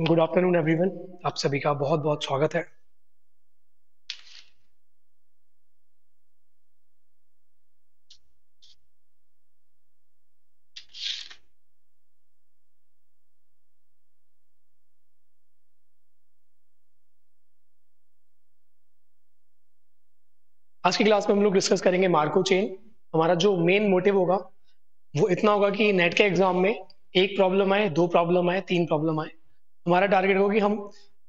Good afternoon everyone, आप सभी का बहुत बहुत स्वागत है। आज की क्लास में हम लोग डिस्कस करेंगे मार्कोव चेन। हमारा जो मेन मोटिव होगा वो इतना होगा कि नेट के एग्जाम में एक प्रॉब्लम आए, दो प्रॉब्लम आए, तीन प्रॉब्लम आए। हमारा टारगेट होगा कि हम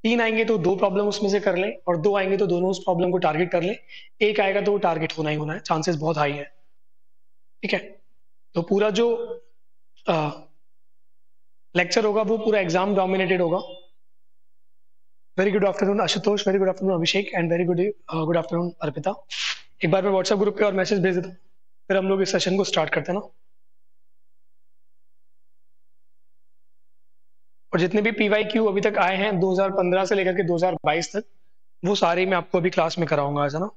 तीन आएंगे तो दो प्रॉब्लम उसमें से कर लें और दो आएंगे तो दोनों उस प्रॉब्लम को टारगेट कर लें। एक आएगा तो वो टारगेट होना ही होना है, चांसेस बहुत हाई है। ठीक है, तो पूरा जो लेक्चर होगा वो पूरा एग्जाम डोमिनेटेड होगा। Very good afternoon Ashutosh, very good afternoon Abhishek and very good afternoon Arpita. एक बार मैं व्हाट्सएप ग्रुप पे और मैसेज भेज देता हूँ, फिर हम लोग इस सेशन को स्टार्ट करते हैं ना। और जितने भी PYQ अभी तक आए हैं 2015 से लेकर के 2022 तक, वो सारे मैं आपको अभी क्लास में कराऊंगा, ऐसा ना।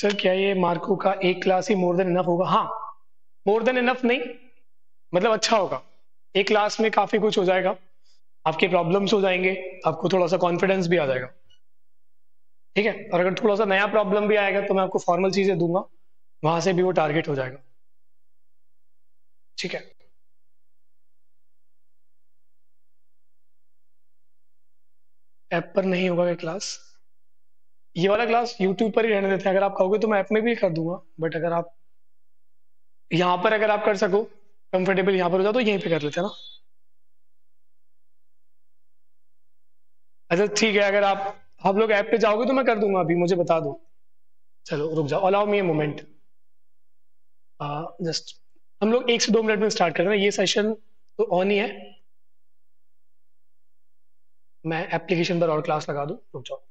सर क्या ये मार्कोव का एक क्लास ही मोर देन इनफ होगा? हाँ, मोर देन इनफ नहीं, मतलब अच्छा होगा। एक क्लास में काफी कुछ हो जाएगा, आपके प्रॉब्लम्स हो जाएंगे, आपको थोड़ा सा कॉन्फिडेंस भी आ जाएगा। ठीक है, और अगर थोड़ा सा नया प्रॉब्लम भी आएगा तो मैं आपको फॉर्मल चीजें दूंगा, वहां से भी वो टारगेट हो जाएगा। ठीक है, ऐप पर नहीं होगा ये क्लास, ये वाला क्लास YouTube पर ही रहने देते हैं। अगर आप कहोगे तो मैं ऐप में भी कर दूंगा, बट अगर आप यहाँ पर आप कर सको, कंफर्टेबल यहाँ पर हो जाओ, तो यहीं पे कर लेते हैं ना। अच्छा ठीक है, अगर आप लोग ऐप पे जाओगे तो मैं कर दूंगा, अभी मुझे बता दो। चलो रुक जाओ, allow me a moment. Just हम लोग 1 से 2 मिनट में स्टार्ट कर रहे हैं। ये सेशन तो ऑन ही है, मैं एप्लीकेशन पर और क्लास लगा दूं, रुक जाओ।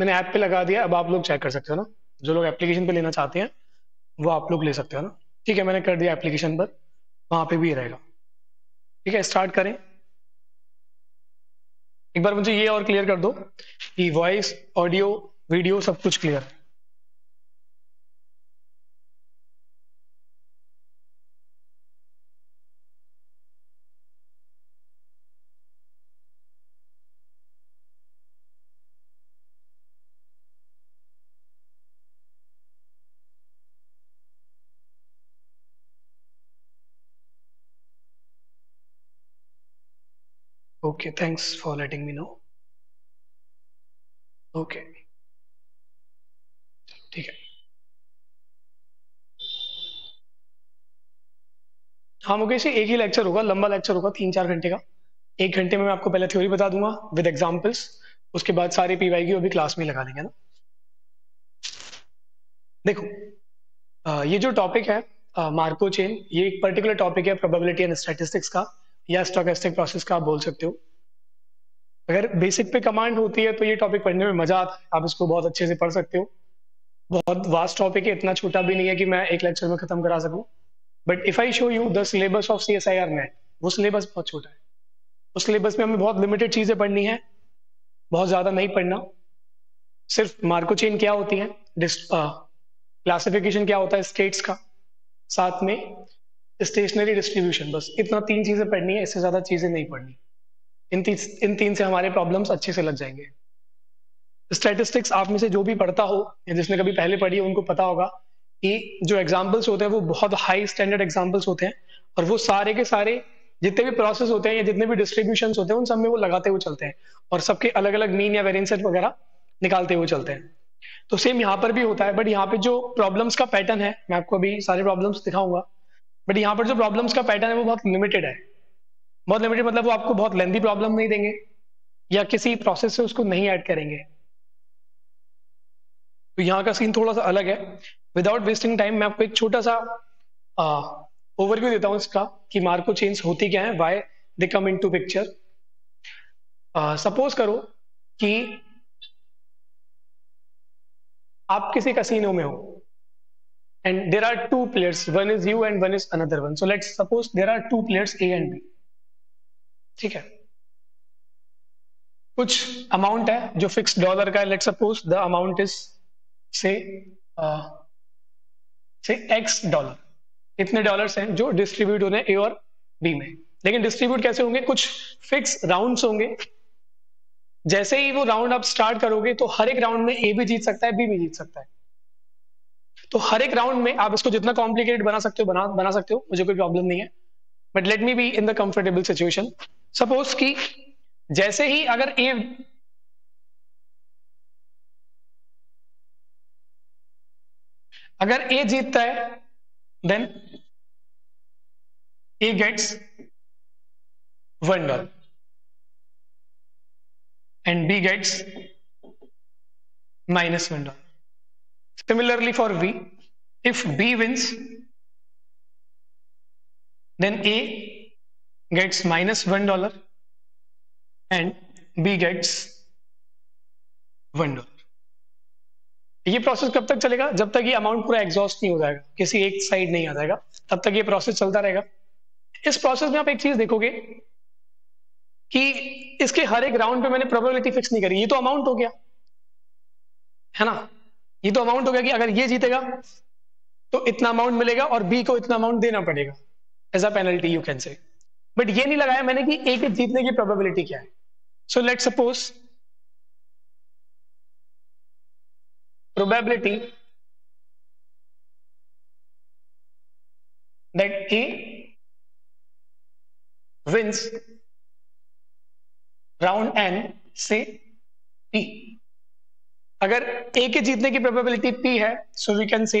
मैंने ऐप पे लगा दिया, अब आप लोग चेक कर सकते हो ना, जो लोग एप्लीकेशन पे लेना चाहते हैं वो आप लोग ले सकते हो ना। ठीक है, मैंने कर दिया एप्लीकेशन पर, वहां पे भी रहेगा। ठीक है, स्टार्ट करें। एक बार मुझे ये और क्लियर कर दो कि वॉइस, ऑडियो, वीडियो सब कुछ क्लियर है। Okay, thanks for letting me know. Okay, ठीक है। हाँ मुकेश, एक ही लेक्चर होगा, लंबा लेक्चर होगा, 3-4 घंटे का। 1 घंटे में मैं आपको पहले थ्योरी बता दूंगा विद एग्जांपल्स, उसके बाद सारे PYQ अभी क्लास में लगा लेंगे ना। देखो ये जो टॉपिक है मार्को चेन, ये एक पर्टिकुलर टॉपिक है प्रोबेबिलिटी एंड स्टैटिस्टिक्स का या स्टोकेस्टिक प्रोसेस का आप बोल सकते हो। अगर बेसिक पे कमांड होती है तो ये टॉपिक पढ़ने में मजा आता है, आप इसको बहुत अच्छे से पढ़ सकते हो। बहुत वास्ट टॉपिक है, इतना छोटा भी नहीं है कि मैं एक लेक्चर में खत्म करा सकूं। But if I show you the syllabus of CSIR NET, वो सिलेबस बहुत छोटा है। उस सिलेबस में हमें बहुत लिमिटेड चीजें पढ़नी है, बहुत ज्यादा नहीं पढ़ना। सिर्फ मार्को चेन क्या होती है, क्लासिफिकेशन क्या होता है स्टेट्स का, साथ में स्टेशनरी डिस्ट्रीब्यूशन, बस इतना 3 चीजें पढ़नी है, इससे ज्यादा चीजें नहीं पढ़नी। इन तीन से हमारे प्रॉब्लम्स अच्छे से लग जाएंगे। स्टैटिस्टिक्स आप में से जो भी पढ़ता हो या जिसने कभी पहले पढ़ी हो उनको पता होगा कि जो एग्जाम्पल्स होते हैं वो बहुत हाई स्टैंडर्ड एग्जाम्पल्स होते हैं, और वो सारे के सारे जितने भी प्रोसेस होते हैं या जितने भी डिस्ट्रीब्यूशन होते हैं उन सब में वो लगाते हुए चलते हैं और सबके अलग अलग मीन या वेरिएंसेस वगैरह निकालते हुए चलते हैं। तो सेम यहाँ पर भी होता है, बट यहाँ पे जो प्रॉब्लम्स का पैटर्न है, मैं आपको अभी सारे प्रॉब्लम्स दिखाऊंगा, बट यहाँ पर जो प्रॉब्लम्स का पैटर्न है वो बहुत लिमिटेड है। बहुत लिमिटेड मतलब वो आपको बहुत लेंथी प्रॉब्लम नहीं देंगे या किसी प्रोसेस से उसको नहीं ऐड करेंगे। तो यहाँ का सीन थोड़ा सा अलग है। विदाउट वेस्टिंग टाइम मैं आपको एक छोटा सा ओवरव्यू देता हूँ इसका कि मार्को चेन्स होती क्या है, why they come into picture. Suppose करो कि आप किसी कैसीनो में हो and there are 2 players, one is you and one is another one, so let's suppose there are 2 players A and B। ठीक है, कुछ amount है जो fixed dollar का है, let's suppose the amount is say x dollar, इतने dollars हैं जो distribute होने A और B में। लेकिन distribute कैसे होंगे, कुछ fixed rounds होंगे, जैसे ही वो round आप start करोगे तो हर एक round में A भी जीत सकता है B भी जीत सकता है। तो हर एक राउंड में आप इसको जितना कॉम्प्लिकेटेड बना सकते हो बना सकते हो, मुझे कोई प्रॉब्लम नहीं है। But let me be in the comfortable situation. Suppose कि जैसे ही अगर ए जीतता है then A gets $1 and B gets -$1। Similarly for V, if B wins, then A gets -$1 and B gets $1। ये प्रोसेस कब तक चलेगा, जब तक ये अमाउंट पूरा एग्जॉस्ट नहीं हो जाएगा, किसी एक साइड नहीं आ जाएगा, तब तक ये प्रोसेस चलता रहेगा। इस प्रोसेस में आप एक चीज देखोगे कि इसके हर एक राउंड पे मैंने प्रोबेबिलिटी फिक्स नहीं करी, ये तो अमाउंट हो गया है ना, ये तो अमाउंट हो गया कि अगर ये जीतेगा तो इतना अमाउंट मिलेगा और बी को इतना अमाउंट देना पड़ेगा as a penalty you can say. But ये नहीं लगाया मैंने कि एक जीतने की प्रोबेबिलिटी क्या है। So let suppose probability that A wins round N से पी। अगर ए के जीतने की प्रोबेबिलिटी पी है, so we can say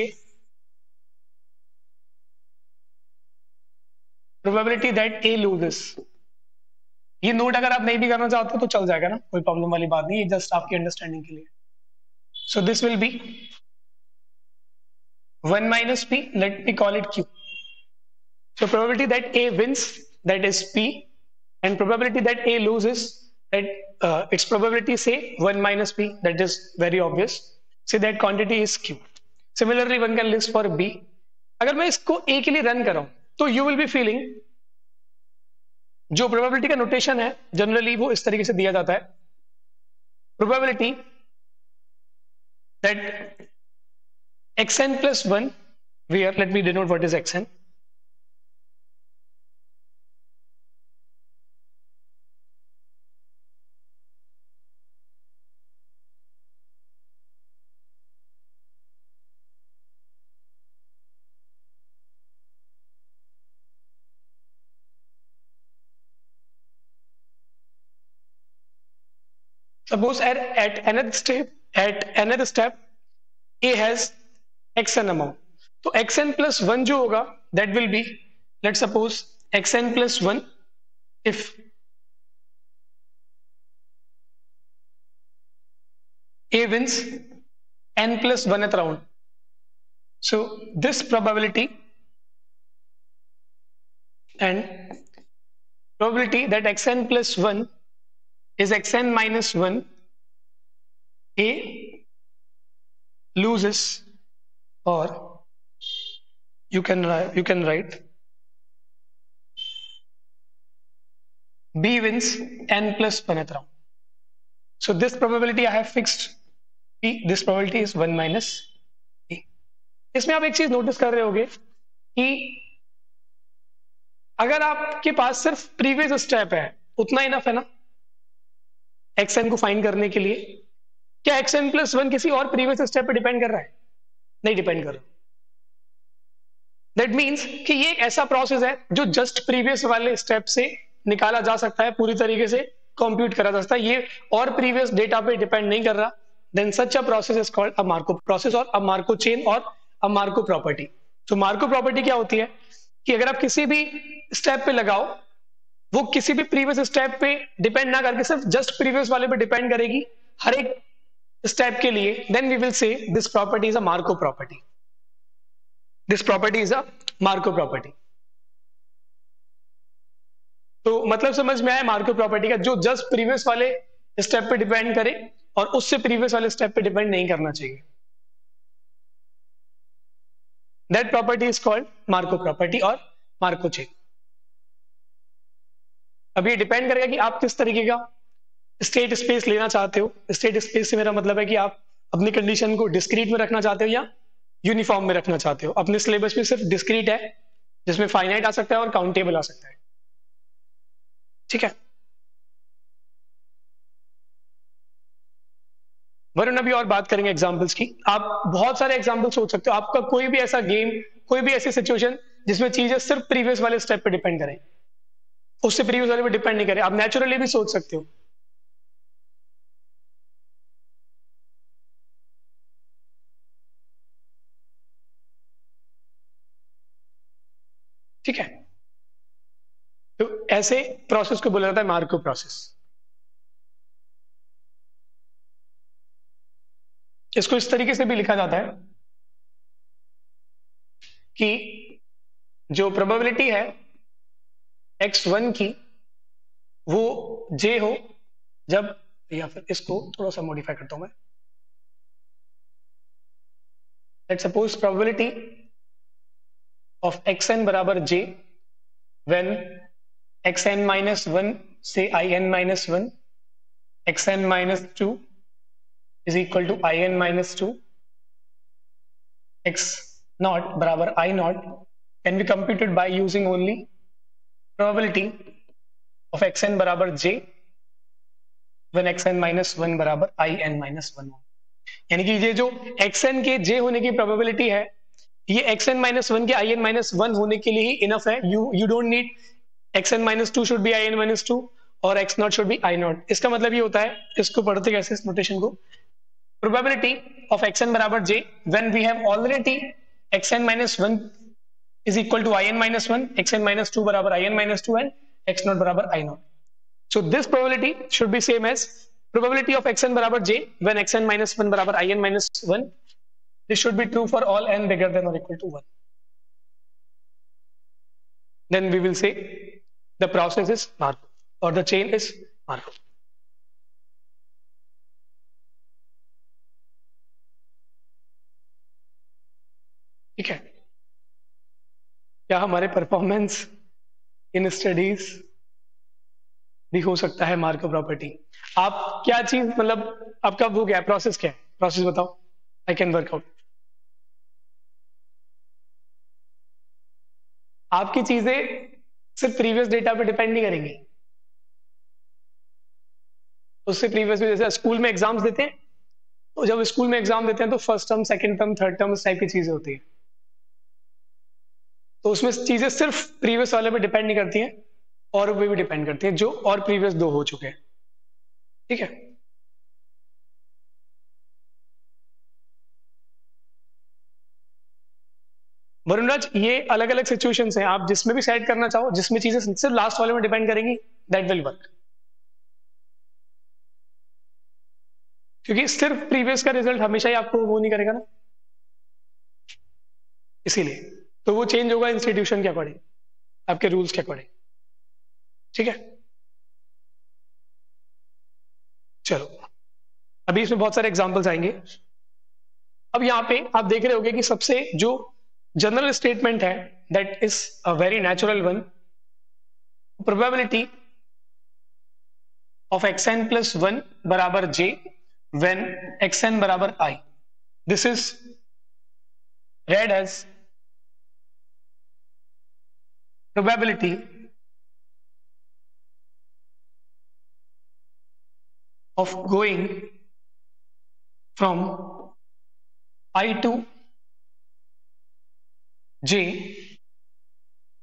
probability that A loses. ये नोट अगर आप नहीं भी करना चाहते तो चल जाएगा ना, कोई प्रॉब्लम वाली बात नहीं, जस्ट आपकी अंडरस्टैंडिंग के लिए। So this will be 1 - P, let me call it Q। So probability that A wins that is P and probability that A loses that its probability, say 1 minus p, that is very obvious. Say that quantity is q. Similarly, one can list for b. अगर मैं इसको a के लिए run कर रहा हूं तो you will be feeling जो प्रोबेबिलिटी का नोटेशन है जनरली वो इस तरीके से दिया जाता है, probability that xn plus 1 where let me denote what is xn. Suppose at another step A has xn amount, तो xn plus 1 जो होगा that will be, let's suppose xn plus 1 if A wins n plus 1th round. So this probability and probability that xn plus 1 is xn minus 1, A loses, or you can write B wins n plus 1th round. So this probability I have fixed P, this probability is 1 minus P. इसमें आप एक चीज notice कर रहे होगे कि अगर आपके पास सिर्फ प्रीवियस स्टेप है उतना इनफ है ना xn को फाइंड करने के लिए. क्या xn प्लस 1 किसी और प्रीवियस स्टेप पे डिपेंड कर रहा है? नहीं डिपेंड कर रहा. दैट मीन्स कि ये ऐसा प्रोसेस है जो जस्ट प्रीवियस वाले स्टेप से निकाला जा सकता है, पूरी तरीके से कंप्यूट करा जा सकता है, ये और प्रीवियस डेटा पे डिपेंड नहीं कर रहा. Then such a process is called a Markov process और अ मार्कोव चेन और अ मार्कोव प्रॉपर्टी. तो मार्कोव प्रॉपर्टी क्या होती है कि अगर आप किसी भी स्टेप पे लगाओ वो किसी भी प्रीवियस स्टेप पे डिपेंड ना करके सिर्फ जस्ट प्रीवियस वाले पे डिपेंड करेगी हर एक स्टेप के लिए. Then we will say this property is a Markov property. This property is a Markov property. तो मतलब समझ में आया मार्कोव प्रॉपर्टी का, जो जस्ट प्रीवियस वाले स्टेप पे डिपेंड करे और उससे प्रीवियस वाले स्टेप पे डिपेंड नहीं करना चाहिए. That property is called Markov property और मार्कोव चेन. अब ये डिपेंड करेगा कि आप किस तरीके का स्टेट स्पेस लेना चाहते हो. स्टेट स्पेस से मेरा मतलब है कि आप अपनी कंडीशन को डिस्क्रीट में रखना चाहते हो या यूनिफॉर्म में रखना चाहते हो. अपने सिलेबस में सिर्फ डिस्क्रीट है जिसमें फाइनाइट आ सकता है और काउंटेबल आ सकता है. ठीक है, वरुण अभी और बात करेंगे एग्जाम्पल्स की. आप बहुत सारे एग्जाम्पल सोच सकते हो. आपका कोई भी ऐसा गेम, कोई भी ऐसी सिचुएशन जिसमें चीजें सिर्फ प्रीवियस वाले स्टेप पर डिपेंड करें, उससे प्रीवियस वाले पे डिपेंड नहीं करे. आप नेचुरली भी सोच सकते हो. ठीक है, तो ऐसे प्रोसेस को बोला जाता है मार्कोव प्रोसेस. इसको इस तरीके से भी लिखा जाता है कि जो प्रोबेबिलिटी है x1 की वो j हो जब, या फिर इसको थोड़ा सा मॉडिफाई करता हूं मैं. Let's suppose probability of xn बराबर j व्हेन xn माइनस 1 से in minus 1, xn minus 2 is equal to in minus 2, x not बराबर i not can be computed by using only probability of xn बराबर j when xn minus 1 बराबर in minus 1. यानी कि ये जो xn के j होने की probability है ये xn minus 1 के in minus 1 होने के लिए ही enough है. you don't need xn minus 2 should be in minus 2 और x not should be i not. इसका मतलब ये होता है, इसको पढ़ते कैसे इस नोटेशन को, probability of xn बराबर j when we have already xn minus 1 is equal to in minus 1, xn minus 2 बराबर in minus 2 and x naught बराबर i naught. So this probability should be same as probability of xn बराबर j when xn minus 1 बराबर in minus 1. This should be true for all n bigger than or equal to 1. Then we will say the process is Markov or the chain is Markov. ठीक है, क्या हमारे performance in studies भी हो सकता है Markov property. आप क्या चीज मतलब आपका वो क्या है, प्रोसेस क्या है, प्रोसेस बताओ, आई कैन वर्क आउट। आपकी चीजें सिर्फ प्रीवियस डेटा पे डिपेंड नहीं करेंगी, उससे प्रीवियस में जैसे स्कूल में एग्जाम्स देते हैं तो जब स्कूल में एग्जाम देते हैं तो first term, second term, third term इस टाइप की चीजें होती है, तो उसमें चीजें सिर्फ प्रीवियस वाले पे डिपेंड नहीं करती हैं और वे भी डिपेंड करती हैं जो और प्रीवियस दो हो चुके हैं। ठीक है, वरुण राज ये अलग अलग सिचुएशंस हैं, आप जिसमें भी सेट करना चाहो, जिसमें चीजें सिर्फ लास्ट वाले में डिपेंड करेंगी दैट विल वर्क, क्योंकि सिर्फ प्रीवियस का रिजल्ट हमेशा ही आपको वो नहीं करेगा ना, इसीलिए तो वो चेंज होगा इंस्टीट्यूशन के अकॉर्डिंग, आपके रूल्स के अकॉर्डिंग। ठीक है, चलो अभी इसमें बहुत सारे एग्जांपल्स आएंगे। अब यहां पे आप देख रहे होंगे कि सबसे जो जनरल स्टेटमेंट है that is a very natural one, probability of xn plus 1 बराबर j when xn बराबर i, this is read as probability of going from i to j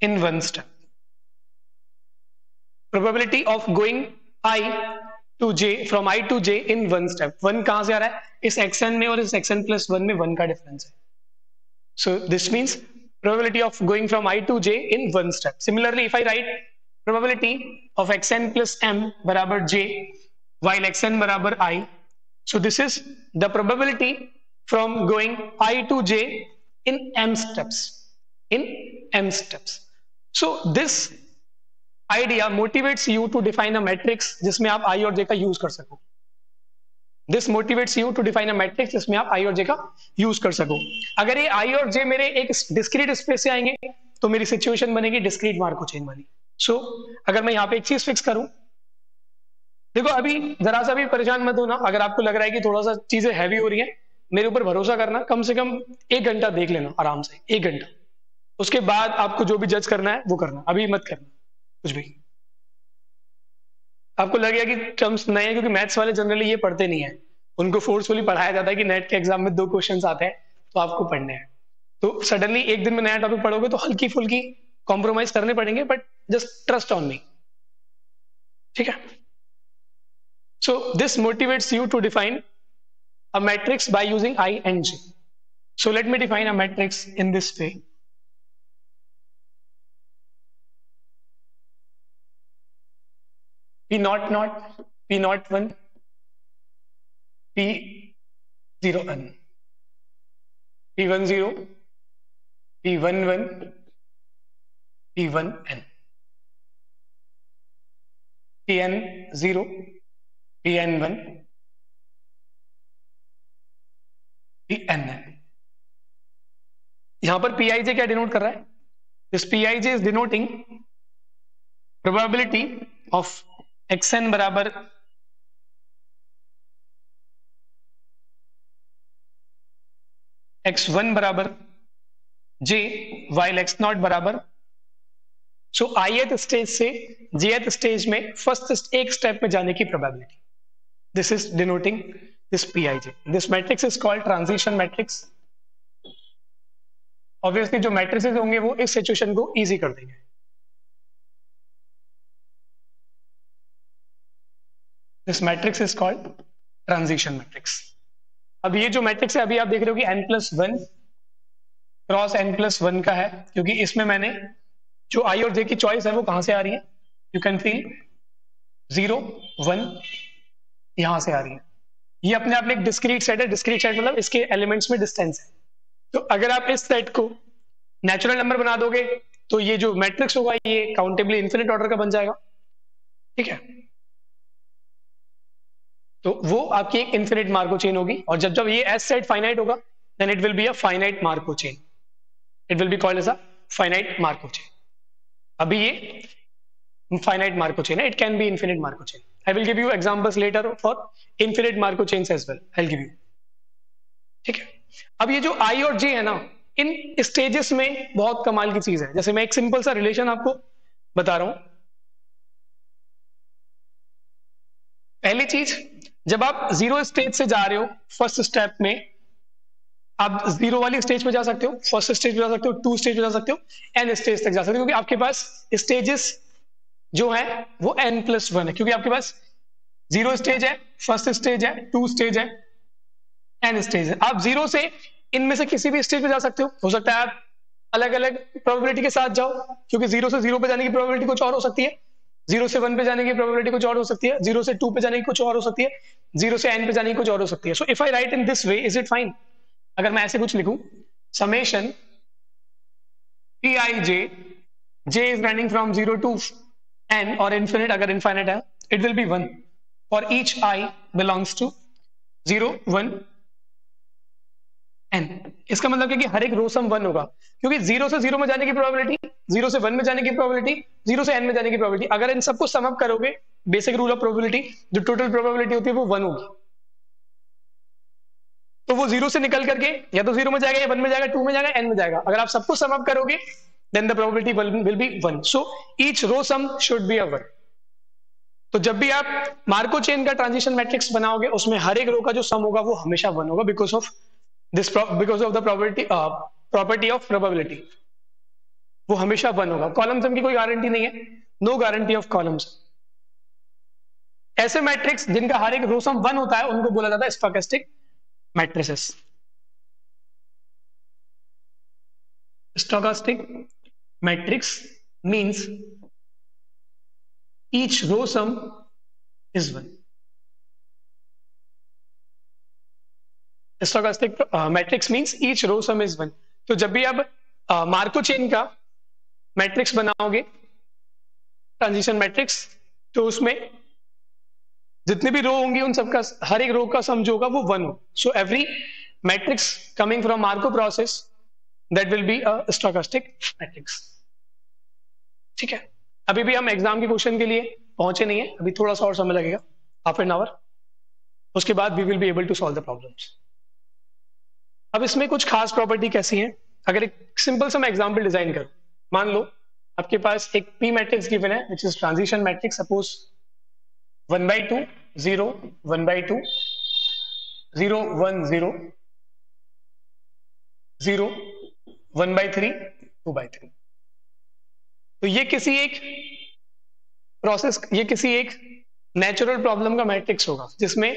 in one step, probability of going from i to j in one step। One कहां से आ रहा है, इस xn में और इस xn प्लस 1 में 1 का डिफरेंस है, so this means probability of going from i to j in one step. Similarly if I write probability of xn plus m बराबर j while xn बराबर i, so this is the probability from going i to j in m steps, in m steps। So this idea motivates you to define a matrix जिसमें आप I और J का use कर सको, this motivates you to define a matrix जिसमें आप I और J का यूज कर सको। अगर ये आई और जे मेरे एक डिस्क्रीट स्पेस से आएंगे तो मेरी सिचुएशन बनेगी डिस्क्रीट मार्कोव चेन बनी। सो अगर मैं यहाँ पे एक चीज फिक्स करूं, देखो अभी जरा सा भी परेशान मत होना, अगर आपको लग रहा है कि थोड़ा सा चीजें हैवी हो रही है, मेरे ऊपर भरोसा करना, कम से कम 1 घंटा देख लेना आराम से, 1 घंटा, उसके बाद आपको जो भी जज करना है वो करना, अभी मत करना कुछ भी। आपको लगेगा कि टर्म्स नए हैं, क्योंकि मैथ्स वाले जनरली ये पढ़ते नहीं है, उनको फोर्सफुली पढ़ाया जाता है कि नेट के एग्जाम में 2 क्वेश्चंस आते हैं तो आपको पढ़ने हैं, तो सडनली एक दिन में नया टॉपिक पढ़ोगे तो हल्की फुल्की कॉम्प्रोमाइज करने पड़ेंगे, but just trust on me. ठीक है, so this motivates you to define a matrix by using I and j. So let me define a matrix in this way. P0 0, P0 1, P0 n, P1 0, P1 1, P1 n, Pn 0, Pn 1, Pn n। यहां पर Pij क्या denote कर रहा है, this Pij is denoting probability of xn बराबर x1 बराबर j while x0 बराबर, so ith stage से jth स्टेज में फर्स्ट एक स्टेप में जाने की probability, this is denoting this Pij। This matrix is called transition matrix. Obviously जो मैट्रिसेस होंगे वो इस सिचुएशन को इजी कर देंगे। This matrix is called transition matrix। अब ये जो मैट्रिक्स है अभी आप देख रहे हो कि n+1 क्रॉस n+1 का है, क्योंकि इसमें मैंने जो i और j की चॉइस है वो कहां से आ रही है, यू कैन फील 0 1 यहां से आ रही है। ये अपने आप में एक डिस्क्रीट सेट है, डिस्क्रीट सेट मतलब इसके एलिमेंट्स में डिस्टेंस है, तो अगर आप इस सेट को नेचुरल नंबर बना दोगे तो ये जो मैट्रिक्स होगा ये काउंटेबली इंफिनिट ऑर्डर का बन जाएगा। ठीक है, तो वो आपकी एक इन्फिनिट मार्कोव चेन होगी, और जब जब ये S सेट फाइनाइट होगा then it will be a finite Markov chain. it will be called as a finite Markov chain. अभी ये finite Markov chain है, it can be infinite Markov chain. I will give you examples later for infinite Markov chains as well. I'll give you. ठीक है, अब ये जो I और J है ना, इन स्टेजेस में बहुत कमाल की चीज है. जैसे मैं एक सिंपल सा रिलेशन आपको बता रहा हूं. पहली चीज, जब आप जीरो स्टेज से जा रहे हो फर्स्ट स्टेप में, आप जीरो वाली स्टेज पे जा सकते हो, फर्स्ट स्टेज पे जा सकते हो, टू स्टेज पे जा सकते हो, एन स्टेज तक जा सकते हो, क्योंकि आपके पास स्टेजेस जो है वो n+1 है, क्योंकि आपके पास जीरो स्टेज है, फर्स्ट स्टेज है, टू स्टेज है, एन स्टेज है. आप जीरो से इनमें से किसी भी स्टेज पे जा सकते हो सकता है आप अलग अलग प्रोबेबिलिटी के साथ जाओ, क्योंकि जीरो से जीरो पे जाने की प्रोबेबिलिटी कुछ और हो सकती है, जीरो से वन पे जाने की प्रोबेबिलिटी कुछ और हो सकती है, जीरो से टू पे जाने की कुछ और हो सकती है, जीरो से n पे जाने की कुछ और हो सकती है. So if I write in this way, is it fine? अगर मैं ऐसे कुछ लिखूं, summation Pij, j is running from 0 to n और इनफिनिट, अगर इनफाइनाइट है it will be 1 for each I belongs to 0 1 n. इसका मतलब क्या कि हर एक रो सम 1 होगा, क्योंकि 0 से 0 में जाने की प्रोबेबिलिटी, 0 से 1 में जाने की प्रोबेबिलिटी, 0 से n में जाने की प्रोबेबिलिटी, अगर इन सबको सम अप करोगे, बेसिक रूल ऑफ प्रोबेबिलिटी, जो टोटल प्रोबेबिलिटी होती है वो 1 होगी. तो वो 0 से निकल करके या तो 0 में जाएगा, या 1 में जाएगा, 2 में जाएगा, n में जाएगा. अगर आप सबको सम अप करोगे then the probability will be 1. So each row sum should be a 1. तो जब भी आप मार्कोव चेन का ट्रांजिशन मैट्रिक्स बनाओगे, उसमें हर एक रो का जो सम होगा वो हमेशा 1 होगा, because of the property of probability, वो हमेशा 1 होगा. कॉलम सम की कोई गारंटी नहीं है, नो गारंटी ऑफ कॉलम्स. ऐसे मैट्रिक्स जिनका हर एक रो सम 1 होता है उनको बोला जाता है stochastic matrices. Stochastic matrix means each row sum is 1. Stochastic matrix means each row sum is 1. तो जब भी आप मार्कोव चेन का मैट्रिक्स बनाओगे, ट्रांजिशन मैट्रिक्स, तो उसमें जितने भी रो होंगे उन सबका हर एक रो का सम जो होगा वो 1 हो. So every matrix coming from Markov process that will be a stochastic matrix. ठीक है, अभी भी हम एग्जाम के क्वेश्चन के लिए पहुंचे नहीं है, अभी थोड़ा सा और समय लगेगा, हाफ एन आवर. उसके बाद we will be able to solve the problems. अब इसमें कुछ खास प्रॉपर्टी कैसी है, अगर एक सिंपल सा मैं एग्जांपल डिजाइन करूं, मान लो आपके पास एक पी मैट्रिक्स गिवन है which is transition matrix, suppose 1/2 0 1/2 0 1 0 0 1/3 2/3. तो ये किसी एक प्रोसेस, ये किसी एक नेचुरल प्रॉब्लम का मैट्रिक्स होगा, जिसमें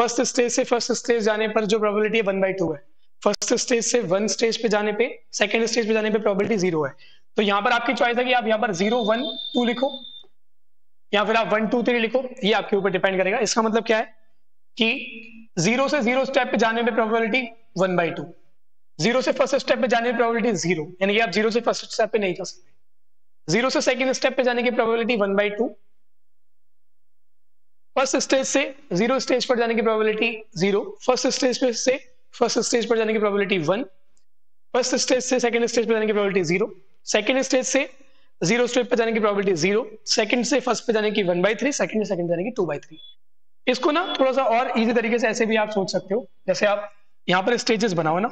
फर्स्ट स्टेज से फर्स्ट स्टेज जाने पर जो प्रोबेबिलिटी है 1/2 है, फर्स्ट स्टेज से वन स्टेज पे जाने पे, सेकंड स्टेज पे जाने पे प्रोबेबिलिटी 0 है. तो यहाँ पर आपकी चॉइस है कि आप यहाँ पर 0 1 2 लिखो या फिर आप 1 2 3 लिखो, ये आपके ऊपर डिपेंड करेगा. इसका मतलब क्या है कि 0 से 0 स्टेप पे जाने पे प्रोबेबिलिटी 1/2, 0 से फर्स्ट स्टेप पे जाने पे प्रोबेबिलिटी 0, यानी कि आप 0 से फर्स्ट स्टेप पे नहीं जा सकते. 0 से सेकेंड स्टेप पे जाने की प्रोबेबिलिटी 1/2, फर्स्ट स्टेज से 0 स्टेज पर जाने की प्रोबेबिलिटी 0, फर्स्ट स्टेज पे से फर्स्ट स्टेज पर जाने की प्रोबेबिलिटी 1, फर्स्ट स्टेज से सेकंड स्टेज पर जाने की प्रोबेबिलिटी 0, सेकंड स्टेज से 0 स्टेज पर जाने की प्रोबेबिलिटी 0, सेकंड से फर्स्ट पे जाने की 1/3, सेकंड से जाने की 2/3. इसको ना थोड़ा सा और इजी तरीके से ऐसे भी आप सोच सकते हो, जैसे आप यहाँ पर स्टेजेस बनाओ ना,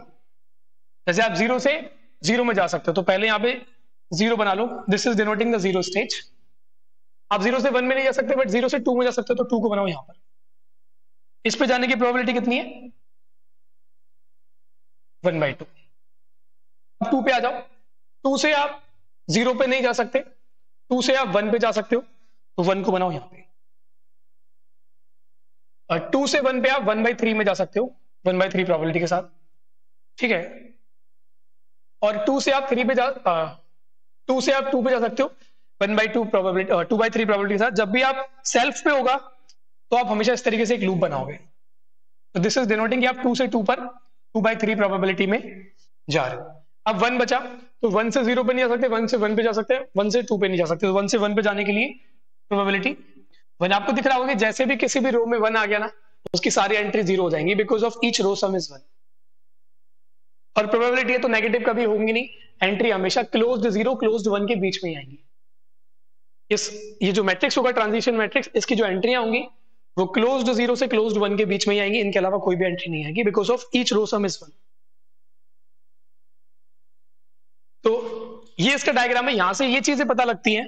जैसे आप 0 से 0 में जा सकते हो, तो पहले यहाँ पे 0 बना लो, this is denoting the 0 stage. आप 0 से 1 में नहीं जा सकते, बट 0 से 2 में जा सकते हो, तो 2 को बनाओ यहाँ पर. इस पे जाने की प्रोबेबिलिटी कितनी है? 1/2. अब 2 पे आ जाओ, 2 से आप 0 पे नहीं जा सकते, 2 से आप 1 पे जा सकते हो, तो 1 को बनाओ यहाँ पे. और 2 से 1 पे आप 1/3 में जा सकते हो, 1/3 प्रोबेबिलिटी के साथ. ठीक है, और 2 से आप 2 पे जा सकते हो 1/2 प्रोबेबिलिटी, 2/3 प्रोबेबिलिटी के साथ. जब भी आप सेल्फ पे होगा तो आप हमेशा इस तरीके से एक लूप बनाओगे. तो दिस इज डिनोटिंग कि आप 2 से 2 पर 2/3 प्रोबेबिलिटी में जा रहे हो. अब 1 बचा, तो 1 से 0 पे नहीं जा सकते, 1 से 1 पे जा सकते हैं, 1 से 2 पे नहीं जा सकते, तो 1 से 1 पे जाने के लिए प्रोबेबिलिटी 1. आपको दिख रहा होगा जैसे भी किसी भी रो में 1 आ गया ना, उसकी सारी एंट्री 0 हो जाएंगी, because of each row sum is 1. और प्रोबेबिलिटी है तो नेगेटिव कभी होंगी नहीं, एंट्री हमेशा क्लोज्ड 0 क्लोज्ड 1 के बीच में ही आएंगी। ये जो मैट्रिक्स होगा ट्रांजिशन मैट्रिक्स, इसकी जो एंट्रियां होंगी वो क्लोज्ड 0 से क्लोज्ड 1 के बीच में ही आएंगी, इनके अलावा कोई भी एंट्री नहीं आएगी because of each row sum is 1। तो ये इसका डायग्राम है, यहां से ये चीजें पता लगती हैं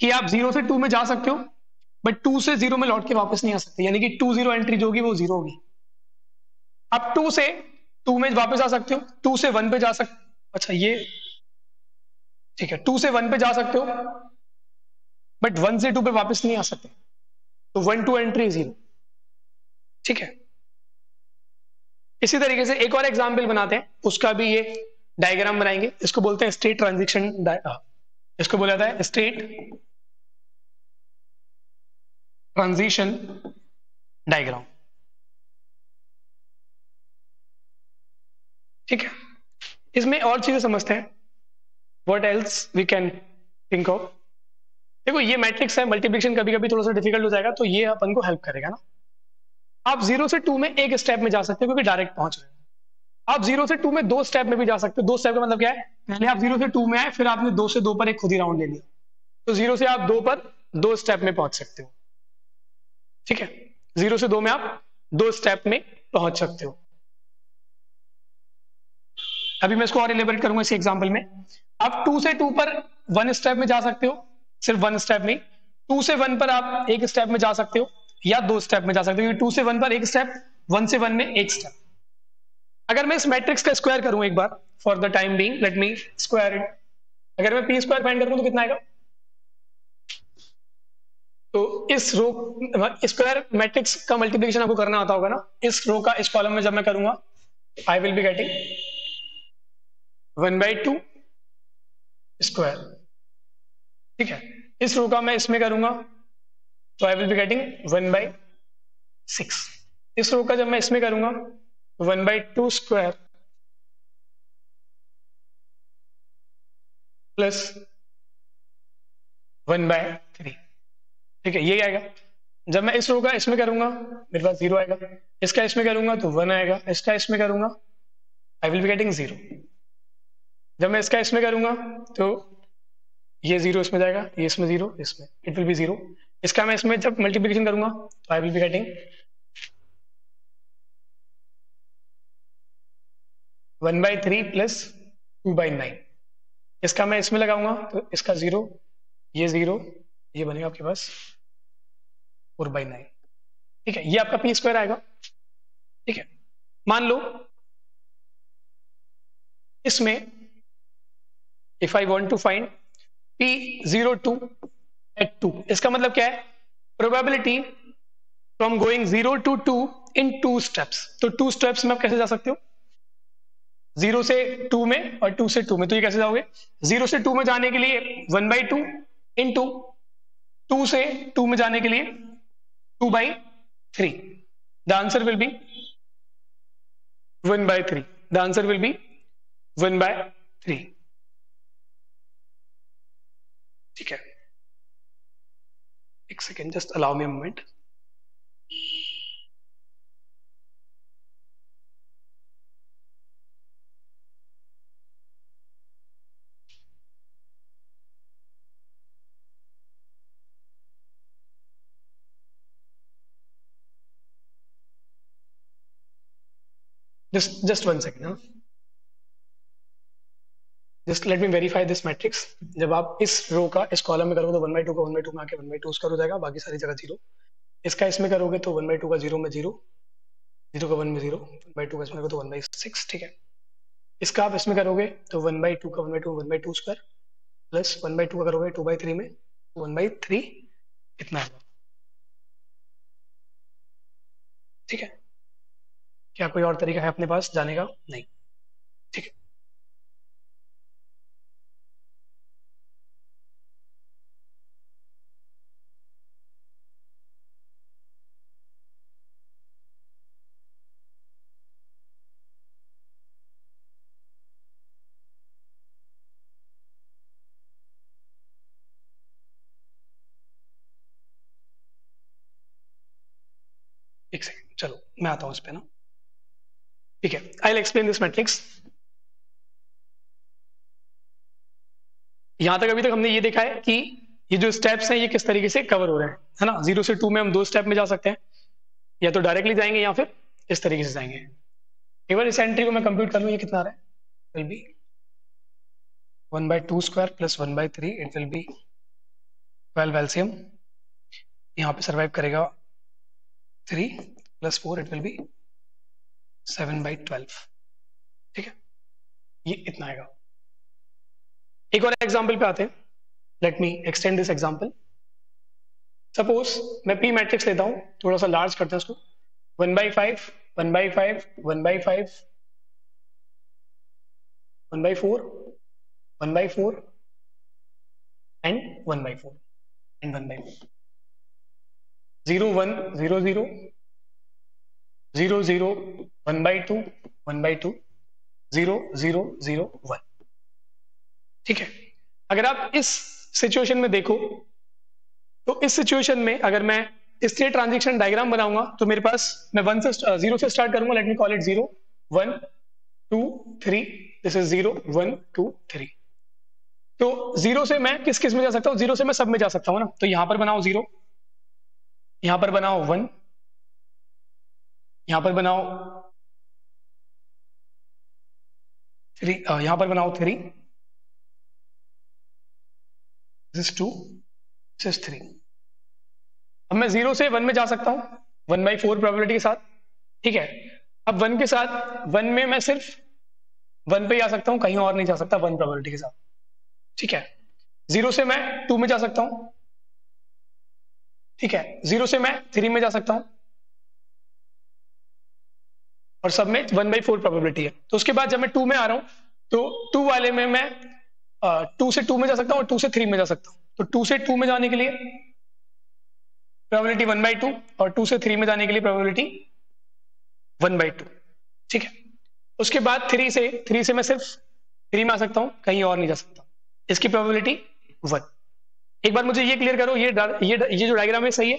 कि आप 0 से 2 में जा सकते हो बट 2 से 0 में लौट के वापस नहीं आ सकते, यानी कि 2-0 एंट्री जो होगी वो 0 होगी। आप 2 से 2 में वापस आ सकते हो, 2 से 1 पे जा सकते हो, अच्छा ये ठीक है 2 से 1 पे जा सकते हो बट 1 से 2 पे वापस नहीं आ सकते, तो 1-2 एंट्री 0, ठीक है। इसी तरीके से एक और एग्जाम्पल बनाते हैं, उसका भी ये डायग्राम बनाएंगे, इसको बोलते हैं स्टेट ट्रांजिशन, इसको बोला जाता है स्टेट ट्रांजिशन डायग्राम, ठीक है। इसमें और चीजें समझते हैं, what else we can think of. देखो ये मैट्रिक्स है, मल्टीप्लिकेशन कभी कभी थोड़ा सा डिफिकल्ट हो जाएगा तो ये अपन को हेल्प करेगा ना। आप 0 से 2 में एक स्टेप में जा सकते हो क्योंकि डायरेक्ट पहुंच रहे हो। आप 0 से 2 में 2 स्टेप में भी जा सकते हो, 2 स्टेप का मतलब क्या है, पहले आप 0 से 2 में आए फिर आपने 2 से 2 पर एक खुद ही राउंड ले लिया, तो 0 से आप 2 पर 2 स्टेप में पहुंच सकते हो, ठीक है। 0 से 2 में आप 2 स्टेप में पहुंच सकते हो। अभी मैं इसको और एलिबरेट करूंगा इसी एग्जांपल में। आप 2 से 2 पर 1 स्टेप में जा सकते हो, सिर्फ 1 स्टेप नहीं, 2 से 1 पर आप 1 स्टेप में जा सकते हो या 2 स्टेप में जा सकते हो, 2 से 1 पर 1 स्टेप, 1 से 1 में 1 स्टेप। अगर मैं इस मैट्रिक्स का स्क्वायर करूं एक बार for the time being, let me square it. अगर मैं पी स्क्वायर फाइंड करूं तो कितना आएगा, तो इस रो स्क्वायर मैट्रिक्स का मल्टीप्लिकेशन आपको करना आता होगा ना, इस रो का इस कॉलम में जब मैं करूंगा I will be getting 1/2 square, ठीक है। इस रो का मैं इसमें करूंगा तो आई विल बी गेटिंग 1/6। इस रो का जब मैं इसमें करूंगा 1/2 स्क्वायर प्लस 1/3, ठीक है ये आएगा। जब मैं इस रो का इसमें करूंगा मेरे पास 0 आएगा, इसका इसमें करूंगा तो 1 आएगा, इसका इसमें करूंगा आई विल बी गेटिंग 0। जब मैं इसका इसमें करूंगा तो ये 0 इसमें जाएगा, ये इसमें 0, इसमें इट विल बी 0। इसका मैं इसमें जब मल्टीप्लिकेशन करूंगा तो I will be getting 1/3 plus 2/9। इसका मैं इसमें लगाऊंगा तो इसका 0, ये बनेगा आपके पास 4/9, ठीक है। ये आपका पी स्क्वायर आएगा, ठीक है। मान लो इसमें If I want to find P02 at 2, इसका मतलब क्या है, probability from going 0 to 2 in 2 steps. तो 2 स्टेप्स में आप कैसे जा सकते हो, 0 से 2 में और 2 से 2 में, तो ये कैसे जाओगे, 0 से 2 में जाने के लिए 1/2 इन 2 से 2 में जाने के लिए 2/3। The answer will be 1/3, the answer will be 1/3, ठीक है। एक second, just allow me a moment. Just 1 second, huh? Just let me verify this matrix. जब आप इस रो का इस कॉलम में करोगे तो 1/2 का 1/2 में आके 1/2 स्क्वायर हो जाएगा, बाकी सारी जगह 0। इसका इसमें करोगे तो 1/2 का 0 में 0, 0 का 1 में 0, 1/2 का इसमें करोगे तो 1/6, ठीक है। इसका आप इसमें करोगे तो 1/2 का 1/2 1/2 स्क्वायर प्लस 1/2 का करोगे 2/3 में 1/3 कितना होगा, ठीक है। क्या कोई और तरीका है अपने पास जाने का, नहीं, ठीक है। एक सेकंड, चलो मैं आता हूं इस पे ना, ठीक है। I will explain this matrix. यहां तक अभी तक हमने ये देखा है कि ये जो स्टेप्स हैं ये किस तरीके से कवर हो रहे हैं, है ना। 0 से 2 में हम 2 स्टेप में जा सकते हैं, या तो डायरेक्टली जाएंगे या फिर इस तरीके से जाएंगे। एक बार इस एंट्री को मैं कंप्यूट कर लूँ, ये कितना आ रहा है, will be 1/2 square plus 1/3, it will be 12 LCM. यहाँ पे सर्वाइव करेगा 3 प्लस 4, इट विल बी 7/12, ठीक है, ये इतना आएगा। एक और एग्जाम्पल पे आते हैं, let me extend this example. Suppose मैं पी मैट्रिक्स लेता हूं, थोड़ा सा लार्ज करते हैं उसको, 1/5, 1/5, 1/5, 1/4, 1/4 and 1/4 and 1/4, 0 1 0 0 0 0 1/2 1/2 0 0 0 1, ठीक है। अगर आप इस सिचुएशन में देखो तो इस सिचुएशन में अगर मैं स्टेट ट्रांजेक्शन डायग्राम बनाऊंगा तो मेरे पास मैं 0 से स्टार्ट करूंगा, let me call it 0 1 2 3, this is 0 1 2 3। तो 0 से मैं किस किस में जा सकता हूँ, 0 से मैं सब में जा सकता हूँ ना। तो यहां पर बनाओ 0, यहां पर बनाओ 1, यहां पर बनाओ 3, यहां पर बनाओ 3, दिस 2, दिस 3। अब मैं 0 से 1 में जा सकता हूं 1/4 प्रोबेबिलिटी के साथ, ठीक है। अब 1 के साथ 1 में मैं सिर्फ 1 पे जा सकता हूं, कहीं और नहीं जा सकता 1 प्रोबेबिलिटी के साथ, ठीक है। 0 से मैं 2 में जा सकता हूं, ठीक है। 0 से मैं 3 में जा सकता हूं और सब में 1/4 प्रोबेबिलिटी है। तो उसके बाद जब मैं 2 में आ रहा हूं तो 2 वाले में मैं 2 से 2 में जा सकता हूँ और 2 से 3 में जा सकता हूँ। तो 2 से 2 में जाने के लिए प्रोबेबिलिटी 1/2 और 2 से 3 में जाने के लिए प्रोबेबिलिटी 1/2, ठीक है। उसके बाद 3 से मैं सिर्फ 3 में आ सकता हूँ, कहीं और नहीं जा सकता, इसकी प्रोबेबिलिटी 1। एक बार मुझे ये क्लियर करो, ये जो डायग्राम है सही है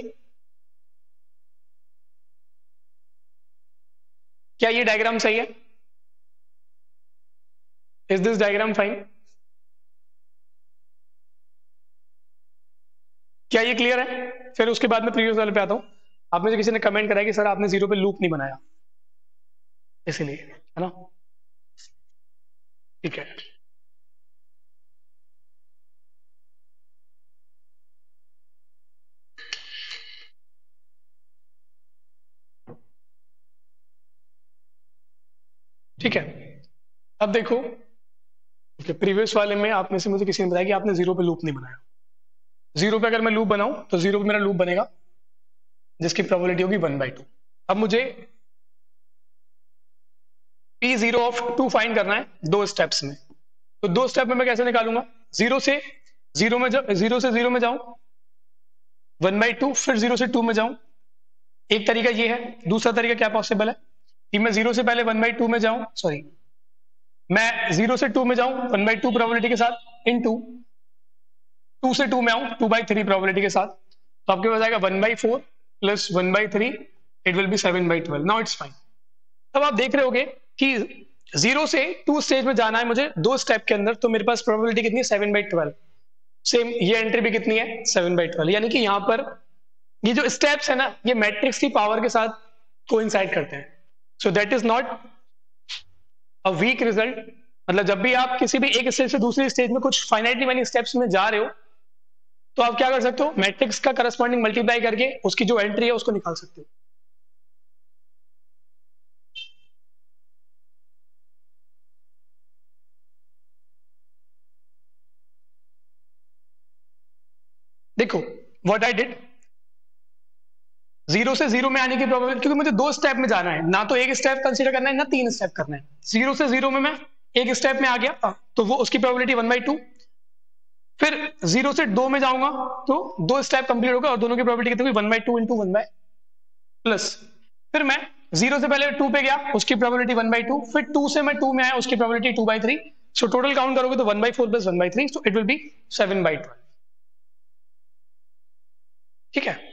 क्या, ये डायग्राम सही है, इज दिस डायग्राम फाइन, क्या ये क्लियर है। फिर उसके बाद में प्रीवियस वाले पे आता हूँ। आप में से किसी ने कमेंट कराया कि सर आपने 0 पे लूप नहीं बनाया, इसीलिए, है ना, ठीक है। ठीक है, अब देखो प्रीवियस वाले में आप में से मुझे किसी ने बताया कि आपने 0 पे लूप नहीं बनाया। 0 पे अगर मैं लूप बनाऊं तो 0 पे मेरा लूप बनेगा जिसकी प्रोबेबिलिटी होगी 1/2। अब मुझे P0 of 2 फाइंड करना है 2 स्टेप्स में। तो 2 स्टेप में मैं कैसे निकालूंगा, 0 से 0 में जाऊं 1/2, फिर 0 से 2 में जाऊं, एक तरीका ये है। दूसरा तरीका क्या पॉसिबल है कि मैं 0 से पहले 1/2 में जाऊं, सॉरी मैं 0 से 2 में जाऊं 1/2 प्रोबेबिलिटी के साथ, इन 2 से 2 में आऊं 2/3 प्रोबेबिलिटी के साथ। तो आपके पास आएगा 1/4 plus 1/3, it will be 7/12। Now it's fine. तब आप देख रहे होगे कि 0 से 2 स्टेज में जाना है मुझे 2 स्टेप के अंदर, तो मेरे पास प्रोबेबिलिटी कितनी है, 7/12। सेम ये एंट्री भी कितनी है, 7/12। यानी कि यहाँ पर ये जो स्टेप्स है ना, ये मैट्रिक्स की पावर के साथ कोइंसाइड करते हैं। So that is not a weak result. मतलब जब भी आप किसी भी एक स्टेज से दूसरी स्टेज में कुछ फाइनाइटली मैनी स्टेप्स में जा रहे हो तो आप क्या कर सकते हो, मैट्रिक्स का करस्पॉन्डिंग मल्टीप्लाई करके उसकी जो एंट्री है उसको निकाल सकते हो। देखो व्हाट आई डिड, 0 से 0 में आने की प्रोबेबिलिटी, क्योंकि मुझे 2 स्टेप में जाना है, ना तो एक स्टेप कंसीडर करना है ना 3 स्टेप करना है। 0 से 0 में मैं एक स्टेप में आ गया तो वो उसकी प्रोबेबिलिटी 1/2, फिर 0 से 2 में जाऊंगा तो 2 स्टेप कंप्लीट होगा और दोनों की प्रोबेबिलिटी कितनी हुई, 1/2 × 1 प्लस। फिर मैं 0 से पहले 2 पे गया, उसकी प्रोबेबिलिटी 1/2, फिर 2 से मैं 2 में आया, उसकी प्रोबेबिलिटी 2/3। सो टोटल काउंट करोगे तो 1/4 plus 1/3, so it will be 7/12, ठीक है।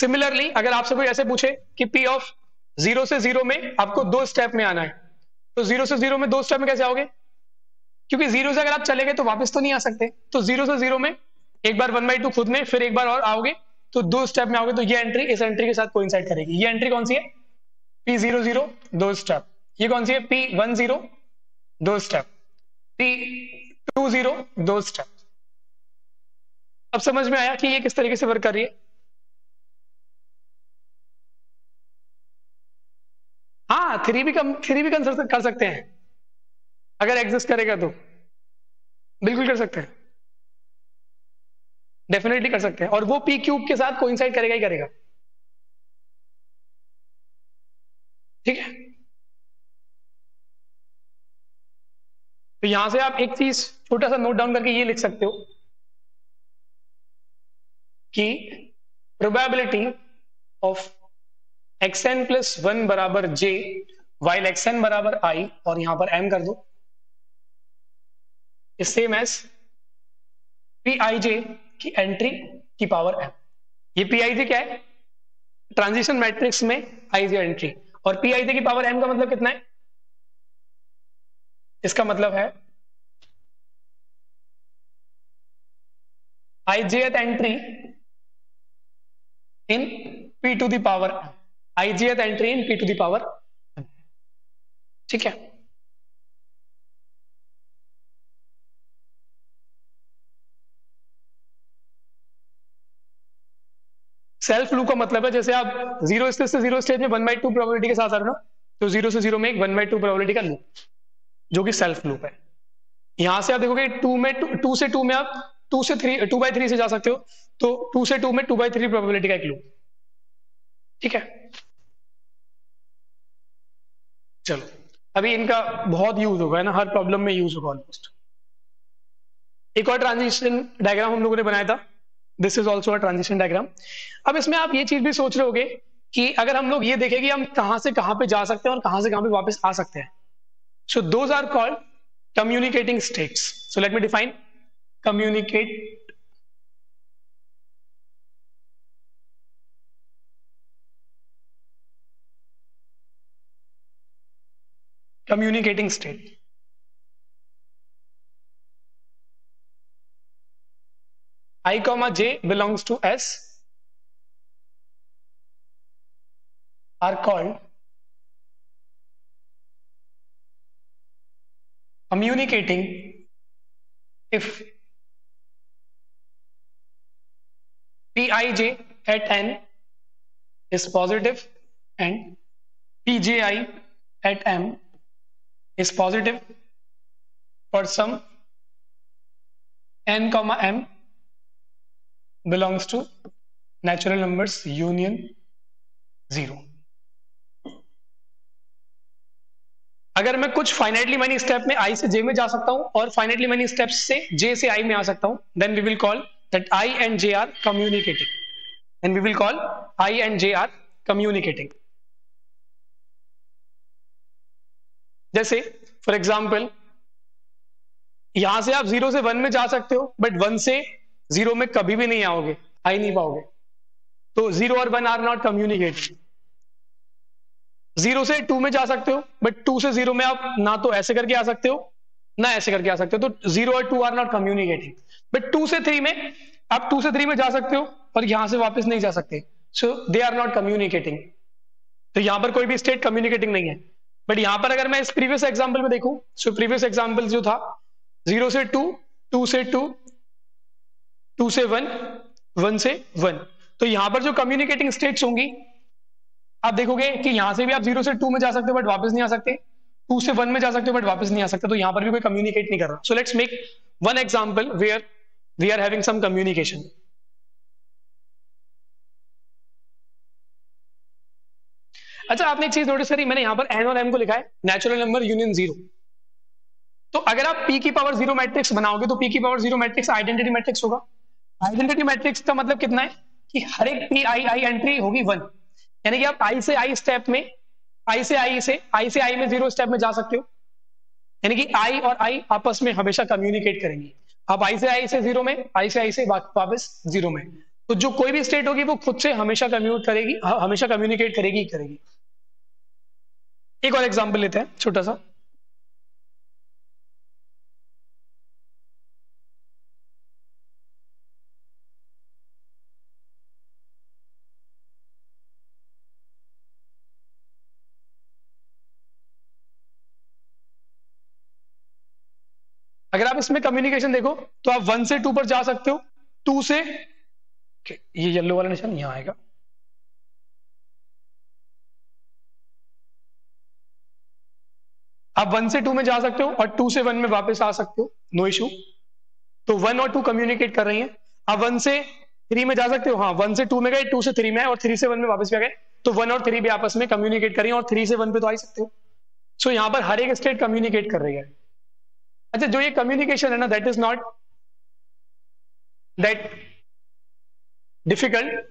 सिमिलरली अगर आपसे कोई ऐसे पूछे कि P ऑफ जीरो से जीरो में आपको दो स्टेप में आना है, तो जीरो से जीरो में दो स्टेप में कैसे आओगे, क्योंकि जीरो से अगर आप चले गए तो वापस तो नहीं आ सकते, तो जीरो से जीरो में एक बार 1/2 खुद में, फिर एक बार और आओगे तो दो स्टेप में आओगे, तो ये एंट्री इस एंट्री के साथ कोइंसाइड करेगी। ये एंट्री कौन सी है, P00 दो स्टेप, ये कौन सी है P10 दो स्टेप, P20 दो स्टेप। अब समझ में आया कि ये किस तरीके से वर्क कर रही है। हाँ, थ्री भी कर सकते हैं अगर एग्जिस्ट करेगा तो, बिल्कुल कर सकते हैं, डेफिनेटली कर सकते हैं, और वो पी क्यूब के साथ कोइंसाइड करेगा ही करेगा। ठीक है, तो यहां से आप एक चीज छोटा सा नोट डाउन करके ये लिख सकते हो कि प्रोबेबिलिटी ऑफ xn+1 बराबर j while xn बराबर i, और यहां पर m कर दो, सेम एज pij की एंट्री की पावर m। ये pij क्या है, ट्रांजिशन मैट्रिक्स में ij एंट्री, और pij की पावर m का मतलब कितना है, इसका मतलब है ijth entry in p to the power m, ijth entry in p to the power m। ठीक है, सेल्फ लूप का मतलब है जैसे आप जीरो स्टेज से जीरो स्टेज में 1/2 प्रोबेबिलिटी के साथ आ रहे हो, तो जीरो से जीरो में एक 1/2 प्रोबेबिलिटी का लूप जो कि सेल्फ लूप है। यहां से आप देखोगे टू से टू में आप 2 से 3 2/3 से जा सकते हो, तो 2 से 2 में 2/3 प्रोबेबिलिटी का एक लूप। ठीक है, चलो अभी इनका बहुत यूज होगा है ना, हर प्रॉब्लम में यूज होगा ऑलमोस्ट। एक और ट्रांजिशन डायग्राम हम लोगों ने बनाया था, this is also a transition diagram. अब इसमें आप ये चीज भी सोच रहे होगे कि अगर हम लोग ये देखें कि हम कहां से कहां पे जा सकते हैं और कहां से कहां पे वापस आ सकते हैं, so those are called communicating states. So let me define communicate, communicating state. I, j belongs to S are called communicating if Pij at n is positive and Pji at m is positive for some n, m belongs to natural numbers union 0। अगर मैं कुछ finitely many step में i से j में जा सकता हूं और फाइनाइटली मैनी स्टेप्स से j से i में आ सकता हूं, then we will call that i and j are communicating, then we will call i and j are communicating. जैसे फॉर एग्जाम्पल यहां से आप 0 से 1 में जा सकते हो, बट 1 से 0 में कभी भी नहीं आओगे, आ ही नहीं पाओगे, तो 0 और 1 आर नॉट कम्युनिकेटिंग। 0 से 2 में जा सकते हो, बट 2 से 0 में आप ना तो ऐसे करके आ सकते हो ना ऐसे करके आ सकते हो, तो 0 और 2 आर नॉट कम्युनिकेटिंग। बट 2 से 3 में आप 2 से 3 में जा सकते हो और यहां से वापस नहीं जा सकते, so they are not communicating. तो यहां पर कोई भी स्टेट कम्युनिकेटिंग नहीं है। बट यहां पर अगर मैं इस प्रीवियस एग्जाम्पल में देखूं, सो प्रीवियस एग्जाम्पल जो था 0 से 2 2 से 2 2 से 1 1 से 1, तो यहां पर जो कम्युनिकेटिंग स्टेट्स होंगी आप देखोगे कि यहां से भी आप 0 से 2 में जा सकते हो बट वापस नहीं आ सकते, 2 से 1 में जा सकते हो बट वापस नहीं आ सकते, तो यहां पर भी कोई कम्युनिकेट नहीं कर रहा। So let's make one example where we are having some communication. अच्छा, आपने एक चीज नोटिस करी, मैंने यहां पर एन और एम को लिखा है नेचुरल नंबर यूनियन 0, तो अगर आप p की पावर 0 मैट्रिक्स बनाओगे तो p की पावर 0 मैट्रिक्स आइडेंटिटी मैट्रिक्स होगा। आइडेंटिटी मैट्रिक्स का मतलब कितना है कि हर एक पी आई आई एंट्री होगी 1, यानी कि आप i से i स्टेप में i से i में 0 स्टेप में जा सकते हो, यानी कि i और i आपस में हमेशा कम्युनिकेट करेंगे। आप i से 0 में, i से i से वापस 0 में, तो जो कोई भी स्टेट होगी वो खुद से हमेशा कम्युनिकेट करेगी। एक और एग्जांपल लेते हैं छोटा सा। अगर आप इसमें कम्युनिकेशन देखो तो आप 1 से 2 पर जा सकते हो, 2 से ये येलो वाला निशान यहां आएगा, आप 1 से 2 में जा सकते हो और 2 से 1 में वापस आ सकते हो, नो इशू। तो 1 और 2 कम्युनिकेट कर रही हैं। आप 1 से 3 में जा सकते हो, हाँ 1 से 2 में गए, 2 से 3 में आए और 3 से 1 में वापस भी आ गए, तो 1 और 3 भी आपस में कम्युनिकेट कर रही है और 3 से 1 पे तो आ ही सकते हो। सो यहाँ पर हर एक स्टेट कम्युनिकेट कर रही है। अच्छा, जो ये कम्युनिकेशन है ना, that is not that difficult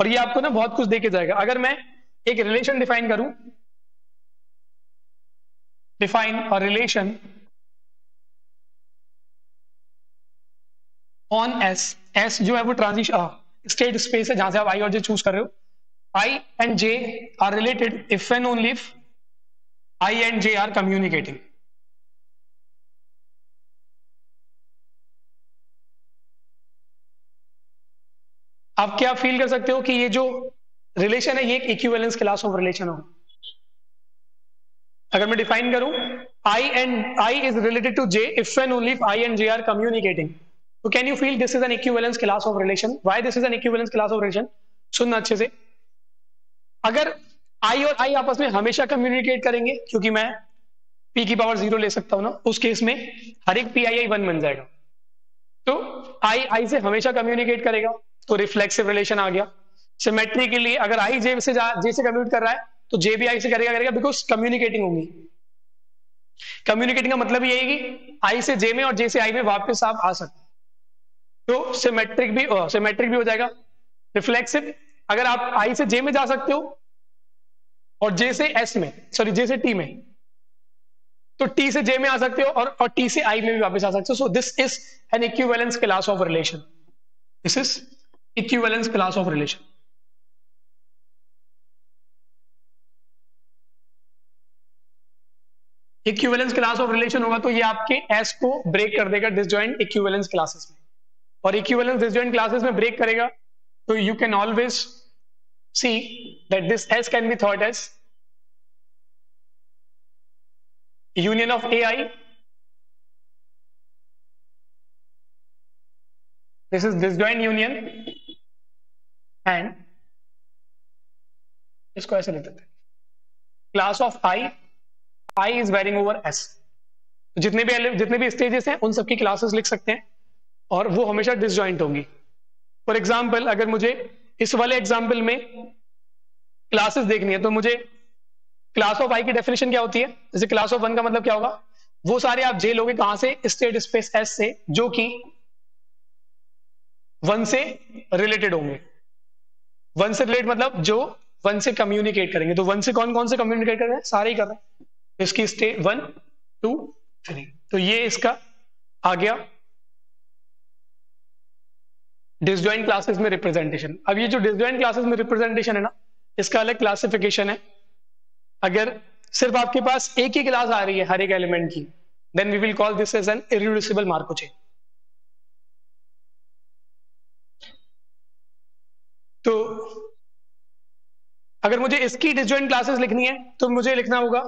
और ये आपको ना बहुत कुछ देके जाएगा। अगर मैं एक रिलेशन डिफाइन करूं, define a relation on S, S जो है वो ट्रांजिशन स्टेट स्पेस है जहां से आप आई और जे चूज कर रहे हो। I and J are related if and only if I and J are communicating. आप क्या फील कर सकते हो कि ये जो रिलेशन है ये एक इक्विवेलेंस क्लास ऑफ रिलेशन हो। अगर मैं डिफाइन करूं I is related to J if and only if I and J are communicating, तो can you feel this is an equivalence class of relation. Why this is an equivalence class of relation, सुनना अच्छे से। अगर आई और आई आपस में हमेशा communicate करेंगे, क्योंकि मैं p की पावर 0 ले सकता हूं ना, उस केस में हर एक p i i 1 बन जाएगा। तो आई आई से हमेशा कम्युनिकेट करेगा तो रिफ्लेक्सिव रिलेशन आ गया। सिमेट्री के लिए अगर आई जे से कम्युनिकेट कर रहा है तो जे भी आई से करेगा बिकॉज कम्युनिकेटिंग होंगी। कम्युनिकेटिंग का मतलब ये है कि आई से जे में और जे से आई में वापस आप आ सकते, तो सिमेट्रिक भी हो जाएगा। रिफ्लेक्सिव, अगर आप आई से जे में जा सकते हो और जे से टी में, तो टी से जे में आ सकते हो और टी से आई में भी वापस आ सकते हो। So this is an equivalence class of relation, this is equivalence class of relation। equivalence class of relation होगा तो ये आपके S को break कर देगा disjoint equivalence classes में, और equivalence disjoint classes में break करेगा तो you can always see that this S can be thought as union of AI, this is disjoint union, and इसको ऐसे लिख देते हैं class of I, I is varying over S. जितने भी स्टेजेस हैं उन सबकी क्लासेस लिख सकते हैं और वो हमेशा डिसजॉइंट होंगी। फॉर एग्जाम्पल, अगर मुझे इस वाले एग्जाम्पल में क्लासेस देखनी है तो मुझे क्लास ऑफ आई की डेफिनेशन क्या होती है, जैसे क्लास ऑफ 1 का मतलब क्या होगा, वो सारे आप जे लोगे कहां से, स्टेट स्पेस एस से, जो कि 1 से रिलेटेड होंगे। 1 से रिलेट मतलब जो 1 से कम्युनिकेट करेंगे, तो 1 से कौन से कम्युनिकेट कर रहे हैं, सारे ही कर रहे हैं। इसकी स्टेट 1, 2, 3, तो ये इसका आ गया डिसजॉइंट क्लासेस में रिप्रेजेंटेशन। अब ये जो डिसजॉइंट क्लासेस में रिप्रेजेंटेशन है ना, इसका अलग क्लासिफिकेशन है। अगर सिर्फ आपके पास एक ही क्लास आ रही है हर एक एलिमेंट की, then we will call this as an irreducible Markov chain. तो अगर मुझे इसकी डिसजॉइंट क्लासेस लिखनी है तो मुझे लिखना होगा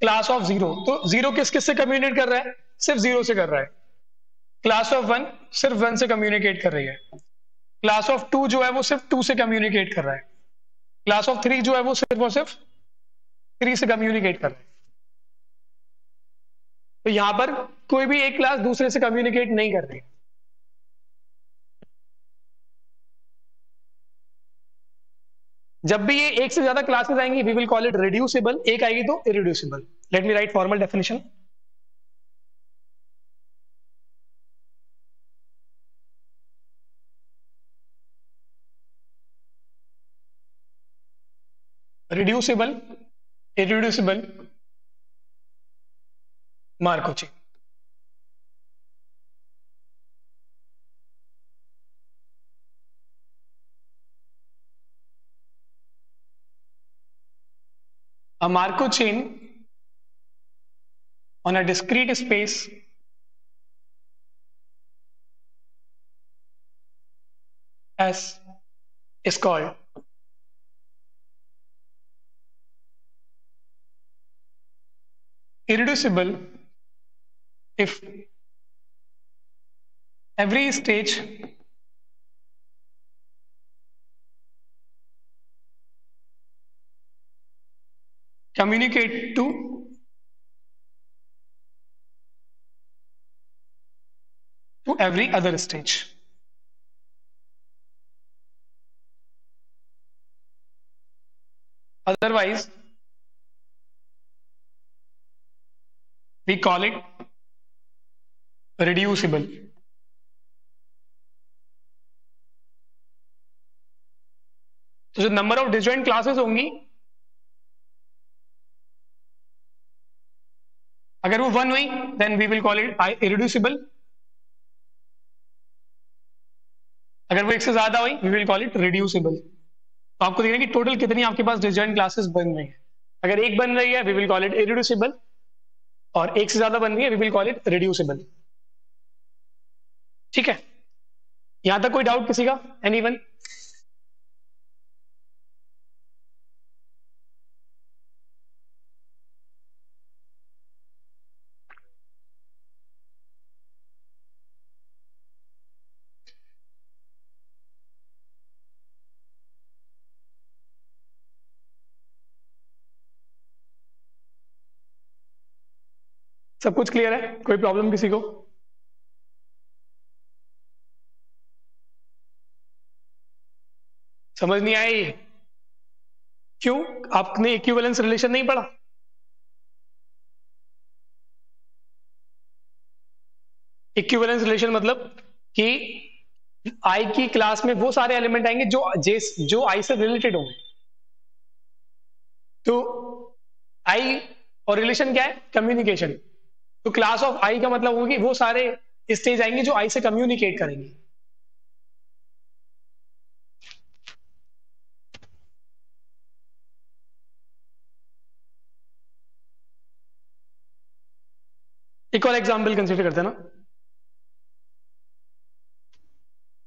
क्लास ऑफ 0, तो 0 किस से कम्युनिकेट कर रहा है, सिर्फ 0 से कर रहा है। क्लास ऑफ 1 सिर्फ 1 से कम्युनिकेट कर रही है। क्लास ऑफ 2 जो है वो सिर्फ 2 से कम्युनिकेट कर रहा है। क्लास ऑफ 3 जो है वो सिर्फ 3 से कम्युनिकेट कर रहा है। तो यहां पर कोई भी एक क्लास दूसरे से कम्युनिकेट नहीं कर रही। जब भी ये एक से ज्यादा क्लासेस आएंगी we will call it reducible, एक आएगी तो irreducible. Let me write formal definition. Reducible irreducible Markov chain. A Markov chain on a discrete space S is called irreducible if every stage communicate to every other stage. Otherwise, we call it reducible. तो जो number of disjoint classes होंगी, अगर वो 1 हुई then we will call it irreducible, अगर वो 1 से ज्यादा हुई we will call it reducible. तो आपको देखना है कि टोटल कितनी आपके पास डिसजॉइंट क्लासेस बन रही है। अगर 1 बन रही है we will call it irreducible, और 1 से ज्यादा बन रही है we will call it reducible. ठीक है, यहां तक कोई डाउट किसी का? एनीवन? सब कुछ क्लियर है? कोई प्रॉब्लम किसी को? समझ नहीं आई? क्यों आपने इक्विवेलेंस रिलेशन नहीं पढ़ा? इक्विवेलेंस रिलेशन मतलब कि आई की क्लास में वो सारे एलिमेंट आएंगे जो आई से रिलेटेड होंगे। तो आई और रिलेशन क्या है? कम्युनिकेशन। तो क्लास ऑफ आई का मतलब होगा कि वो सारे स्टेज आएंगे जो आई से कम्युनिकेट करेंगे। एक और एग्जांपल कंसीडर करते हैं ना,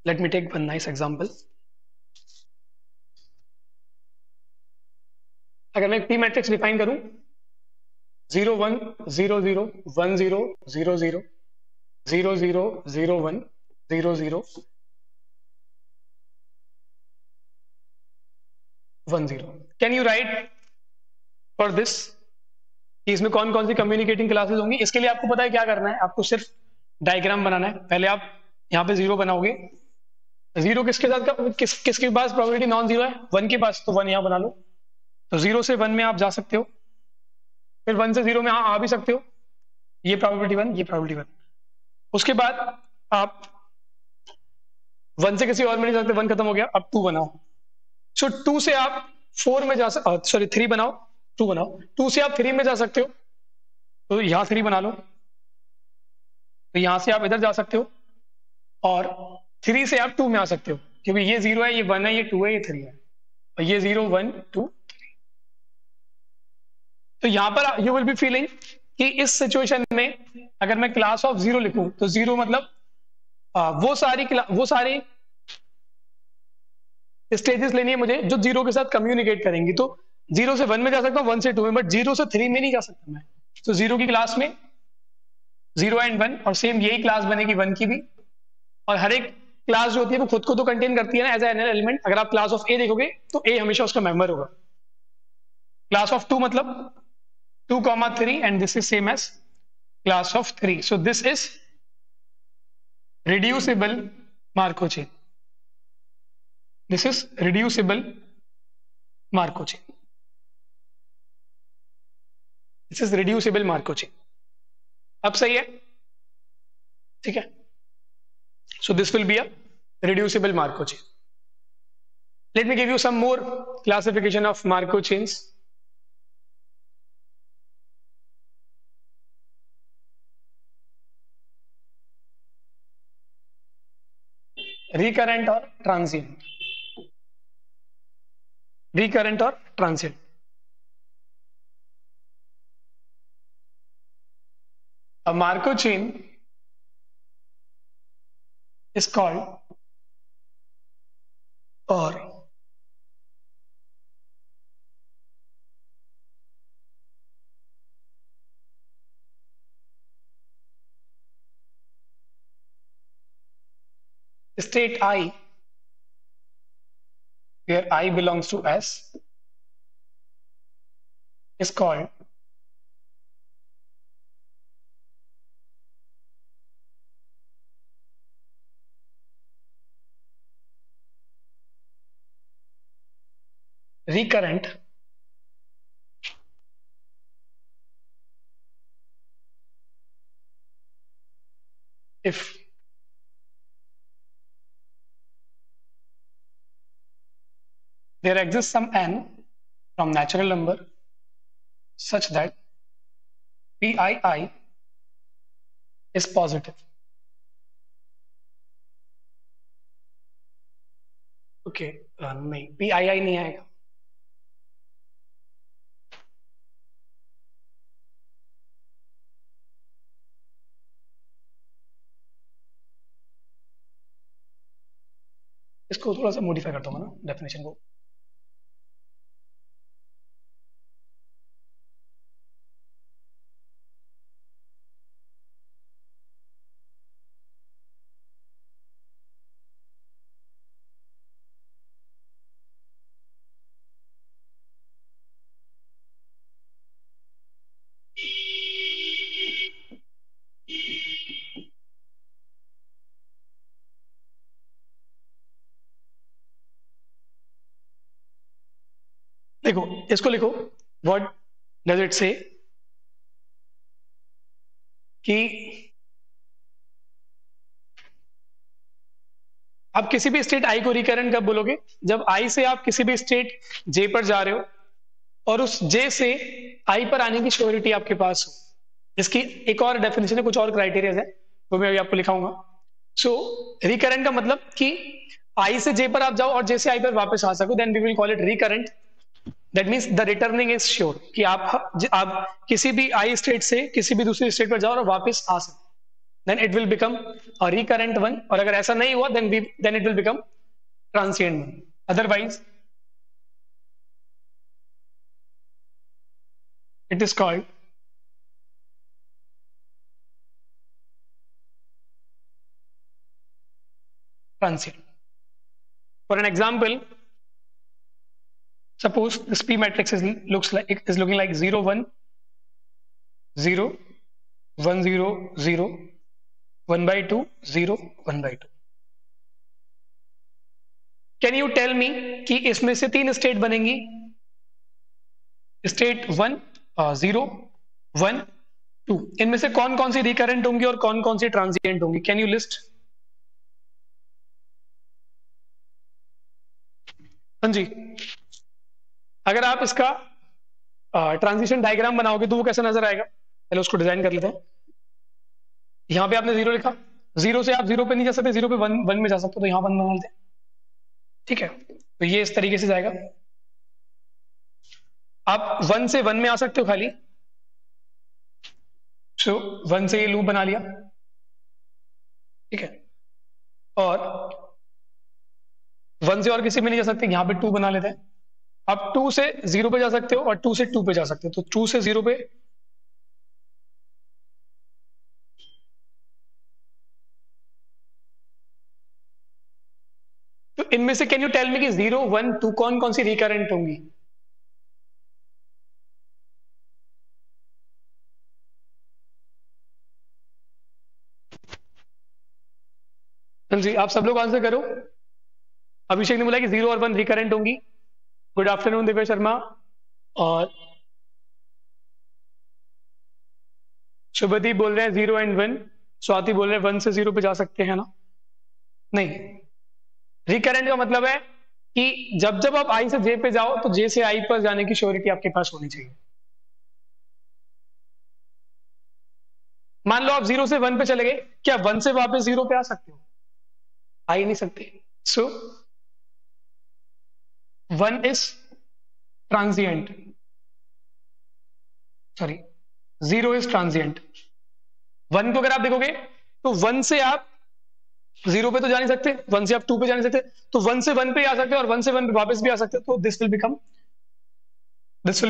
let me take one nice example. अगर मैं एक पी मैट्रिक्स डिफाइन करूं 0 1 0 0 0 0 0 0 0 0 0 0 1 0 0 0 1 0 0, can you write for this कि इसमें कौन कौन सी कम्युनिकेटिंग क्लासेस होंगी? इसके लिए आपको पता है क्या करना है, आपको सिर्फ डायग्राम बनाना है। पहले आप यहाँ पे 0 बनाओगे, 0 किसके साथ, किसके पास प्रोबेबिलिटी नॉन जीरो है? 1 के पास, तो 1 यहाँ बना लो। तो 0 से 1 में आप जा सकते हो, फिर 1 से 0 में आ भी सकते हो, ये प्रोबेबिलिटी 1, ये प्रोबेबिलिटी 1। उसके बाद आप 1 से किसी और में नहीं जाते, 1 खत्म हो गया, अब 2 बनाओ। सो 2 से आप 4 में जा सकते, सॉरी 3 बनाओ, 2 बनाओ। 2 से आप 3 में जा सकते हो, तो यहाँ 3 बना लो, तो यहाँ से आप इधर जा सकते हो, और 3 से आप 2 में आ सकते हो, क्योंकि ये 0 है, ये 1 है, ये 2 है, ये 3 है, और ये 0 1 2। तो यहां पर यू विल बी फीलिंग कि इस सिचुएशन में अगर मैं क्लास ऑफ 0 लिखूं तो 0 मतलब वो सारे स्टेजेस लेनी है मुझे जो 0 के साथ कम्युनिकेट करेंगी। तो 0 से 1 में जा सकता हूं, 1 से 2 में, बट 0 से 3 में नहीं जा सकता मैं। तो 0 की क्लास में 0 एंड 1, और सेम यही क्लास बनेगी 1 की भी। और हर एक क्लास जो होती है वो खुद को तो कंटेन करती है ना एज एन एलिमेंट। अगर आप क्लास ऑफ ए देखोगे तो ए हमेशा उसका मेंबर होगा। क्लास ऑफ 2 मतलब 2, 3, and this is same as class of 3. So this is reducible Markov chain. This is reducible Markov chain. This is reducible Markov chain. अब सही है, ठीक है? So this will be a reducible Markov chain. Let me give you some more classification of Markov chains. Recurrent और transient, recurrent और transient. A Markov chain is called or state I, where I belongs to S, is called recurrent if there exists some n from natural number such that PII is positive. Okay, नहीं, PII नहीं आएगा. इसको थोड़ा सा modify करता हूँ ना definition को. देखो इसको लिखो, व्हाट डज इट से कि आप किसी भी स्टेट आई को रिकरेंट कब बोलोगे, जब आई से आप किसी भी स्टेट जे पर जा रहे हो और उस जे से आई पर आने की श्योरिटी आपके पास हो. इसकी एक और डेफिनेशन है, कुछ और क्राइटेरियाज है वो मैं अभी आपको लिखाऊंगा. सो रिकरेंट का मतलब कि आई से जे पर आप जाओ और जे से आई पर वापस आ सको, then we will call it recurrent. That means the returning is sure कि आप किसी भी I state से किसी भी दूसरी state पर जाओ और वापस आ सको. Then it will become a recurrent one. और अगर ऐसा नहीं हुआ then it will become transient one. Otherwise it is called transient. For an example, suppose this P matrix is looking like 0 1 0 1 0 0 1 by 2 0 1 by 2. Can you tell me कि इसमें से तीन state बनेंगी, स्टेट 1 0 1 2. इनमें से कौन कौन सी रिकरेंट होंगी और कौन कौन सी ट्रांजिएंट होंगी? Can you list? हाँ जी, अगर आप इसका ट्रांजिशन डायग्राम बनाओगे तो वो कैसा नजर आएगा? पहले उसको डिजाइन कर लेते हैं. यहाँ पे आपने जीरो लिखा, जीरो से आप जीरो पे नहीं जा सकते, जीरो पे वन वन में जा सकते, तो यहाँ वन बना लेते हैं. ठीक है, तो ये इस तरीके से जाएगा. आप वन से वन में आ सकते हो खाली. सो वन से ये लूप बना लिया. ठीक है, और वन से और किसी में नहीं जा सकते, यहाँ पे टू बना लेते हैं. आप टू से जीरो पे जा सकते हो और टू से टू पे जा सकते हो, तो टू से जीरो पे, तो इनमें से कैन यू टेल मी कि 0 1 2 कौन कौन सी रिकरेंट होंगी? जी आप सब लोग आंसर करो. अभिषेक ने बोला कि 0 और 1 रिकरेंट होंगी. गुड आफ्टरनून दिव्या शर्मा और शुभदीप बोल रहे हैं 0 एंड 1. स्वाति बोल रहे हैं 1 से 0 पे जा सकते हैं ना? नहीं, रिकरेंट का मतलब है कि जब जब आप आई से जे पे जाओ तो जे से आई पर जाने की श्योरिटी आपके पास होनी चाहिए. मान लो आप 0 से 1 पे चले गए, क्या 1 से वापस 0 पे आ सकते हो? आ ही नहीं सकते. सो 1 is transient, sorry 0 is transient. One को अगर आप देखोगे तो वन से आप जीरो पे तो जा नहीं सकते, वन से आप टू पे जा नहीं सकते, तो वन से वन पे आ सकते और वन से वन पे वापस भी आ सकते, तो this will become this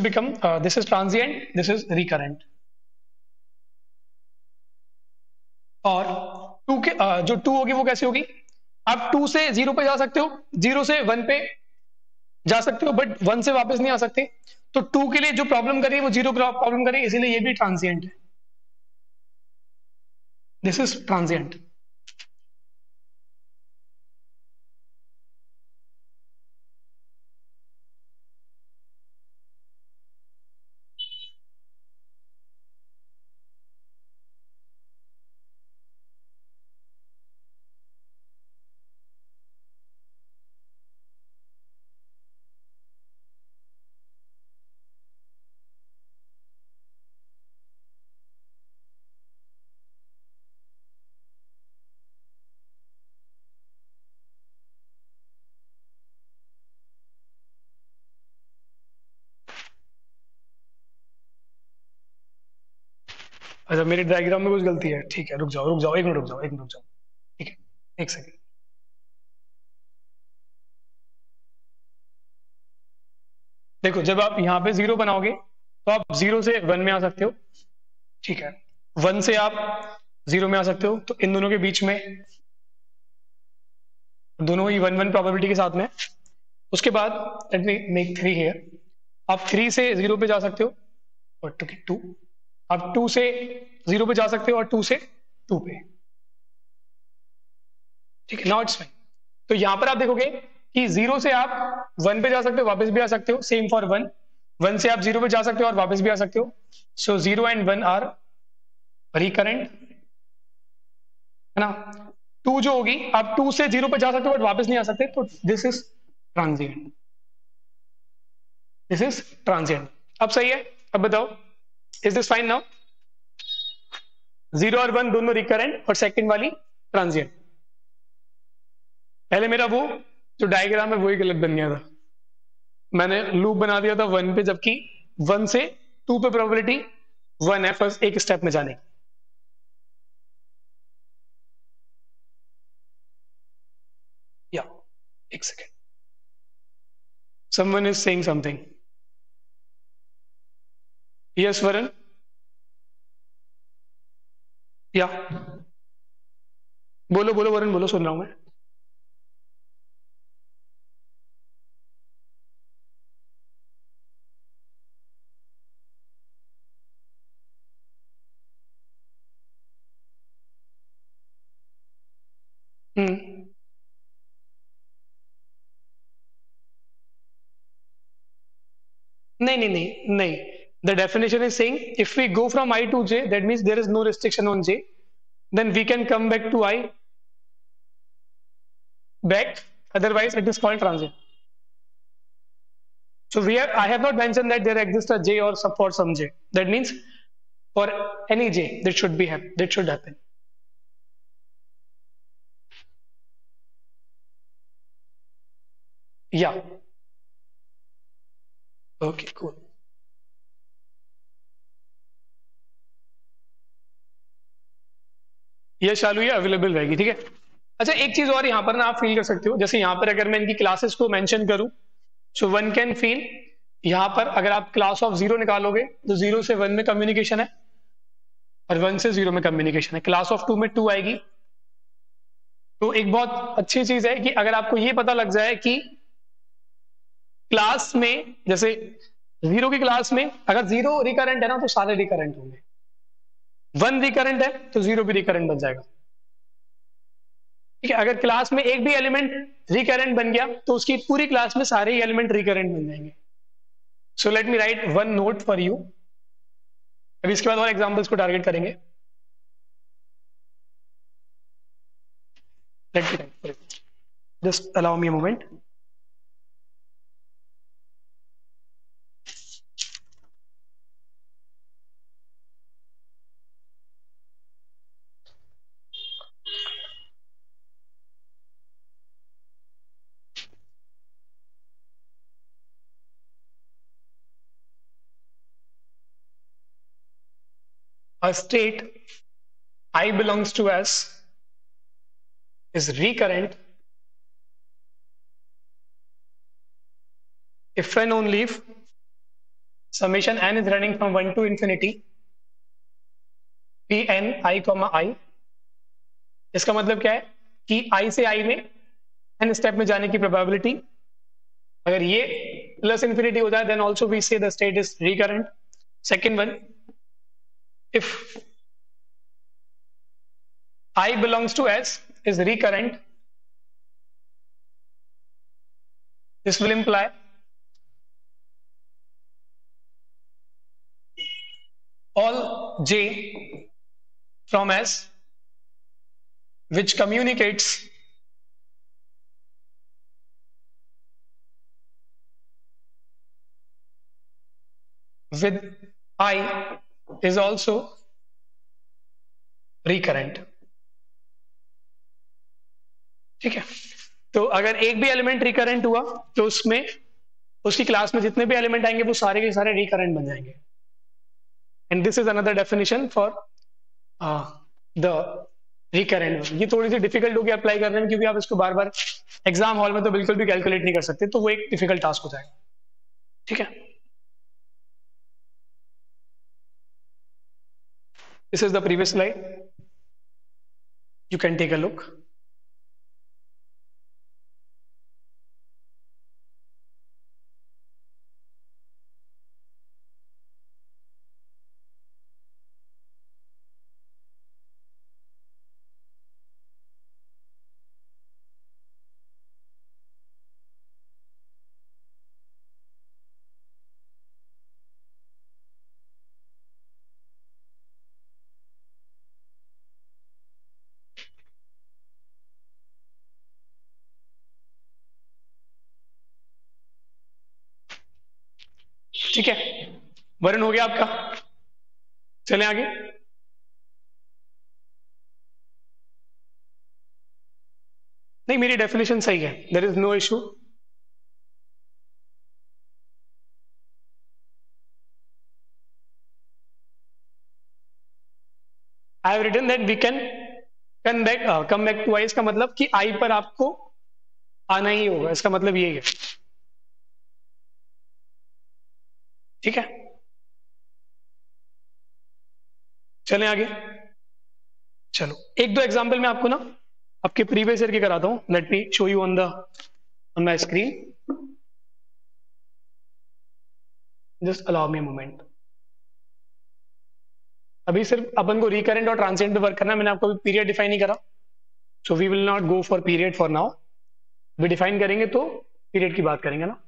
is transient, this is recurrent. और टू के जो टू होगी वो कैसे होगी, आप टू से जीरो पे जा सकते हो, जीरो से वन पे जा सकते हो, बट वन से वापस नहीं आ सकते, तो टू के लिए जो प्रॉब्लम करी है वो जीरो प्रॉब्लम करी है, इसीलिए ये भी ट्रांजिएंट है, दिस इज ट्रांजिएंट। अच्छा मेरे डायग्राम में कुछ गलती है, ठीक है, रुक जाओ एक मिनट, रुक जाओ ठीक है, एक सेकंड। देखो जब आप यहाँ पे जीरो बनाओगे तो आप जीरो से वन में आ सकते हो, ठीक है, वन से आप जीरो में आ सकते हो, तो इन दोनों के बीच में दोनों ही वन वन प्रोबेबिलिटी के साथ में। उसके बाद लेट मी मेक थ्री है, आप थ्री से जीरो पे जा सकते हो और टू, आप टू से जीरो पे जा सकते हो और टू से टू पे, ठीक है, नॉट फाइन। तो यहां पर आप देखोगे कि जीरो से आप वन पे जा सकते हो, वापस भी आ सकते हो, सेम फॉर वन, वन से आप जीरो पे जा सकते हो और वापस भी आ सकते हो, so zero and one are recurrent, है ना। टू जो होगी, आप टू से जीरो पे जा सकते हो बट वापस नहीं आ सकते, तो दिस इज ट्रांजिएंट। अब सही है, अब बताओ Is this fine now? Zero और वन दोनों रिकरेंट और सेकंड वाली ट्रांजिएंट। पहले मेरा वो जो डायग्राम है वही गलत बन गया था, मैंने लूप बना दिया था वन पे, जबकि वन से टू पे प्रोबेबिलिटी वन है फर्स्ट एक स्टेप में जाने की। या एक second, someone is saying something. Yes, Varun. या बोलो वरुण, बोलो, सुन रहा हूं मैं। नहीं, the definition is saying if we go from I to J, that means there is no restriction on J, then we can come back to I back, otherwise it is called transient. So we have, I have not mentioned that there exists a J or for some J, that means for any J that should be happen, that should happen. Yeah, okay, cool. ये चालू ये available रहेगी, ठीक है। अच्छा एक चीज और यहाँ पर ना आप फील कर सकते हो, जैसे यहाँ पर अगर मैं इनकी क्लासेस को मेंशन करूं, सो वन कैन फील, यहाँ पर अगर आप क्लास ऑफ जीरो निकालोगे तो जीरो से वन में कम्युनिकेशन है और वन से जीरो में कम्युनिकेशन है, क्लास ऑफ टू में टू आएगी। तो एक बहुत अच्छी चीज है कि अगर आपको ये पता लग जाए कि क्लास में, जैसे जीरो की क्लास में अगर जीरो रिकरेंट है ना तो सारे रिकरेंट होंगे, वन रिकरेंट है तो जीरो भी रिकरेंट बन जाएगा, ठीक है। अगर क्लास में एक भी एलिमेंट रिकरेंट बन गया तो उसकी पूरी क्लास में सारे ही एलिमेंट रिकरेंट बन जाएंगे। So let me write one note for you, अभी इसके बाद और एग्जांपल्स को टारगेट करेंगे। Let me write, just allow me a moment. A state I belongs to S is recurrent if and only if summation n is running from 1 to infinity Pn I comma I। इसका मतलब क्या है कि I से I में n step में जाने की प्रोबेबिलिटी अगर ये प्लस इन्फिनिटी होता है then also we say the state is recurrent. Second one if I belongs to S is recurrent this will imply all J from S which communicates with I is also recurrent। ठीक है, तो अगर एक भी element recurrent हुआ तो उसमें उसकी क्लास में जितने भी एलिमेंट आएंगे वो सारे के सारे रिकरेंट बन जाएंगे। And this is another definition for the recurrent. ये थोड़ी सी डिफिकल्ट होगी अप्लाई करने में क्योंकि आप इसको बार बार एग्जाम हॉल में तो बिल्कुल भी कैलकुलेट नहीं कर सकते, तो वो एक डिफिकल्ट टास्क हो जाएगा। ठीक है, this is the previous slide, you can take a look. ठीक है, वर्णन हो गया आपका, चलें आगे। नहीं, मेरी डेफिनेशन सही है, there is no issue. I have written that we can come back to आई, इसका मतलब कि आई पर आपको आना ही होगा, इसका मतलब यही है। ठीक है, चलें आगे। चलो एक दो एग्जांपल मैं आपको ना आपके प्रीवियस ईयर के कराता हूं। Let me show you on my screen, just allow me moment. अभी सिर्फ अपन को रिकरेंट और ट्रांसेंडेंट वर्क करना, मैंने आपको अभी पीरियड डिफाइन नहीं करा, so we will not go for period for now. अभी डिफाइन करेंगे तो पीरियड की बात करेंगे ना।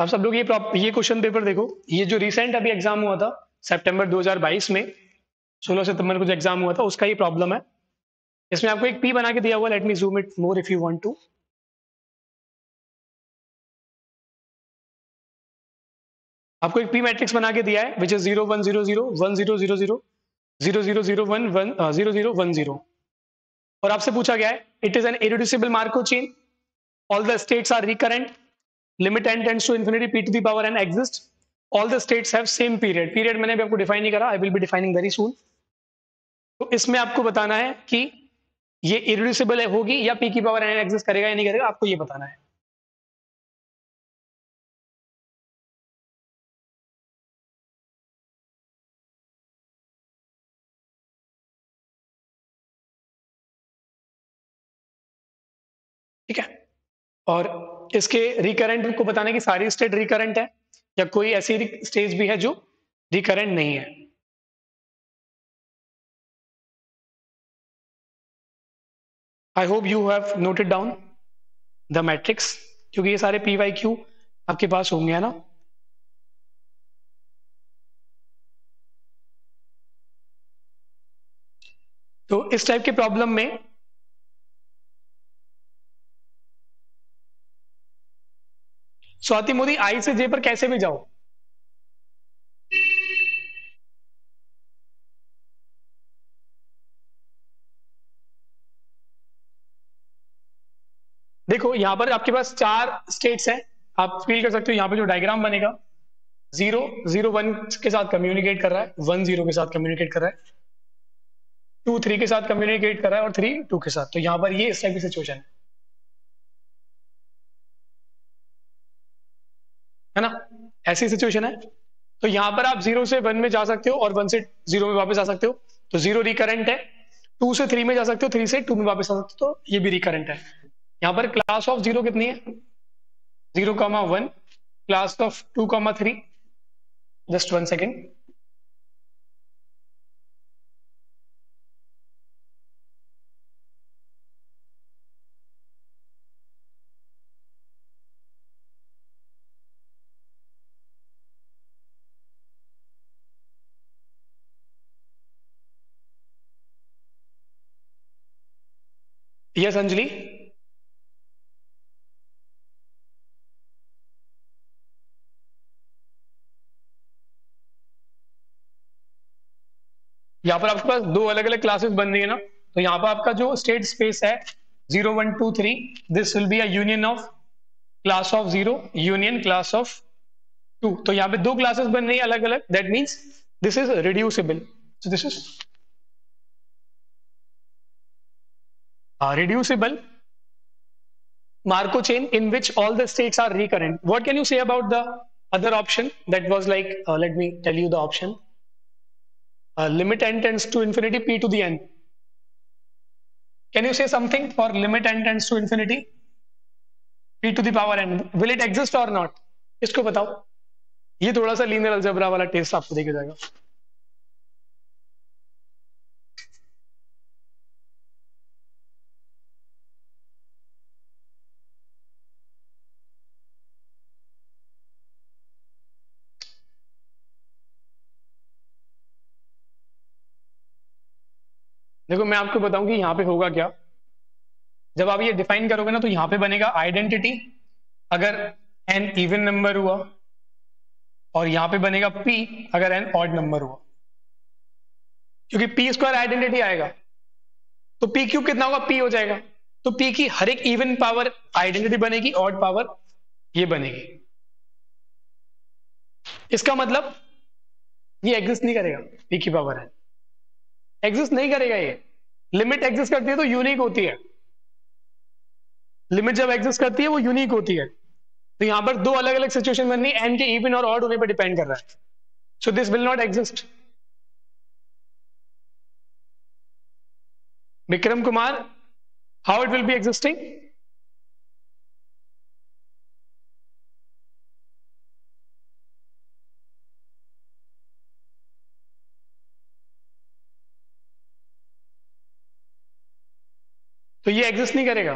आप सब लोग ये क्वेश्चन पेपर देखो, ये जो रिसेंट अभी एग्जाम हुआ था सितंबर 2022 में, 16 सितंबर को जो एग्जाम हुआ था उसका ये प्रॉब्लम है। इसमें आपको एक पी बना के दिया हुआ, let me zoom it more if you want to. आपको एक पी मैट्रिक्स बना के दिया है विच इज 0 1 0 0 1 0 0 0 0 0 0 1 0 0 1 0, और आपसे पूछा गया है it is an irreducible Markov chain, all the states are recurrent, limit n tends to infinity p to the power n exist, all the states have same period। Period मैंने भी आपको define नहीं करा, I will be defining very soon. तो इसमें आपको बताना है कि ये इरिड्यूसिबल होगी या p की पावर n एग्जिस्ट करेगा या नहीं करेगा, आपको ये बताना है। ठीक है, और इसके रिकरेंट को बताना कि सारी स्टेट रिकरेंट है या कोई ऐसी स्टेट भी है जो रिकरेंट नहीं है। I hope you have noted down the matrix, क्योंकि ये सारे PYQ आपके पास होंगे, है ना। तो इस टाइप के प्रॉब्लम में स्वाति मोदी आई से जे पर कैसे भी जाओ, देखो यहां पर आपके पास 4 स्टेट्स हैं, आप फील कर सकते हो। यहां पर जो डायग्राम बनेगा 0, 0, 1 के साथ कम्युनिकेट कर रहा है, 1, 0 के साथ कम्युनिकेट कर रहा है, 2, 3 के साथ कम्युनिकेट कर रहा है और 3, 2 के साथ। तो यहां पर ये इस टाइप की सिचुएशन है ना, ऐसी सिचुएशन है। तो यहां पर आप 0 से 1 में जा सकते हो और 1 से 0 में वापस आ सकते हो, तो 0 रिकरेंट है। 2 से 3 में जा सकते हो, 3 से 2 में वापस आ सकते हो, तो ये भी रिकरेंट है। यहां पर क्लास ऑफ 0 कितनी है, 0,1, class of 2,3, just 1 second. Yes Anjali, यहां पर आपके पास 2 अलग अलग क्लासेस बन रही है ना। तो यहां पर आपका जो स्टेट स्पेस है 0, 1, 2, 3, this will be a union of class of 0 union class of 2। तो यहां पे 2 क्लासेस बन रही है अलग अलग, that means this is reducible. So this is reducible Markov chain in which all the states are recurrent. What can you say about the other option that was like, let me tell you the option, limit n tends to infinity p to the n. Can you say something for limit n tends to infinity p to the power n? Will it exist or not? इसको बताओ। ये थोड़ा सा linear algebra वाला test आपको देके जाएगा। देखो मैं आपको बताऊं कि यहाँ पे होगा क्या, जब आप ये डिफाइन करोगे ना, तो यहाँ पे बनेगा आइडेंटिटी अगर n इवन नंबर हुआ, और यहाँ पे बनेगा p अगर n ऑड नंबर हुआ, क्योंकि p स्क्वायर आइडेंटिटी आएगा। तो p क्यूब कितना होगा, p हो जाएगा। तो p की हर एक इवन पावर आइडेंटिटी बनेगी, ऑड पावर ये बनेगी। इसका मतलब ये एग्जिस्ट नहीं करेगा, p की पावर है एग्जिस्ट नहीं करेगा। ये लिमिट एग्जिस्ट करती है तो यूनिक होती है, लिमिट जब एग्जिस्ट करती है वो यूनिक होती है। तो यहां पर 2 अलग अलग सिचुएशन बननी, एन के इवन और ऑड होने पर डिपेंड कर रहा है। So this will not exist. Vikram Kumar, how it will be existing? तो ये एग्जिस्ट नहीं करेगा,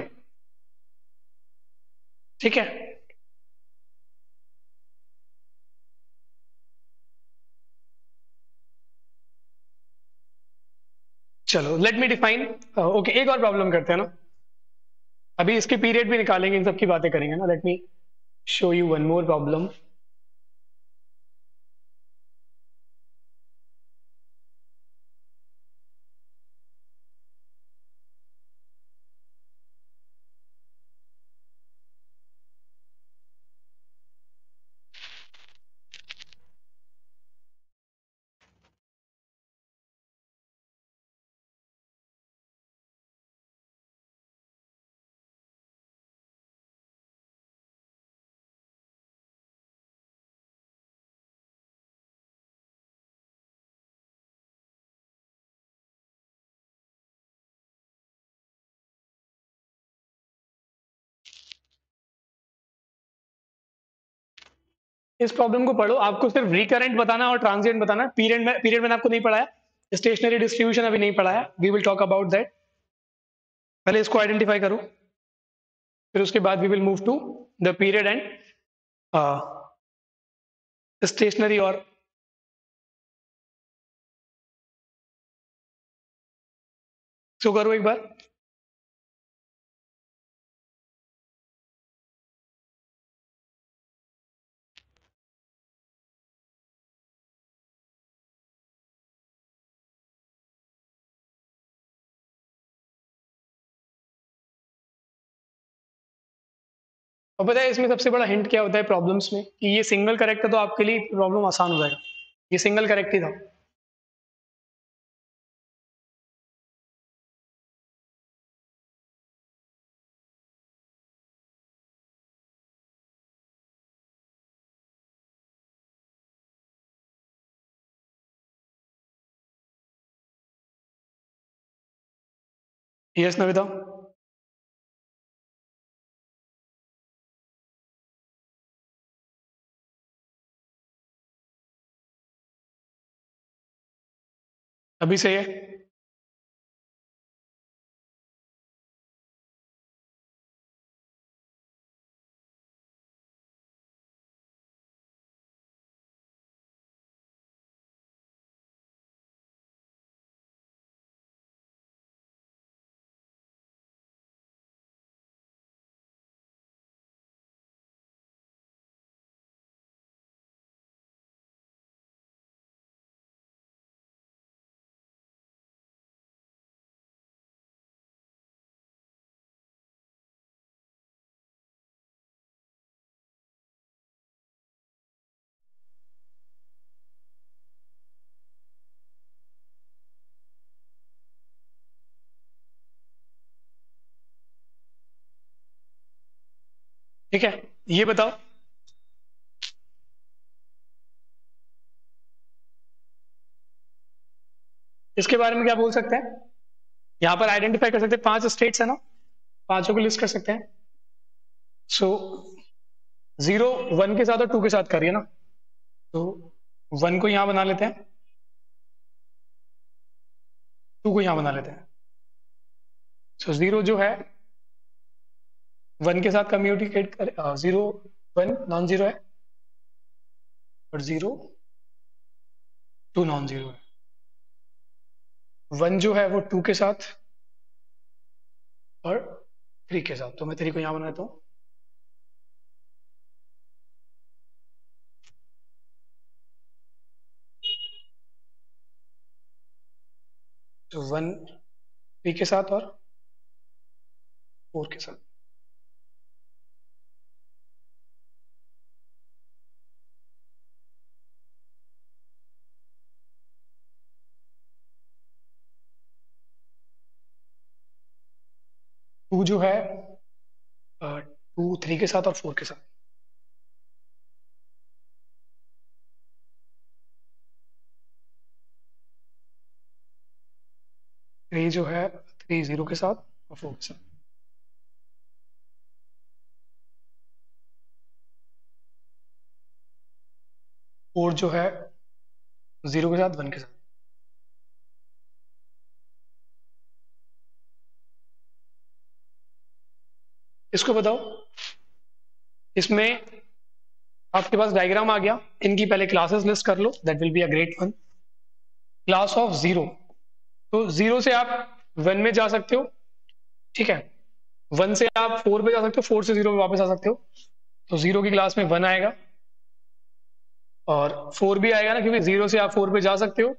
ठीक है। चलो लेट मी डिफाइन, ओके एक और प्रॉब्लम करते हैं ना, अभी इसके पीरियड भी निकालेंगे, इन सब की बातें करेंगे ना। Let me show you one more problem. इस प्रॉब्लम को पढ़ो, आपको सिर्फ रिकरेंट बताना और ट्रांजिएंट बताना। पीरियड में आपको नहीं पढ़ाया, स्टेशनरी डिस्ट्रीब्यूशन अभी नहीं पढ़ाया, we will talk about that. पहले इसको आइडेंटिफाई करो, फिर उसके बाद we will move to the period and stationary और सो करो एक बार। और पता है इसमें सबसे बड़ा हिंट क्या होता है प्रॉब्लम्स में, कि ये सिंगल करेक्ट है तो आपके लिए प्रॉब्लम आसान हो जाएगा, ये सिंगल करेक्ट ही था। यस नविता, अभी सही है। ठीक है, ये बताओ इसके बारे में क्या बोल सकते हैं। यहां पर आइडेंटिफाई कर सकते हैं, 5 स्टेट्स है ना, पांचों को लिस्ट कर सकते हैं। सो 0, 1 के साथ और 2 के साथ करिए ना, तो 1 को यहां बना लेते हैं, 2 को यहां बना लेते हैं। सो 0 जो है 1 के साथ कम्युनिकेट करे, 0, 1 नॉन जीरो है और 0, 2 नॉन जीरो है। 1 जो है वो 2 के साथ और 3 के साथ, तो मैं 3 को यहां बनाता हूं। तो 1 3 के साथ और 4 के साथ। जो है 2, 3 के साथ और 4 के साथ। ये जो है 3, 0 के साथ और 4 के साथ। और जो है 0 के साथ, 1 के साथ। इसको बताओ, इसमें आपके पास डायग्राम आ गया। इनकी पहले क्लासेस लिस्ट कर लो, that will be a great one. Class of 0, तो 0 से आप 1 में जा सकते हो, ठीक है, 1 से आप 4 पे जा सकते हो, 4 से 0 में वापस आ सकते हो। तो 0 की क्लास में 1 आएगा और 4 भी आएगा ना, क्योंकि 0 से आप 4 पे जा सकते हो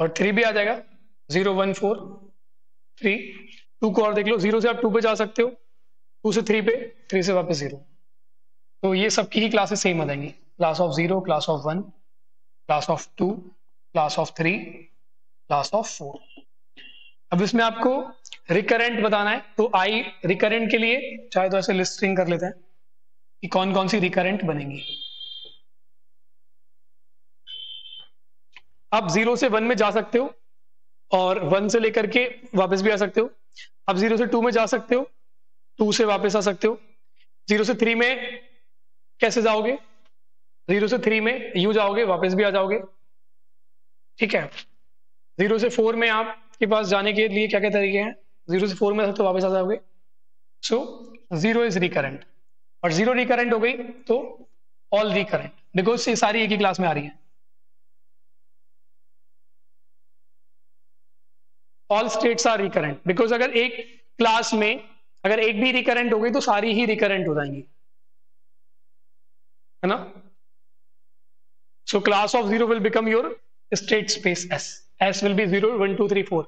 और 3 भी आ जाएगा। 0, 1, 4, 3। 2 को और देख लो, 0 से आप 2 पे जा सकते हो, 2 से 3 पे, 3 से वापस 0। तो ये सब की क्लासेस सेम आ जाएंगी, class of 0, class of 1, class of 2, class of 3, class of 4। अब इसमें आपको रिकरेंट बताना है, तो आई रिकरेंट के लिए चाहे तो ऐसे लिस्टिंग कर लेते हैं कि कौन कौन सी रिकरेंट बनेंगी। आप 0 से 1 में जा सकते हो और 1 से लेकर के वापस भी आ सकते हो। अब 0 से 2 में जा सकते हो, 2 से वापस आ सकते हो। 0 से 3 में कैसे जाओगे, 0 से 3 में यूं जाओगे, वापस भी आ जाओगे, ठीक है। जीरो से फोर में आपके पास जाने के लिए क्या क्या तरीके हैं, जीरो से फोर में तो वापस आ जाओगे। सो जीरो इज रिकरेंट और जीरो रिकरेंट हो गई तो ऑल रिकरेंट, बिकॉज ये सारी एक ही क्लास में आ रही है। All states are recurrent because अगर एक क्लास में अगर एक भी रिकरेंट हो गई तो सारी ही रिकरेंट हो जाएंगी, है ना। So class of zero will become your state space S, S will be 0 1 2 3 4।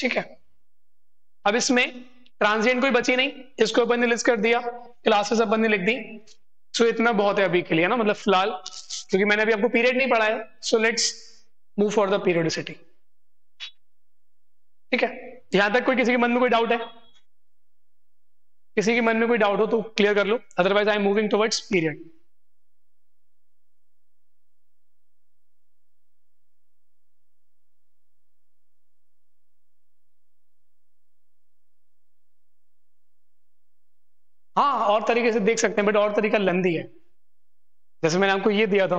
ठीक है, अब इसमें ट्रांजिएंट कोई बची नहीं, इसको अपन ने लिस्ट कर दिया, क्लासेस अपन ने लिख दी। सो इतना बहुत है अभी के लिए ना, मतलब फिलहाल क्योंकि मैंने अभी आपको पीरियड नहीं पढ़ाया। So let's move for the periodicity. ठीक है, यहां तक कोई किसी के मन में कोई डाउट है? किसी के मन में कोई डाउट हो तो क्लियर कर लो, otherwise I am moving towards period. हाँ, और तरीके से देख सकते हैं बट और तरीका लंदी है, जैसे मैंने आपको ये दिया था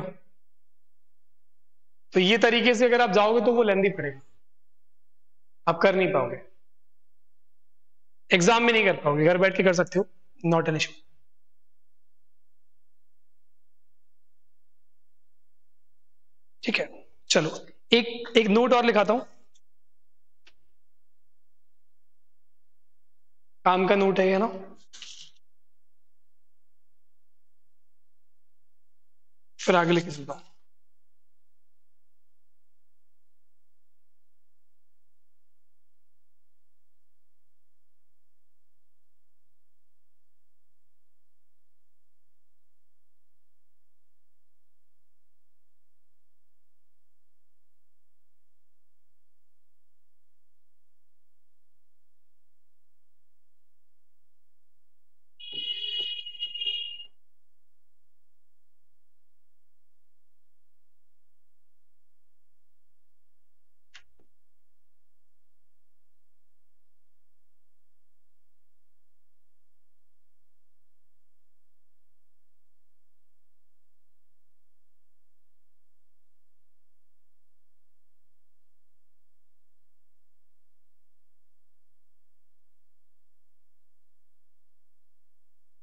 तो ये तरीके से अगर आप जाओगे तो वो लंदी पड़ेगा, आप कर नहीं पाओगे, एग्जाम में नहीं कर पाओगे, घर बैठ के कर सकते हो, नॉट एन इश्यू। ठीक है, चलो एक नोट और लिखाता हूं, काम का नोट है ना। फिर आगे लेके चलता हूं।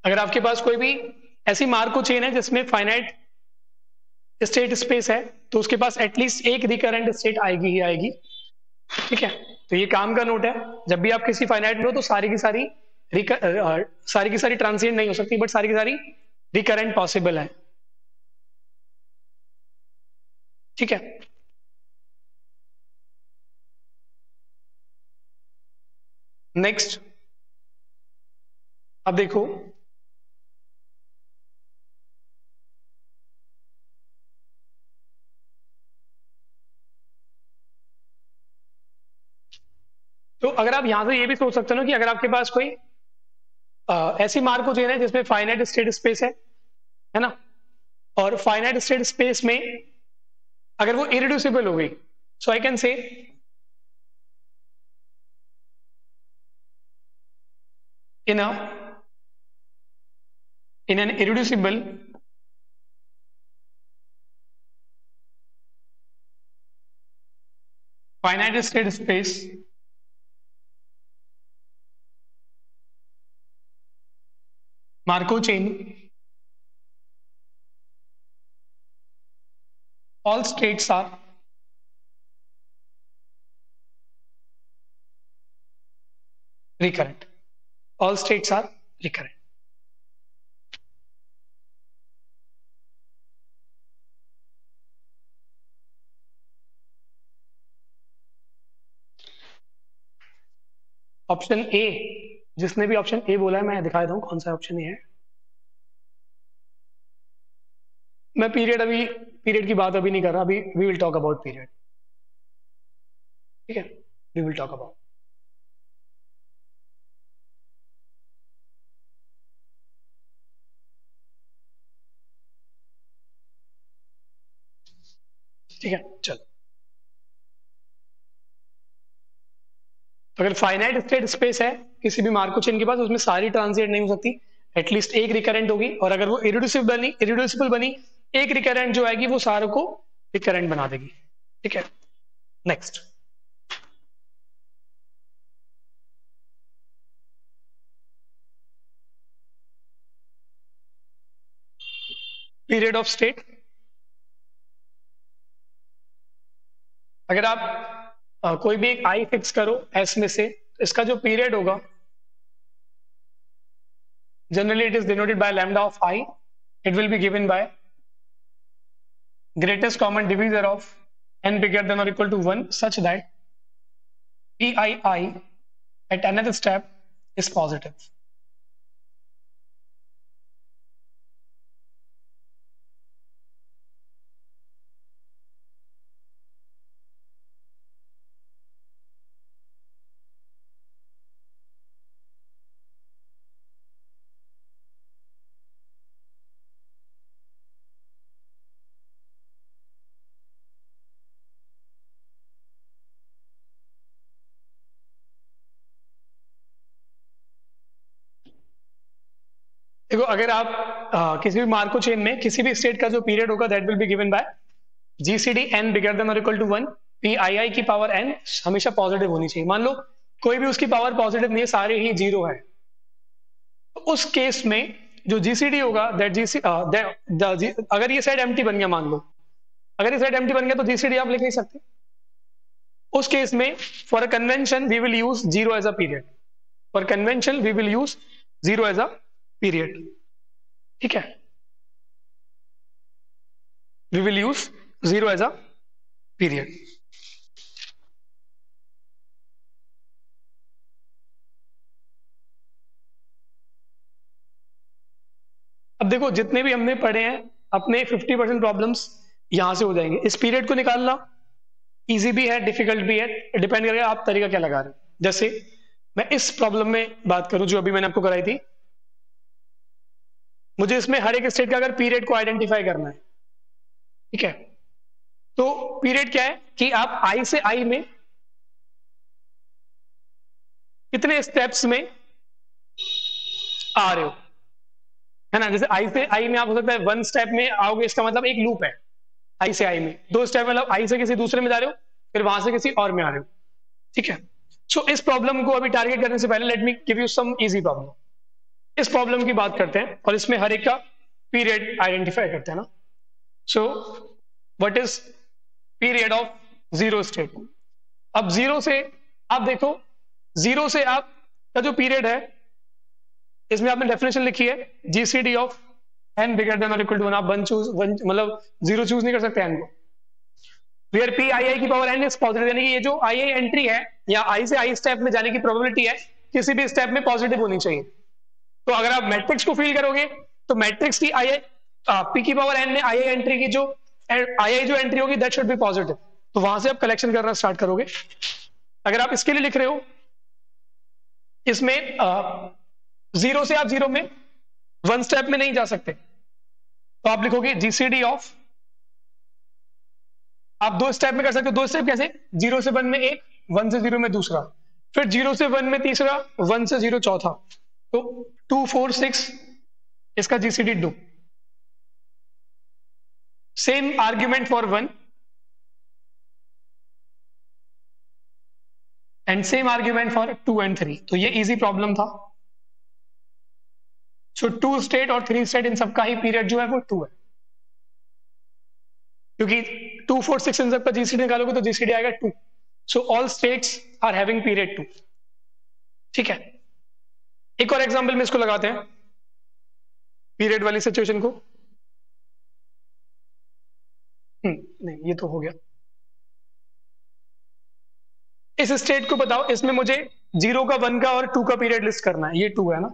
अगर आपके पास कोई भी ऐसी मार्कोव चेन है जिसमें फाइनाइट स्टेट स्पेस है तो उसके पास एटलीस्ट एक रिकरेंट स्टेट आएगी ही आएगी। ठीक है, तो ये काम का नोट है, जब भी आप किसी फाइनाइट में हो तो सारी की सारी ट्रांसिएंट नहीं हो सकती बट सारी की सारी रिकरेंट पॉसिबल है। ठीक है, नेक्स्ट अब देखो तो अगर आप यहां से ये भी सोच सकते हो ना कि अगर आपके पास कोई ऐसी मार्कोव चेन है जिसमें फाइनाइट स्टेट स्पेस है ना, और फाइनाइट स्टेट स्पेस में अगर वो इरिड्यूसिबल हो गई so I can say in an irreducible finite state space Markov chain, all states are recurrent. All states are recurrent. Option A, जिसने भी ऑप्शन ए बोला है मैं दिखा देता हूं कौन सा ऑप्शन ए है। मैं पीरियड की बात अभी नहीं कर रहा, अभी we will talk about period. ठीक है, वी विल टॉक अबाउट। ठीक है, चलो तो अगर फाइनाइट स्टेट स्पेस है किसी भी मार्कोव चेन के पास, उसमें सारी ट्रांसिएंट नहीं हो सकती, एटलीस्ट एक रिकरेंट होगी, और अगर वो इरिड्यूसिबल बनी एक रिकरेंट जो आएगी वो सारों को रिकरेंट बना देगी। ठीक है, नेक्स्ट, पीरियड ऑफ स्टेट। अगर आप कोई भी एक आई फिक्स करो एस में से, तो इसका जो पीरियड होगा generally it is denoted by lambda of I, it will be given by greatest common divisor of n bigger than or equal to 1 such that PII at another step is positive. देखो अगर आप किसी भी Marco chain में किसी भी state का जो पीरियड होगा that will be given by GCD n bigger than और इक्वल टू 1, पीआईआई की पावर एन हमेशा पॉजिटिव होनी चाहिए। मान लो कोई भी उसकी पावर पॉजिटिव नहीं है, सारे ही जीरो है, तो उस केस में जो जीसीडी होगा दैट अगर ये साइड एम्प्टी बन गया, मान लो अगर ये साइड एम्प्टी बन गया तो जीसीडी आप लिख नहीं सकते। उस केस में for a convention we will use zero as a period, for convention we will use zero as a period, ठीक है, we will use zero as a period. अब देखो जितने भी हमने पढ़े हैं अपने 50% प्रॉब्लम्स यहां से हो जाएंगे। इस पीरियड को निकालना इजी भी है, डिफिकल्ट भी है, डिपेंड करेगा आप तरीका क्या लगा रहे हो। जैसे मैं इस प्रॉब्लम में बात करूं जो अभी मैंने आपको कराई थी, मुझे इसमें हर एक स्टेट का अगर पीरियड को आइडेंटिफाई करना है, ठीक है, तो पीरियड क्या है कि आप आई से आई में कितने स्टेप्स में आ रहे हो, है ना। जैसे आई से आई में आप हो सकता है 1 स्टेप में आओगे, इसका मतलब एक लूप है। आई से आई में 2 स्टेप, मतलब आई से किसी दूसरे में जा रहे हो फिर वहां से किसी और में आ रहे हो, ठीक है। सो इस प्रॉब्लम को अभी टारगेट करने से पहले let me give you some easy problem. इस प्रॉब्लम की बात करते हैं और इसमें हर एक का पीरियड आइडेंटिफाई करते हैं ना। So what is period of zero state. अब जीरो से आप देखो, जीरो से आप का जो पीरियड है इसमें आपने डेफिनेशन लिखी है GCD of n bigger than और इक्वल टू 1। आप मतलब जीरो चूज नहीं कर सकते एन को, वेयर पी आई आई की पावर एन इज पॉजिटिव, यानी कि ये जो आई आई एंट्री है या आई से आई स्टेप में जाने की प्रोबेबिलिटी है किसी भी स्टेप में पॉजिटिव होनी चाहिए। तो अगर आप मैट्रिक्स को फील करोगे तो मैट्रिक्स की आई पी की पावर एन में आई आई एंट्री की जो आई आई एंट्री होगी दैट शुड बी पॉजिटिव, तो वहां से आप कलेक्शन करना स्टार्ट करोगे। अगर आप इसके लिए लिख रहे हो इसमें जीरो से आप जीरो में 1 स्टेप में नहीं जा सकते, तो आप लिखोगे जीसीडी ऑफ, आप 2 स्टेप में कर सकते हो। 2 स्टेप कैसे, 0 से 1 में एक, 1 से 0 में दूसरा, फिर 0 से 1 में तीसरा, 1 से 0 चौथा, तो 2, 4, 6 इसका GCD 2। Same argument for 1 and same argument for 2 and 3। तो ये इजी प्रॉब्लम था। सो 2 स्टेट और 3 स्टेट इन सबका ही पीरियड जो है वो 2 है, क्योंकि 2, 4, 6 इन सबका जीसीडी निकालोगे तो जीसीडी आएगा 2। So all states are having period 2, ठीक है। एक और एग्जाम्पल में इसको लगाते हैं पीरियड वाली सिचुएशन को। नहीं, ये तो हो गया। इस स्टेट को बताओ, इसमें मुझे 0 का 1 का और 2 का पीरियड लिस्ट करना है। ये 2 है ना,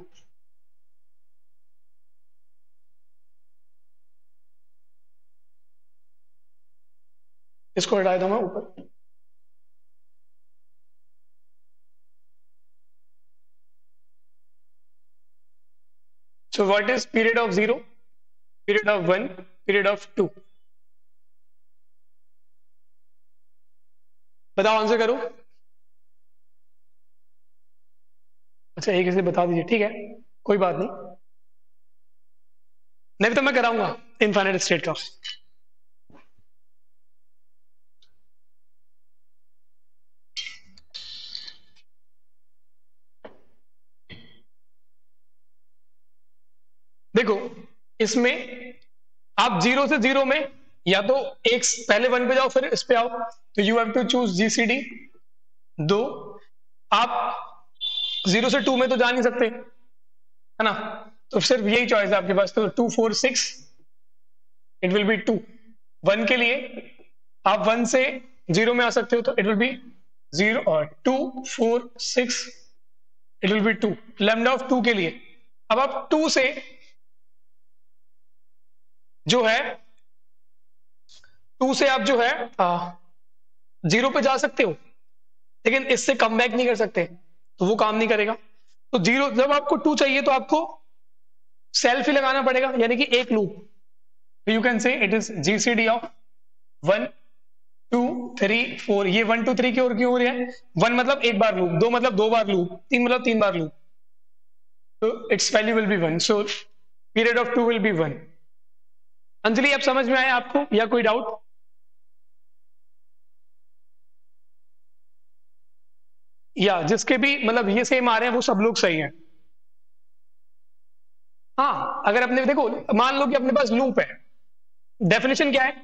इसको हटाया था मैं ऊपर। So what is period of 0, period of 1, period of 2? बताओ, आंसर करो। अच्छा एक इसे बता दीजिए, ठीक है कोई बात नहीं, नहीं तो मैं कराऊंगा इनफाइनाइट स्टेट का। देखो इसमें आप जीरो से जीरो में या तो एक पहले वन पे जाओ फिर इस पे आओ, तो you have to choose GCD. दो, आप जीरो से टू में तो जा नहीं सकते है ना, तो सिर्फ यही चॉइस है आपके पास। तो 2 4 6 इट विल बी 2। वन के लिए आप वन से जीरो में आ सकते हो तो इट विल बी 0, और 2 4 6 it will be 2। Lambda of 2 के लिए अब आप 2 से जो है 2 से आप जो है 0 पे जा सकते हो, लेकिन इससे कम बैक नहीं कर सकते तो वो काम नहीं करेगा। तो 0 जब आपको 2 चाहिए तो आपको सेल्फ ही लगाना पड़ेगा, यानी कि एक loop. You can say it is GCD of 1 2 3 4। ये 1 2 3 की ओर क्यों हो रही है? 1 मतलब एक बार लूप, 2 मतलब दो बार लूप, 3 मतलब तीन बार लूप। तो its value will be 1, so period of 2 will be 1। Anjali आप समझ में आए आपको या कोई डाउट? या जिसके भी मतलब ये सेम आ रहे हैं वो सब लोग सही हैं। हाँ, अगर अपने देखो मान लो कि अपने पास लूप है, डेफिनेशन क्या है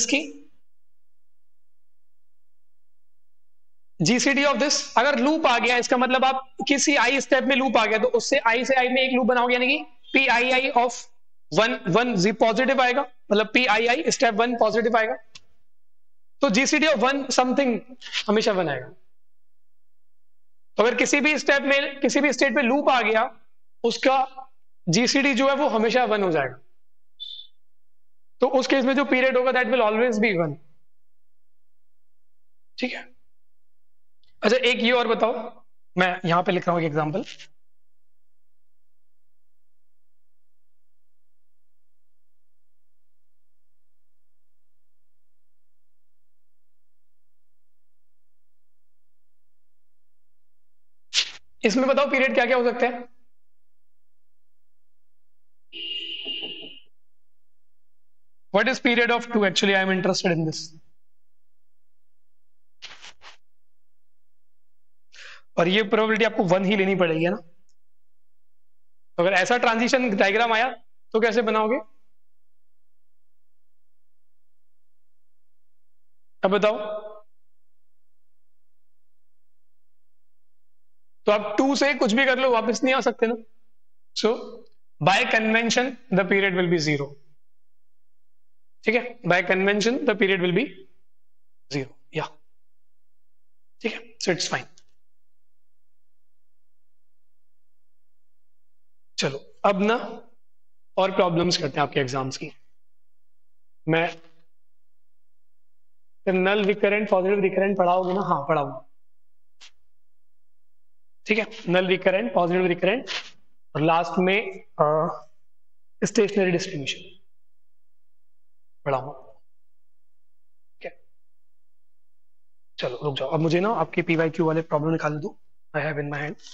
इसकी, जीसीडी ऑफ दिस। अगर लूप आ गया इसका मतलब आप किसी आई स्टेप में लूप आ गया तो उससे आई से आई में एक लूप बनाओगे, यानी कि P I I of 1 1 positive आएगा, मतलब P I I step 1 positive आएगा। तो जीसीडी ऑफ 1 समथिंग हमेशा 1 आएगा। तो अगर किसी भी स्टेप में किसी भी स्टेट में लूप आ गया उसका जीसीडी जो है वो हमेशा 1 हो जाएगा। तो उस केस में जो पीरियड होगा दैट विल ऑलवेज बी 1। ठीक है। अच्छा एक ये और बताओ, मैं यहां पे लिख रहा हूं एक एग्जांपल। इसमें बताओ पीरियड क्या क्या हो सकते हैं। What is period of 2? Actually, I am interested in this. और ये प्रोबेबिलिटी आपको 1 ही लेनी पड़ेगी है ना। अगर ऐसा ट्रांजिशन डायग्राम आया तो कैसे बनाओगे अब बताओ। तो आप 2 से कुछ भी कर लो वापस नहीं आ सकते ना। So by convention the period will be 0। ठीक है, by convention the period will be 0 या। ठीक है, सो इट्स फाइन। चलो अब ना और प्रॉब्लम्स करते हैं आपके एग्जाम्स की। मैं नल रिकरेंट पॉजिटिव रिकरेंट पढ़ाओगे ना? हाँ पढ़ाऊंगा। ठीक है, नल रिकरेंट पॉजिटिव रिकरेंट और लास्ट में स्टेशनरी डिस्ट्रीब्यूशन पढ़ाऊंगा। ठीक है, चलो रुक जाओ। अब मुझे ना आपके PYQ वाले प्रॉब्लम निकाल दो। I have in my hand.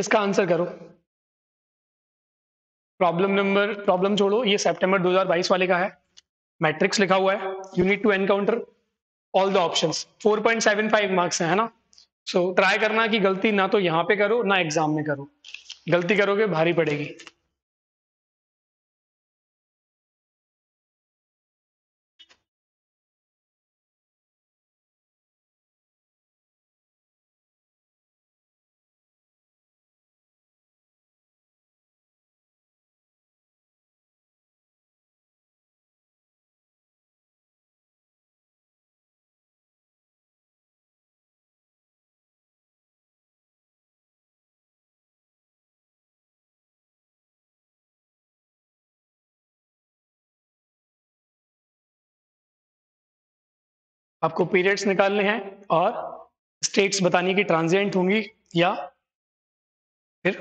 इसका आंसर करो। प्रॉब्लम छोड़ो, ये सितंबर 2022 वाले का है। मैट्रिक्स लिखा हुआ है, you need to encounter all the options. 4.75 marks है ना। सो ट्राई करना कि गलती ना तो यहाँ पे करो ना एग्जाम में करो। गलती करोगे भारी पड़ेगी। आपको पीरियड्स निकालने हैं और स्टेट्स बतानी कि ट्रांजिएंट होंगी या फिर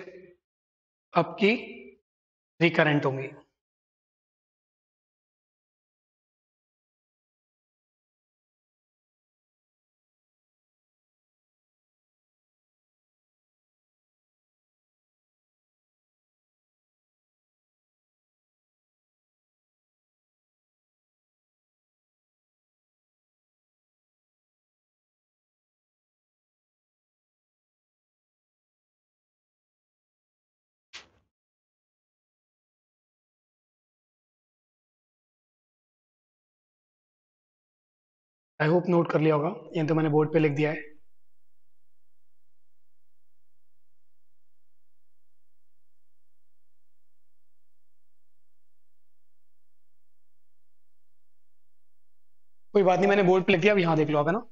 आपकी रिकरेंट होंगी। आई होप नोट कर लिया होगा, ये तो मैंने बोर्ड पे लिख दिया है। कोई बात नहीं, मैंने बोर्ड पे लिख दिया, अब यहां देख लो आप, है ना।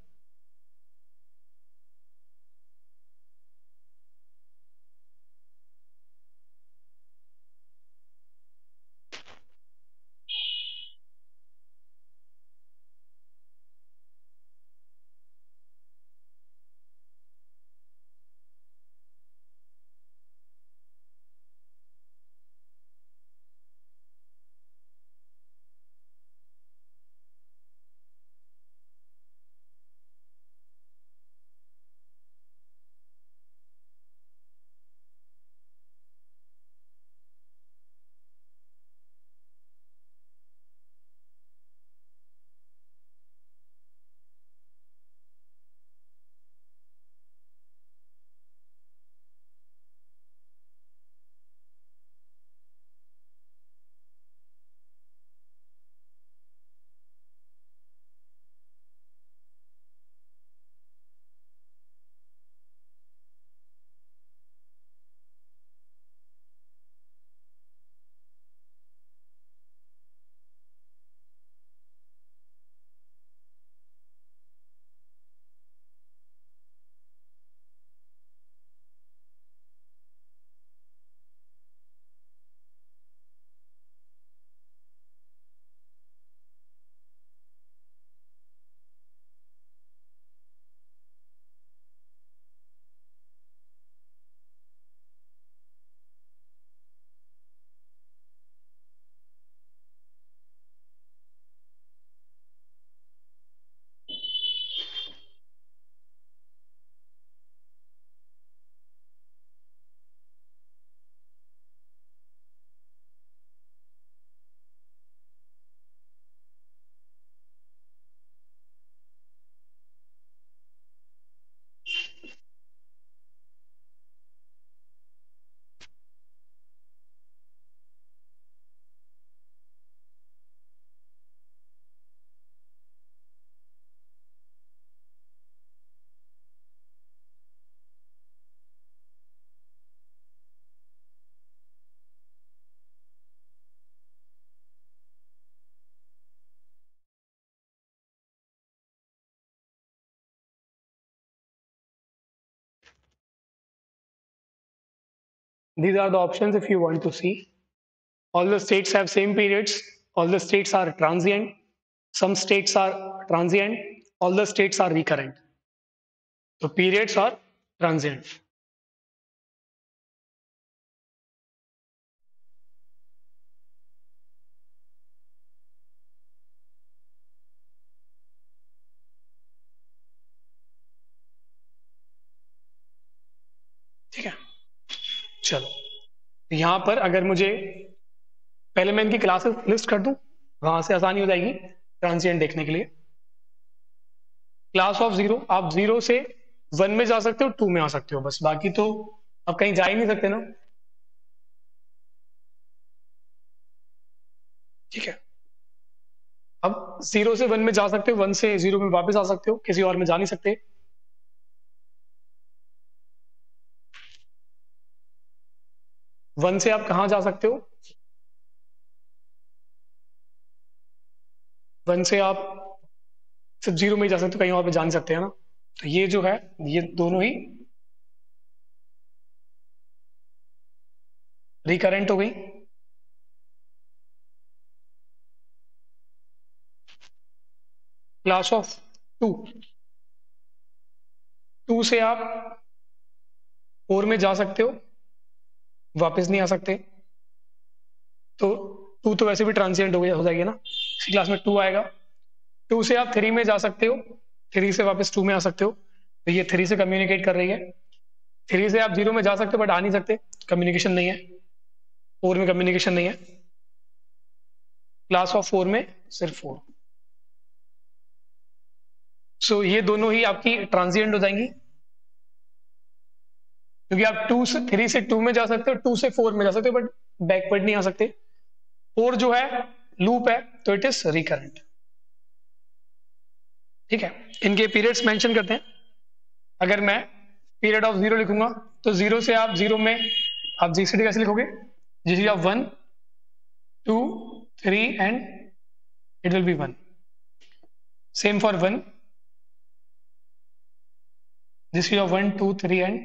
These are the options if you want to see. All the states have same periods. All the states are transient. Some states are transient. All the states are recurrent. So periods are transient. चलो यहां पर अगर मुझे पहले मैं इनकी classes list कर दूं, वहां से आसानी हो जाएगी ट्रांजिएंट देखने के लिए। क्लास ऑफ जीरो, आप 0 से 1 में जा सकते हो, 2 में आ सकते हो, बस बाकी तो आप कहीं जा ही नहीं सकते ना, ठीक है। अब 0 से 1 में जा सकते हो, 1 से 0 में वापस आ सकते हो, किसी और में जा नहीं सकते। वन से आप कहां जा सकते हो? 1 से आप सिर्फ 0 में ही जा सकते हो, कहीं और पे जा नहीं सकते, है ना। तो ये जो है ये दोनों ही रिकरेंट हो गई। क्लास ऑफ 2, 2 से आप 4 में जा सकते हो, वापस नहीं आ सकते, तो 2 तो वैसे भी ट्रांसिएंट हो जाएगी ना, इसी क्लास में 2 आएगा। 2 से आप 3 में जा सकते हो, 3 से वापस 2 में आ सकते हो, तो ये 3 से कम्युनिकेट कर रही है। 3 से आप 0 में जा सकते हो बट आ नहीं सकते, कम्युनिकेशन नहीं है। 4 में कम्युनिकेशन नहीं है, क्लास ऑफ 4 में सिर्फ 4। सो ये दोनों ही आपकी ट्रांसिएंट हो जाएंगी, क्योंकि आप 3 से 2 में जा सकते हो, 2 से 4 में जा सकते हो बट बैकवर्ड नहीं आ सकते। 4 जो है लूप है तो इट इज रिकरेंट। ठीक है, इनके पीरियड्स मेंशन करते हैं। अगर मैं पीरियड ऑफ 0 लिखूंगा तो 0 से आप 0 में आप जीसीडी कैसे लिखोगे, GCD of 1, 2, 3 and it will be 1। Same for 1, GCD of 1, 2, 3 and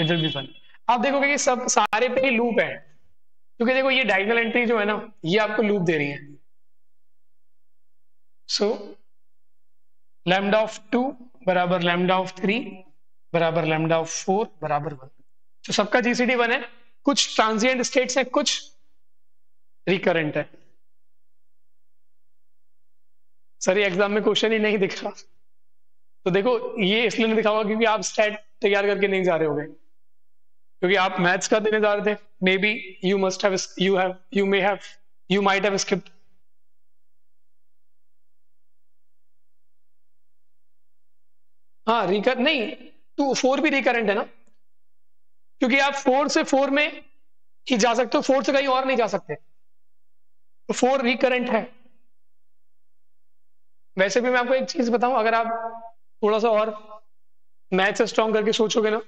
it will be 1। आप देखोगे कि सब सारे पे ही लूप है, क्योंकि देखो ये डायगोनल एंट्री जो है ना ये आपको लूप दे रही है। सो लैम्बडा ऑफ 2 बराबर लैम्बडा ऑफ 3 बराबर लैम्बडा ऑफ 4 बराबर 1। तो सबका जीसीडी 1 है, कुछ ट्रांसिएंट स्टेट्स हैं, कुछ रिकरेंट है। सर ये एग्जाम में क्वेश्चन ही नहीं दिखा, तो देखो ये इसलिए नहीं दिखा होगा क्योंकि आप स्टैट तैयार करके नहीं जा रहे होंगे, क्योंकि आप मैथ्स का देने जा रहे थे। May be you must have, you may have, you might have skipped. हाँ रिकर नहीं, 4 भी रिकरेंट है ना, क्योंकि आप 4 से 4 में ही जा सकते हो, 4 से कहीं और नहीं जा सकते, तो 4 रिकरेंट है। वैसे भी मैं आपको एक चीज बताऊं, अगर आप थोड़ा सा और मैथ से स्ट्रॉन्ग करके सोचोगे ना,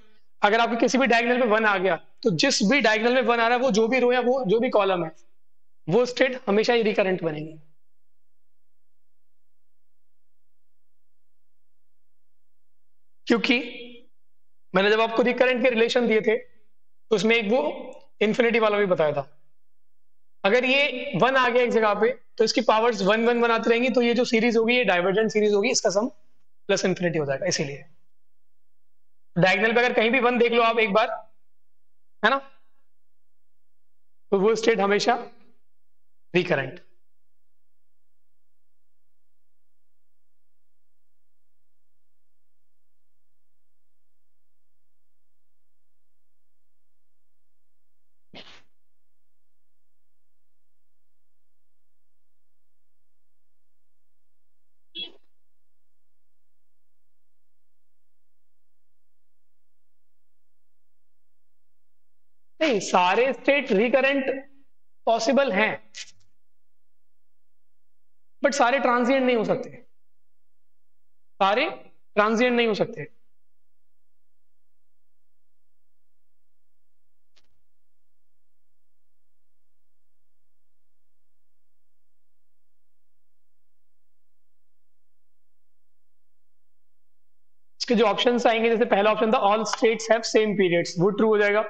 अगर आपके किसी भी डायगोनल में 1 आ गया तो जिस भी डायगोनल में 1 आ रहा है वो जो भी रो या वो जो भी कॉलम है वो स्टेट हमेशा ही रिकरेंट बनेगी। क्योंकि मैंने जब आपको रिकरेंट के रिलेशन दिए थे तो उसमें एक वो इन्फिनिटी वाला भी बताया था। अगर ये 1 आ गया एक जगह पे तो इसकी पावर्स 1, 1, 1 आती रहेंगी, तो ये जो सीरीज होगी ये डाइवर्जेंट सीरीज होगी, इसका सम प्लस इन्फिनिटी हो जाएगा। इसीलिए डायगोनल पे अगर कहीं भी 1 देख लो आप एक बार, है ना, तो वो स्टेट हमेशा रिकरेंट। नहीं, सारे स्टेट रिकरेंट पॉसिबल हैं बट सारे ट्रांसिएंट नहीं हो सकते, सारे ट्रांसिएंट नहीं हो सकते। इसके जो ऑप्शंस आएंगे, जैसे पहला ऑप्शन था all states have same periods, वो ट्रू हो जाएगा।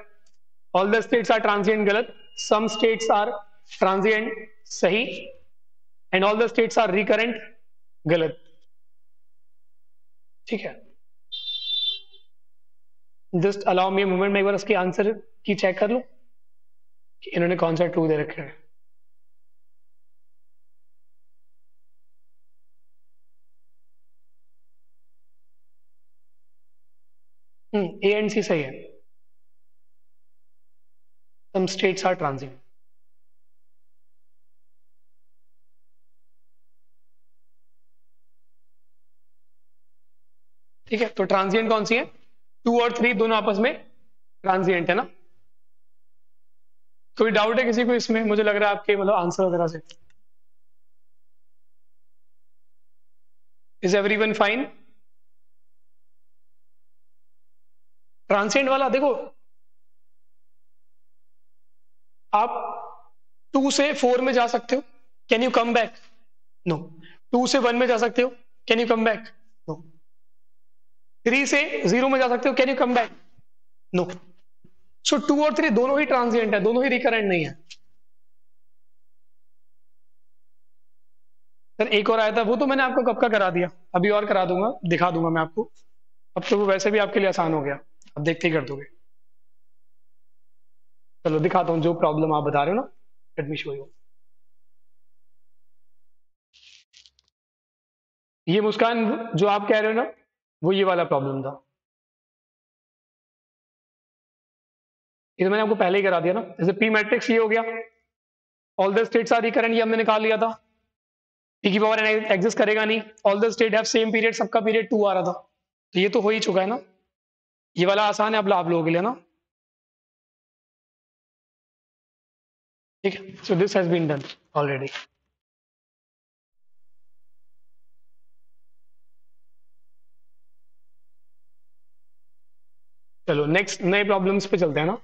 All the states are transient गलत, some states are transient सही, and all the states are recurrent गलत। ठीक है, just allow me a moment, मैं एक बार उसके आंसर की चेक कर लूं कि इन्होंने कौन सा ट्रू दे रखे हैं। A एंड C सही है, some states are transient। ठीक है, तो ट्रांसिएंट कौन सी है, 2 और 3 दोनों आपस में ट्रांसिएंट है ना। कोई डाउट है किसी को इसमें? मुझे लग रहा है आपके मतलब आंसर वगैरह से। Is everyone fine? ट्रांसिएंट वाला देखो, आप 2 से 4 में जा सकते हो, can you come back? No. 2 से 1 में जा सकते हो, can you come back? No. 3 से 0 में जा सकते हो, can you come back? No. So 2 और 3 दोनों ही ट्रांसिएंट है, दोनों ही रिकरेंट नहीं है। सर एक और आया था, वो तो मैंने आपको कब का करा दिया, अभी और करा दूंगा, दिखा दूंगा मैं आपको, अब तो वो वैसे भी आपके लिए आसान हो गया, आप देखते ही कर दोगे। चलो दिखाता हूँ जो प्रॉब्लम आप बता रहे हो ना, लेट मी शो यू। ये मुस्कान जो आप कह रहे हो ना, वो ये वाला प्रॉब्लम था, ये मैंने आपको पहले ही करा दिया ना। जैसे पी मैट्रिक्स ये हो गया, all the states are recurrent, ये हमने निकाल लिया था, पी की पावर एन एग्जिस्ट करेगा नहीं, all the state have same period, सबका पीरियड 2 आ रहा था, तो ये तो हो ही चुका है ना, ये वाला आसान है अब आप लोगों के लिए ना, ठीक है। So this has been done already. चलो नेक्स्ट नए प्रॉब्लम्स पे चलते हैं ना।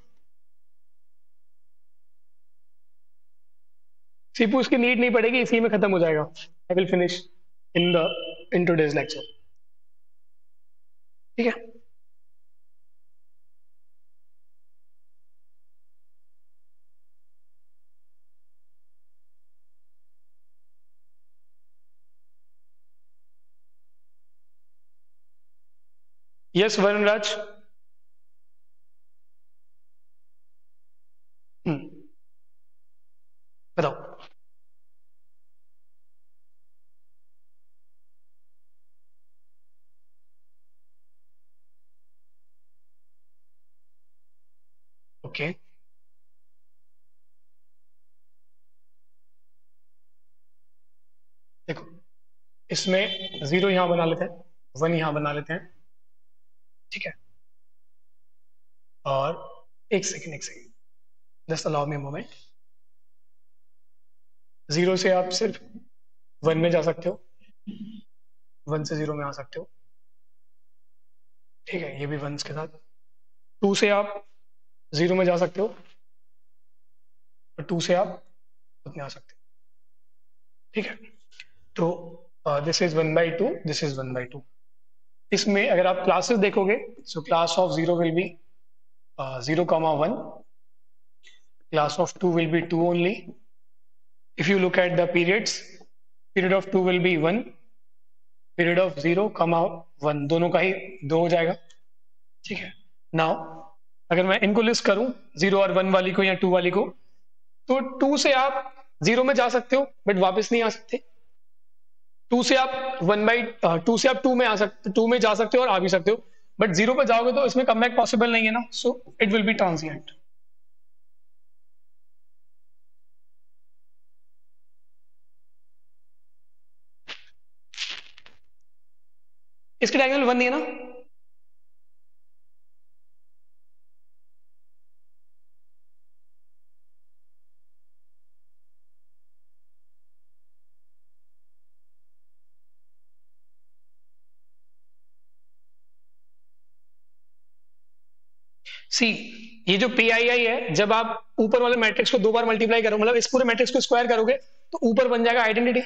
सीपू इसकी नीड नहीं पड़ेगी, इसी में खत्म हो जाएगा। I will finish in today's lecture, ठीक है। यस वरुणराज, बताओ। ओके, देखो इसमें 0 यहां बना लेते हैं, 1 यहां बना लेते हैं, ठीक है। और एक second just allow me moment. 0 से आप सिर्फ 1 में जा सकते हो, 1 से 0 में आ सकते हो, ठीक है, ये भी 1 के साथ। 2 से आप 0 में जा सकते हो और 2 से आप उतने आ सकते हो, ठीक है। तो दिस इज 1/2, दिस इज 1/2। इसमें अगर आप क्लासेस देखोगे, so class of 0 will be 0,1, class of 2 will be 2 only. If you look at the periods, period of 2 will be 1, period of 0,1, दोनों का ही 2 हो जाएगा, ठीक है। Now अगर मैं इनको लिस्ट करूं 0 और 1 वाली को या 2 वाली को, तो 2 से आप 0 में जा सकते हो बट वापस नहीं आ सकते, 2 से आप 2 में आ सकते, 2 में जा सकते हो और आ भी सकते हो, बट 0 पर जाओगे तो इसमें कमबैक पॉसिबल नहीं है ना, so it will be transient। इसके डायगोनल 1 नहीं है ना, सी। ये जो PII है, जब आप ऊपर वाले मैट्रिक्स को 2 बार मल्टीप्लाई करो, मतलब इस पूरे मैट्रिक्स को स्क्वायर करोगे तो ऊपर बन जाएगा आइडेंटिटी,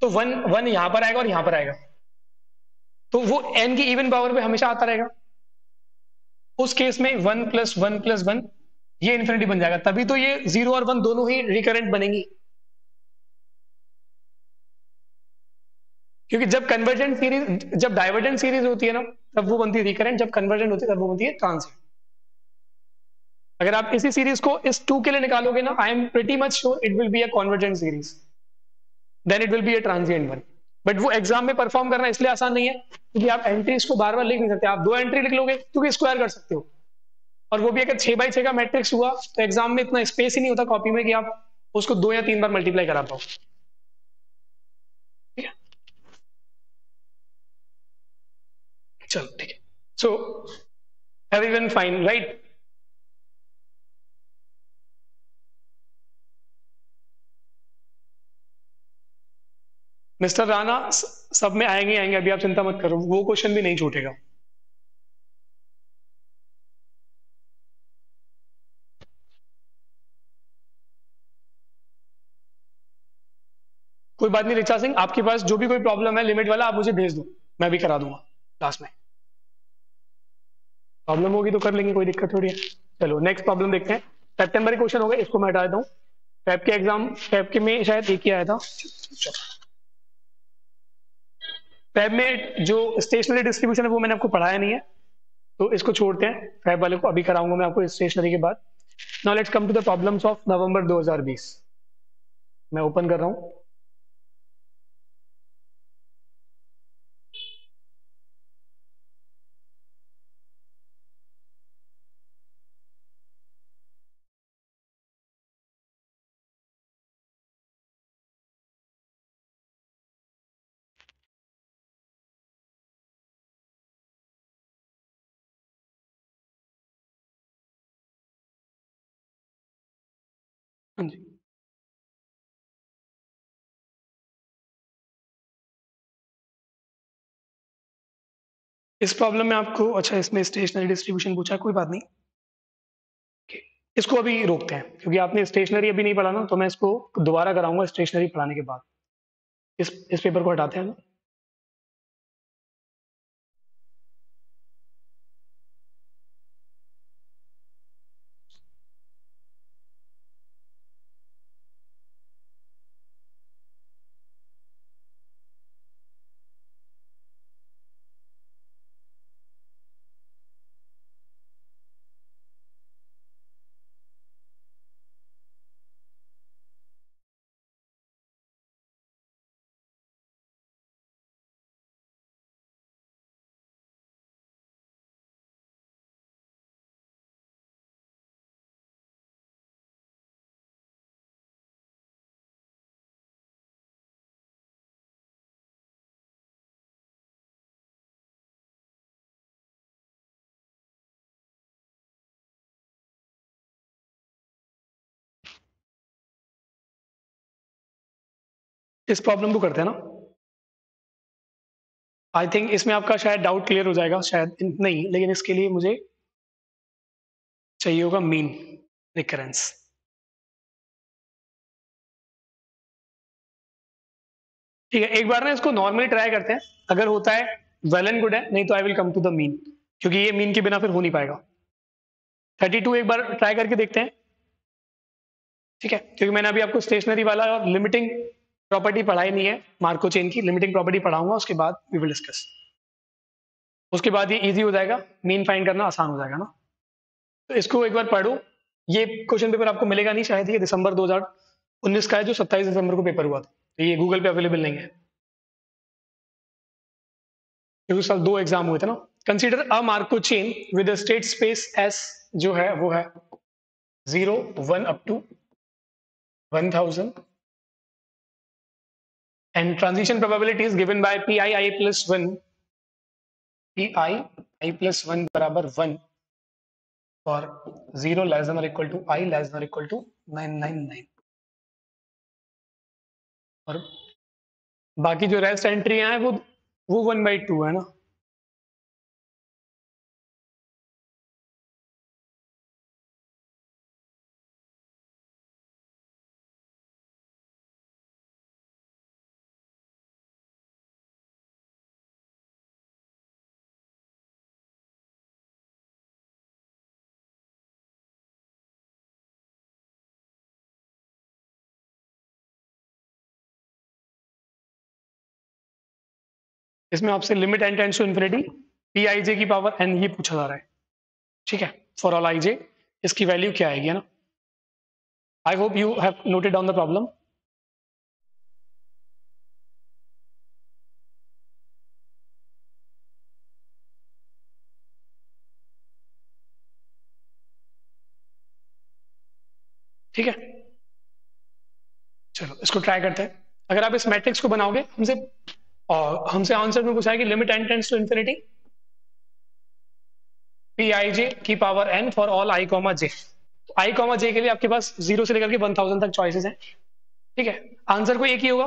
तो 1 यहां पर आएगा और यहां पर आएगा, तो वो n की इवन पावर पे हमेशा आता रहेगा। उस केस में 1 + 1 + 1 ये इन्फिनिटी बन जाएगा, तभी तो ये 0 और 1 दोनों ही रिकरेंट बनेंगी, क्योंकि जब डाइवर्जेंट सीरीज होती है ना तब वो बनती है रिकरेंट, जब कन्वर्जेंट होती है तब वो बनती है ट्रांसिएंट। अगर आप इसी सीरीज को इस 2 के लिए निकालोगे ना, I am pretty much sure it will be a convergent series, then it will be a transient one. But वो एग्जाम में परफॉर्म करना इसलिए आसान नहीं है क्योंकि आप एंट्रीज को बार बार लिख नहीं सकते, आप 2 एंट्री लिख लोगे क्योंकि स्क्वायर कर सकते हो, और वो भी अगर 6 बाई 6 का मैट्रिक्स हुआ तो एग्जाम में इतना स्पेस ही नहीं होता कॉपी में कि आप उसको 2 या 3 बार मल्टीप्लाई करा पाओ, ठीक है। चलो ठीक है, so everyone fine right. Mister Rana सब में आएंगे, अभी आप चिंता मत करो, वो क्वेश्चन भी नहीं छूटेगा। कोई बात नहीं रिचा सिंह, आपके पास जो भी कोई प्रॉब्लम है लिमिट वाला आप मुझे भेज दो, मैं भी करा दूंगा क्लास में, प्रॉब्लम होगी तो कर लेंगे, कोई दिक्कत थोड़ी है। चलो नेक्स्ट प्रॉब्लम देखते हैं, सितंबर के क्वेश्चन होगा, इसको मैं हटा देता हूँ। फैब के एग्जाम, फैब के में शायद एक ही आया था, फैब में जो स्टेशनरी डिस्ट्रीब्यूशन है वो मैंने आपको पढ़ाया नहीं है, तो इसको छोड़ते हैं, फैब वाले को अभी कराऊंगा मैं आपको स्टेशनरी के बाद। Now let's come to the problems of November 2020। मैं ओपन कर रहा हूं। हाँ जी, इस प्रॉब्लम में आपको, अच्छा इसमें स्टेशनरी डिस्ट्रीब्यूशन पूछा, कोई बात नहीं, इसको अभी रोकते हैं क्योंकि आपने स्टेशनरी अभी नहीं पढ़ा ना, तो मैं इसको दोबारा कराऊंगा स्टेशनरी पढ़ाने के बाद। इस पेपर को हटाते हैं। इस प्रॉब्लम को करते हैं ना, आई थिंक इसमें आपका शायद डाउट क्लियर हो जाएगा, शायद नहीं, लेकिन इसके लिए मुझे चाहिए होगा मीन रिकरेंस। ठीक है, एक बार ना इसको नॉर्मली ट्राई करते हैं, अगर होता है वेल एंड गुड है, नहीं तो I will come to the mean, क्योंकि ये मीन के बिना फिर हो नहीं पाएगा। 32 एक बार ट्राई करके देखते हैं, ठीक है, क्योंकि मैंने अभी आपको स्टेशनरी वाला और लिमिटिंग प्रॉपर्टी पढ़ाई नहीं है, मार्कोव चेन की लिमिटिंग प्रॉपर्टी पढ़ाऊंगा, उसके बाद वी विल डिस्कस। उसके बाद ये इजी हो जाएगा, मीन फाइंड करना आसान हो जाएगा ना। तो इसको एक बार पढ़ो, ये क्वेश्चन पेपर आपको मिलेगा नहीं शायद, ये दिसंबर 2019 का है जो 27 दिसंबर को पेपर हुआ था, तो ये गूगल पे अवेलेबल नहीं है क्योंकि साल 2 एग्जाम हुए थे ना। Consider a Markov chain with state space S जो है वो है 0, 1 up to 1000 and transition probability is given by pi i plus 1 बराबर 1 for 0 less than or equal to i less than or equal to 999 और बाकी जो rest एंट्रियां हैं वो 1/2 है ना। इसमें आपसे limit n tends to infinity pij की पावर n ये पूछा जा रहा है, ठीक है, फॉर ऑल ij इसकी वैल्यू क्या आएगी, है ना। I hope you have noted down the problem. ठीक है, चलो इसको ट्राई करते हैं। अगर आप इस मैट्रिक्स को बनाओगे, हमसे आंसर में पूछा है कि limit n tends to infinity pij की power n for all i comma j। i comma j के लिए आपके पास 0 से लेकर के 1000 तक चॉइसेस हैं, ठीक है, आंसर कोई एक ही होगा।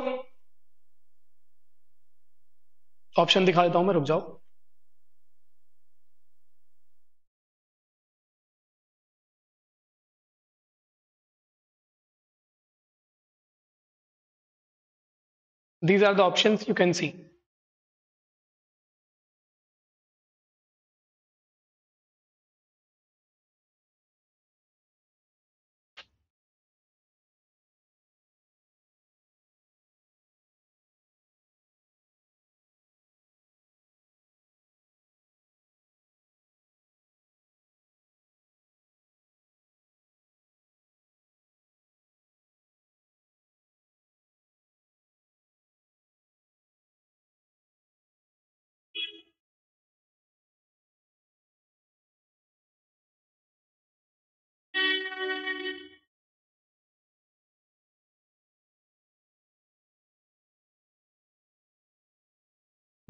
ऑप्शन दिखा देता हूं मैं, रुक जाओ। These are the options you can see.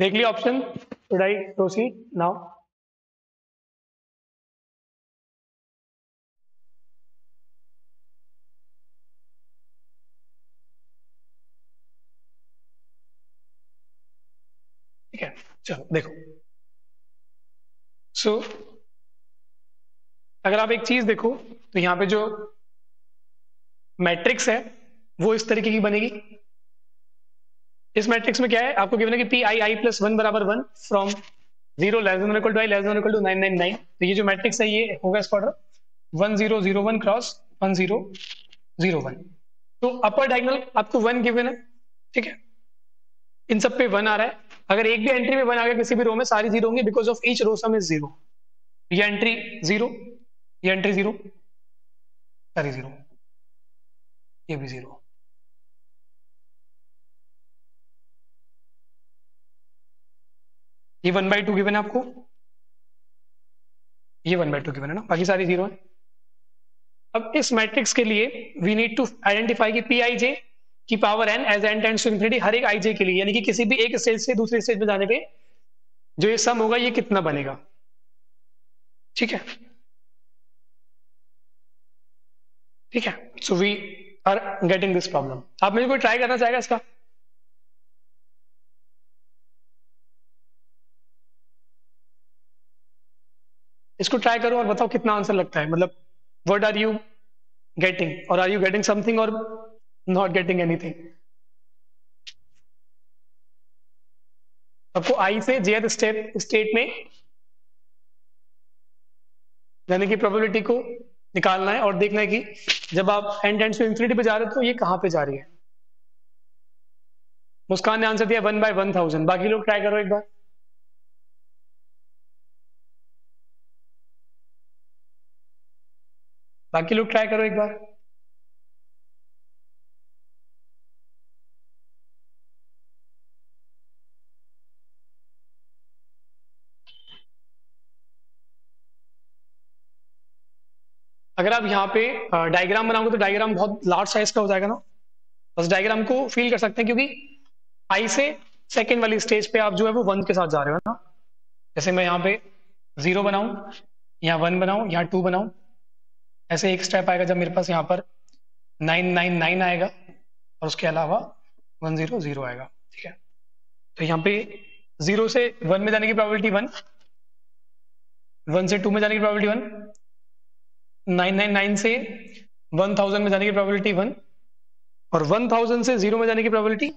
देख लिया option, should I proceed now? ठीक है, चलो देखो। अगर आप एक चीज देखो तो यहां पे जो मैट्रिक्स है वो इस तरीके की बनेगी। इस मैट्रिक्स में क्या है, आपको गिवन है कि PII+1 बराबर 1 from 0 less than equal to i less than equal to 999। तो ये जो मैट्रिक्स है ये होगा इस ऑर्डर 1001 क्रॉस 1001। तो अपर डायगोनल आपको 1 गिवन है, ठीक है, इन सब पे 1 आ रहा है। अगर एक भी एंट्री में 1 आ गया किसी भी रो में, सारी 0 होंगी because of each row sum is 0। ये एंट्री 0, ये एंट्री 0, सारी 0, ये भी 0। ये 1/2 गिवन है आपको, ये 1/2 गिवन है ना, बाकी सारी 0 है। अब इस मैट्रिक्स के लिए वी नीड टू आइडेंटिफाई कि Pij की power n as n tends to infinity हर एक i j के लिए, यानी कि किसी भी एक स्टेज से दूसरे स्टेज में जाने पे जो ये सम होगा ये कितना बनेगा, ठीक है, ठीक है। So we are getting this problem. आप मुझे कोई ट्राई करना चाहेगा इसका? इसको ट्राई करो और बताओ कितना आंसर लगता है, मतलब व्हाट आर यू गेटिंग, और आर यू गेटिंग समथिंग और नॉट गेटिंग एनीथिंग। आपको आई से jth स्टेट में जाने की प्रोबेबिलिटी को निकालना है और देखना है कि जब आप n टेंड्स टू इंफिनिटी पे जा रहे हो तो ये कहां पे जा रही है। मुस्कान ने आंसर दिया 1/1000। बाकी लोग ट्राई करो एक बार। अगर आप यहाँ पे डायग्राम बनाओगे तो डायग्राम बहुत लार्ज साइज का हो जाएगा ना, बस डायग्राम को फील कर सकते हैं क्योंकि आई से सेकंड वाली स्टेज पे आप जो है वो 1 के साथ जा रहे हो ना। जैसे मैं यहाँ पे 0 बनाऊं, यहाँ 1 बनाऊं, यहाँ 2 बनाऊं, ऐसे एक स्टेप आएगा जब मेरे पास यहाँ पर 999 आएगा और उसके अलावा 100 आएगा, ठीक है। तो यहाँ पे 0 से 1 में जाने की प्रोबेबिलिटी 1, 1 से 2 में जाने की प्रोबेबिलिटी 1, 999 से 1000 में जाने की प्रोबेबिलिटी 1 और 1000 से 0 में जाने की प्रोबेबिलिटी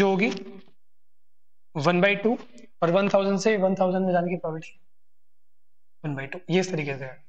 जो होगी 1/2 और 1000 से 1000 में जाने की प्रोबेबिलिटी 1/2। ये इस तरीके से है।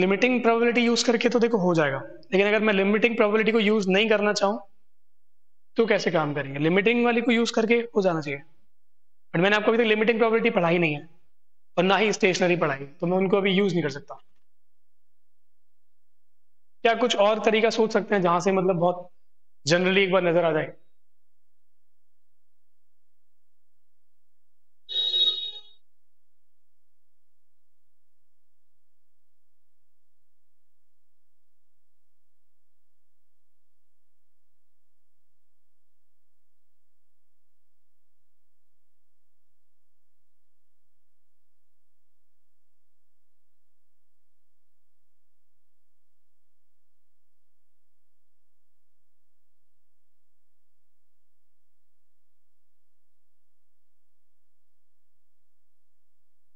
लिमिटिंग प्रोबेबिलिटी यूज करके तो देखो हो जाएगा, लेकिन अगर मैं लिमिटिंग प्रोबेबिलिटी को यूज नहीं करना चाहूं तो कैसे काम करेंगे? लिमिटिंग वाली को यूज करके हो जाना चाहिए, बट मैंने आपको अभी तक लिमिटिंग प्रोबेबिलिटी पढ़ाई नहीं है और ना ही स्टेशनरी पढ़ाई, तो मैं उनको अभी यूज नहीं कर सकता। क्या कुछ और तरीका सोच सकते हैं जहां से मतलब बहुत जनरली एक बार नजर आ जाए?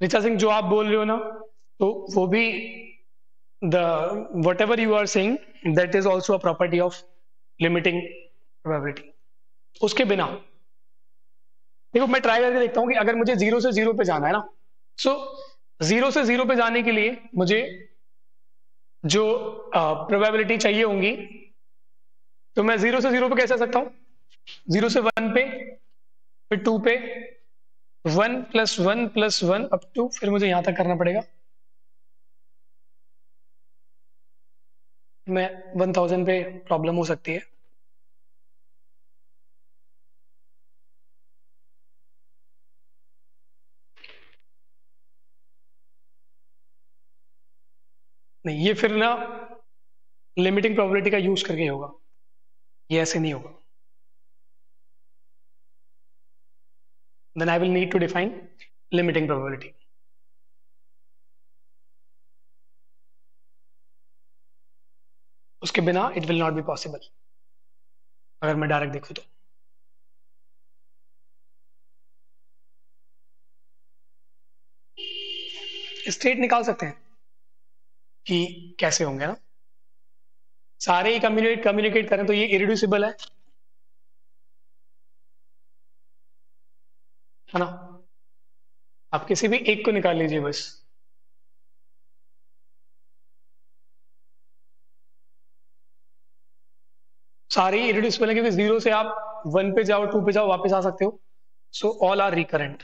ऋचा सिंह, जो आप बोल रहे हो ना तो वो भी whatever you are saying that is also a property of limiting probability। उसके बिना देखो मैं ट्राई करके देखता हूं कि अगर मुझे 0 से 0 पे जाना है ना, सो 0 से 0 पे जाने के लिए मुझे जो प्रोबेबिलिटी चाहिए होंगी, तो मैं 0 से 0 पे कैसे आ सकता हूं, 0 से 1 पे, फिर 2 पे, 1 + 1 + 1 अप टू, फिर मुझे यहां तक करना पड़ेगा, मैं 1000 पे प्रॉब्लम हो सकती है। नहीं, ये फिर ना लिमिटिंग प्रोबेबिलिटी का यूज करके होगा, ये ऐसे नहीं होगा। Then I will need to define limiting probability. उसके बिना it will not be possible, अगर मैं डायरेक्ट देखूं तो। स्टेट निकाल सकते हैं कि कैसे होंगे ना, सारे ही कम्युनिकेट करें तो ये इरिड्यूसिबल है ना, आप किसी भी एक को निकाल लीजिए बस। सारे ही इरिड्यूसिबल है क्योंकि 0 से आप 1 पे जाओ, 2 पे जाओ, वापस आ सकते हो। So all are recurrent.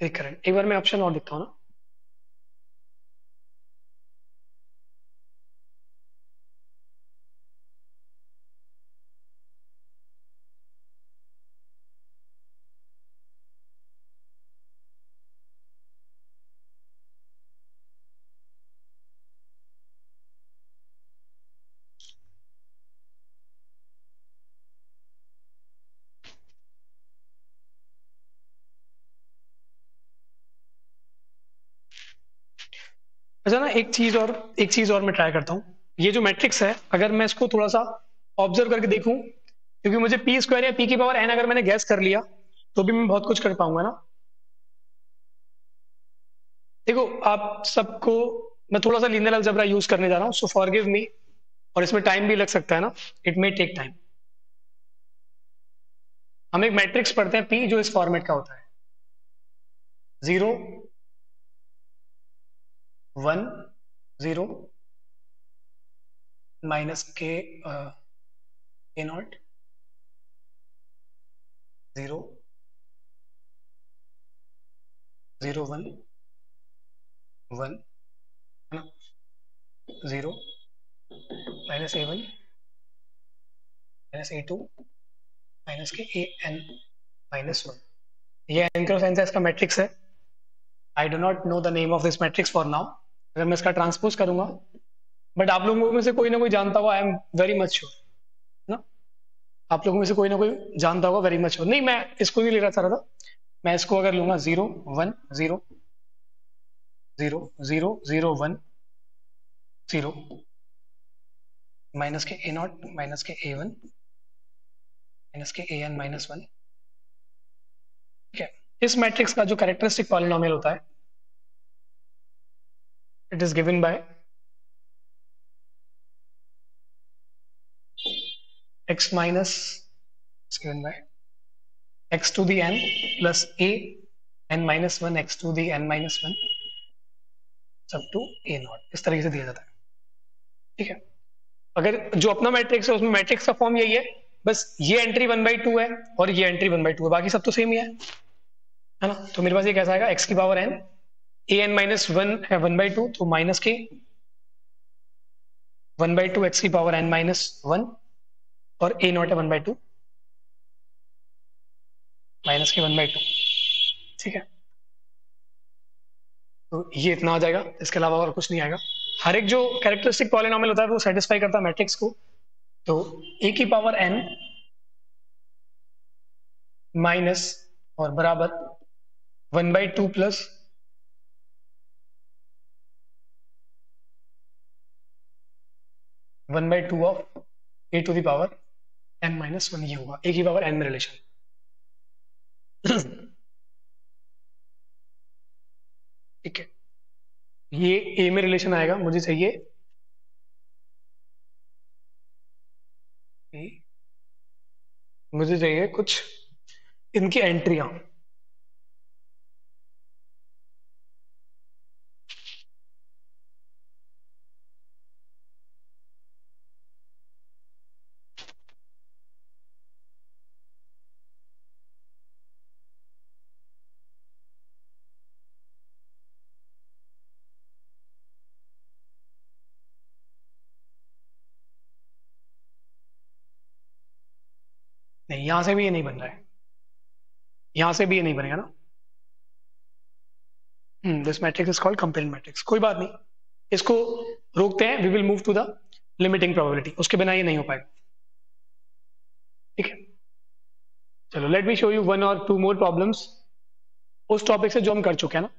एक बार मैं ऑप्शन और दिखता हूं ना, ना एक चीज और मैं ट्राई करता हूँ। ये जो मैट्रिक्स है, अगर मैं इसको थोड़ा सा ऑब्जर्व करके देखूं, क्योंकि मुझे p² या p की पावर n अगर मैंने गैस कर लिया तो भी मैं बहुत कुछ कर पाऊंगा ना। देखो आप सबको, मैं थोड़ा सा लीनियर अलजेब्रा यूज करने जा रहा हूँ, सो फॉरगिव मी, और इसमें टाइम भी लग सकता है ना, इट मे टेक टाइम। हम एक मैट्रिक्स पढ़ते हैं p, जो इस फॉर्मेट का होता है 0 1 0 - k0 0 0 1 1 है ना, 0 - a1 - a2 - kn - 1। ये n क्रॉस n का मैट्रिक्स है। I do not know the name of this matrix for now, अगर मैं इसका ट्रांसपोज करूंगा, बट आप लोगों में से कोई ना कोई जानता होगा, I am very much sure ना, आप लोगों में से कोई ना कोई जानता होगा, वेरी मच श्योर। नहीं, मैं इसको नहीं लेना चाह रहा था, मैं इसको अगर लूंगा 0 1 0 0 0 0 1 0 -k a0 - k a1 - kn - 1, ठीक है। इस मैट्रिक्स का जो कैरेक्टरिस्टिक पॉलिनोमियल होता है, it is given by x - x to the n plus a n minus 1 x to the n minus 1 सब टू a0, इस तरीके से दिया जाता है, ठीक है। अगर जो अपना मैट्रिक्स है उसमें मैट्रिक्स का फॉर्म यही है, बस ये एंट्री 1/2 है और ये एंट्री 1/2 है, बाकी सब तो सेम ही है ना। तो मेरे पास ये कैसा आएगा, x की पावर n, a n - 1 है 1/2, तो -k 1/2 x की पावर n - 1 और a0 है 1/2 -k 1/2, ठीक है। तो ये इतना आ जाएगा, इसके अलावा और कुछ नहीं आएगा। हर एक जो कैरेक्टरिस्टिक पॉलिनोमियल होता है वो सेटिस्फाई करता है मैट्रिक्स को। तो a की power n - (1/2 plus (1/2) of a to the power n minus 1, ये होगा a की पावर n में रिलेशन, ठीक है। ये a में रिलेशन आएगा, मुझे चाहिए कुछ इनकी एंट्रियां, नहीं, यहां से भी ये नहीं बन रहा है, यहां से भी ये नहीं बनेगा ना। This matrix is called compared matrix. कोई बात नहीं, इसको रोकते हैं, we will move to the limiting probability, उसके बिना ये नहीं हो पाएगा। ठीक है, चलो let me show you one और टू मोर प्रॉब्लम्स उस टॉपिक से जो हम कर चुके हैं ना।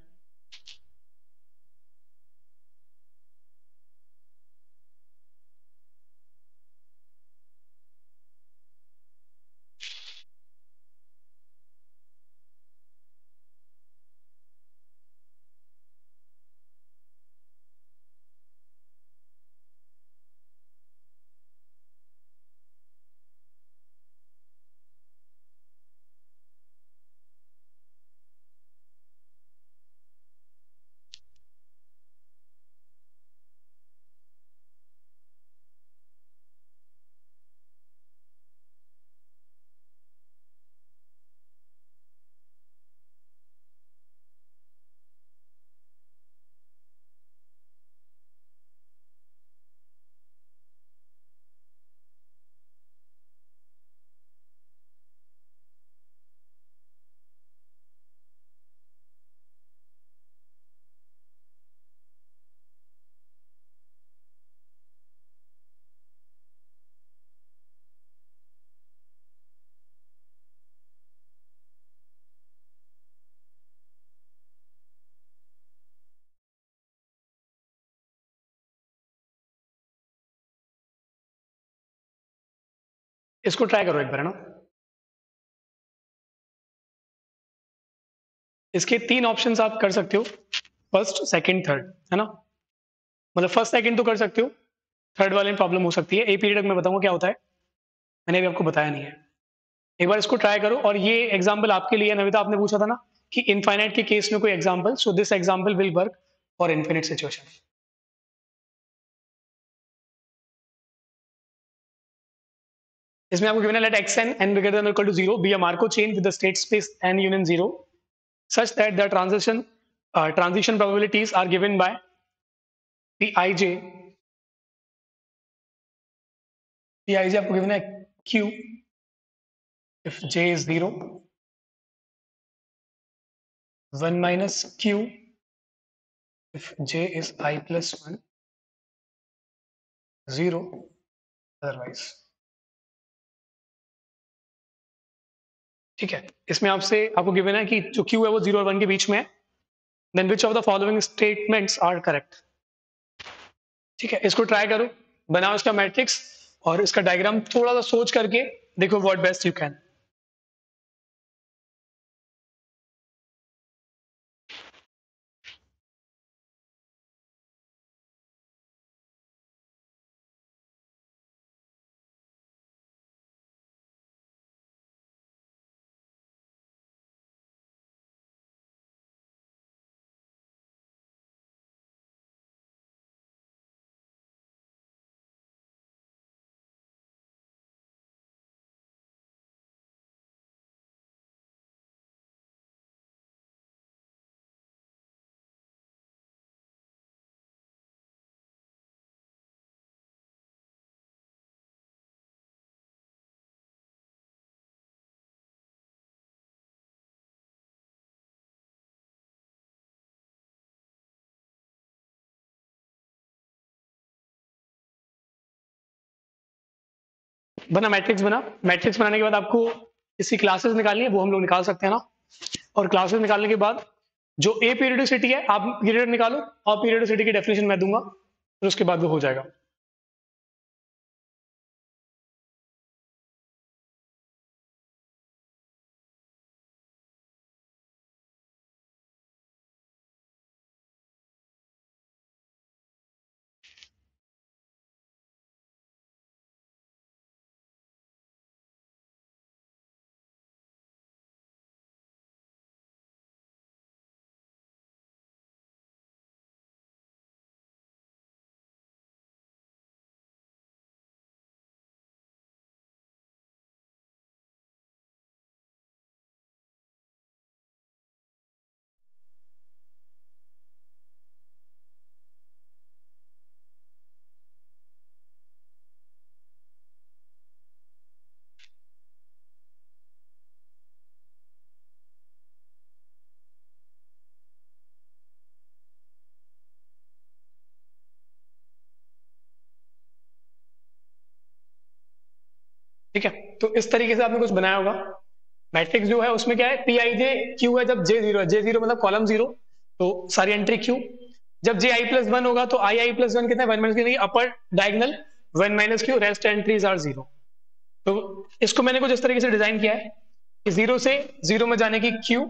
इसको ट्राई करो एक बार, है ना। इसके तीन ऑप्शंस आप कर सकते हो, फर्स्ट सेकंड थर्ड, है ना। मतलब फर्स्ट सेकंड तो कर सकते हो, थर्ड वाले में प्रॉब्लम हो सकती है। ए पीरियड में बताऊंगा क्या होता है, मैंने अभी आपको बताया नहीं है। एक बार इसको ट्राई करो, और ये एग्जाम्पल आपके लिए, नविता आपने पूछा था ना कि इनफाइनाइट के केस में कोई example, so this example will work for infinite situation. इसमें आपको गिवन है let xn n bigger than or equal to 0 be a Markov chain with the state space n union 0 such that the transition probabilities are given by Pij आपको given है q if j is 0 1 minus q if j is I plus 1 0 otherwise। ठीक है, इसमें आपसे आपको given है कि जो Q है वो 0 और 1 के बीच में है, then which of the following statements are correct. ठीक है, इसको ट्राई करो, बनाओ इसका मैट्रिक्स और इसका डायग्राम थोड़ा सा सोच करके देखो व्हाट बेस्ट यू कैन। बना मैट्रिक्स, बना मैट्रिक्स बनाने के बाद आपको इसकी क्लासेस निकालनी है, वो हम लोग निकाल सकते हैं ना। और क्लासेस निकालने के बाद जो ए पीरियडिसिटी है आप पीरियड निकालो, और पीरियडिसिटी की डेफिनेशन मैं दूंगा, फिर उसके बाद वो हो जाएगा। ठीक है। तो इस तरीके से आपने कुछ बनाया होगा। मैट्रिक्स जो है उसमें क्या है, पी आई जे क्यू है जब जे जीरो है, जे जीरो मतलब कॉलम जीरो तो सारी एंट्री क्यू, जब जे आई प्लस वन होगा तो आई आई प्लस वन कितना है 1 minus q, upper diagonal 1 minus q, rest entries are zero. तो इसको मैंने कुछ इस तरीके से डिजाइन किया है कि जीरो से जीरो में जाने की क्यू,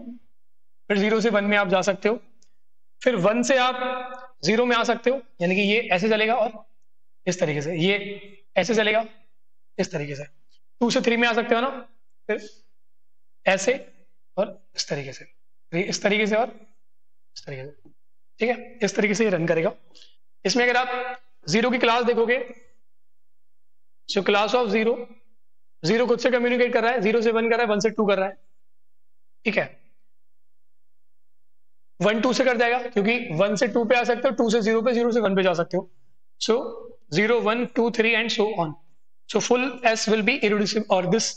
फिर जीरो से वन में आप जा सकते हो, फिर वन से आप जीरो में आ सकते हो, यानी कि ये ऐसे चलेगा और इस तरीके से, ये ऐसे चलेगा इस तरीके से, टू से थ्री में आ सकते हो ना, फिर ऐसे और इस तरीके से, इस तरीके से और इस तरीके से, ठीक है। इस तरीके से ये रन करेगा। इसमें अगर आप जीरो की क्लास देखोगे, so class of zero, zero खुद से कम्युनिकेट कर रहा है, जीरो से वन कर रहा है, वन से टू कर रहा है, ठीक है। वन टू से कर जाएगा क्योंकि वन से टू पे आ सकते हो, टू से जीरो पे, जीरो से वन पे जा सकते हो। So zero one two three and so on. So full S will be irreducible, और this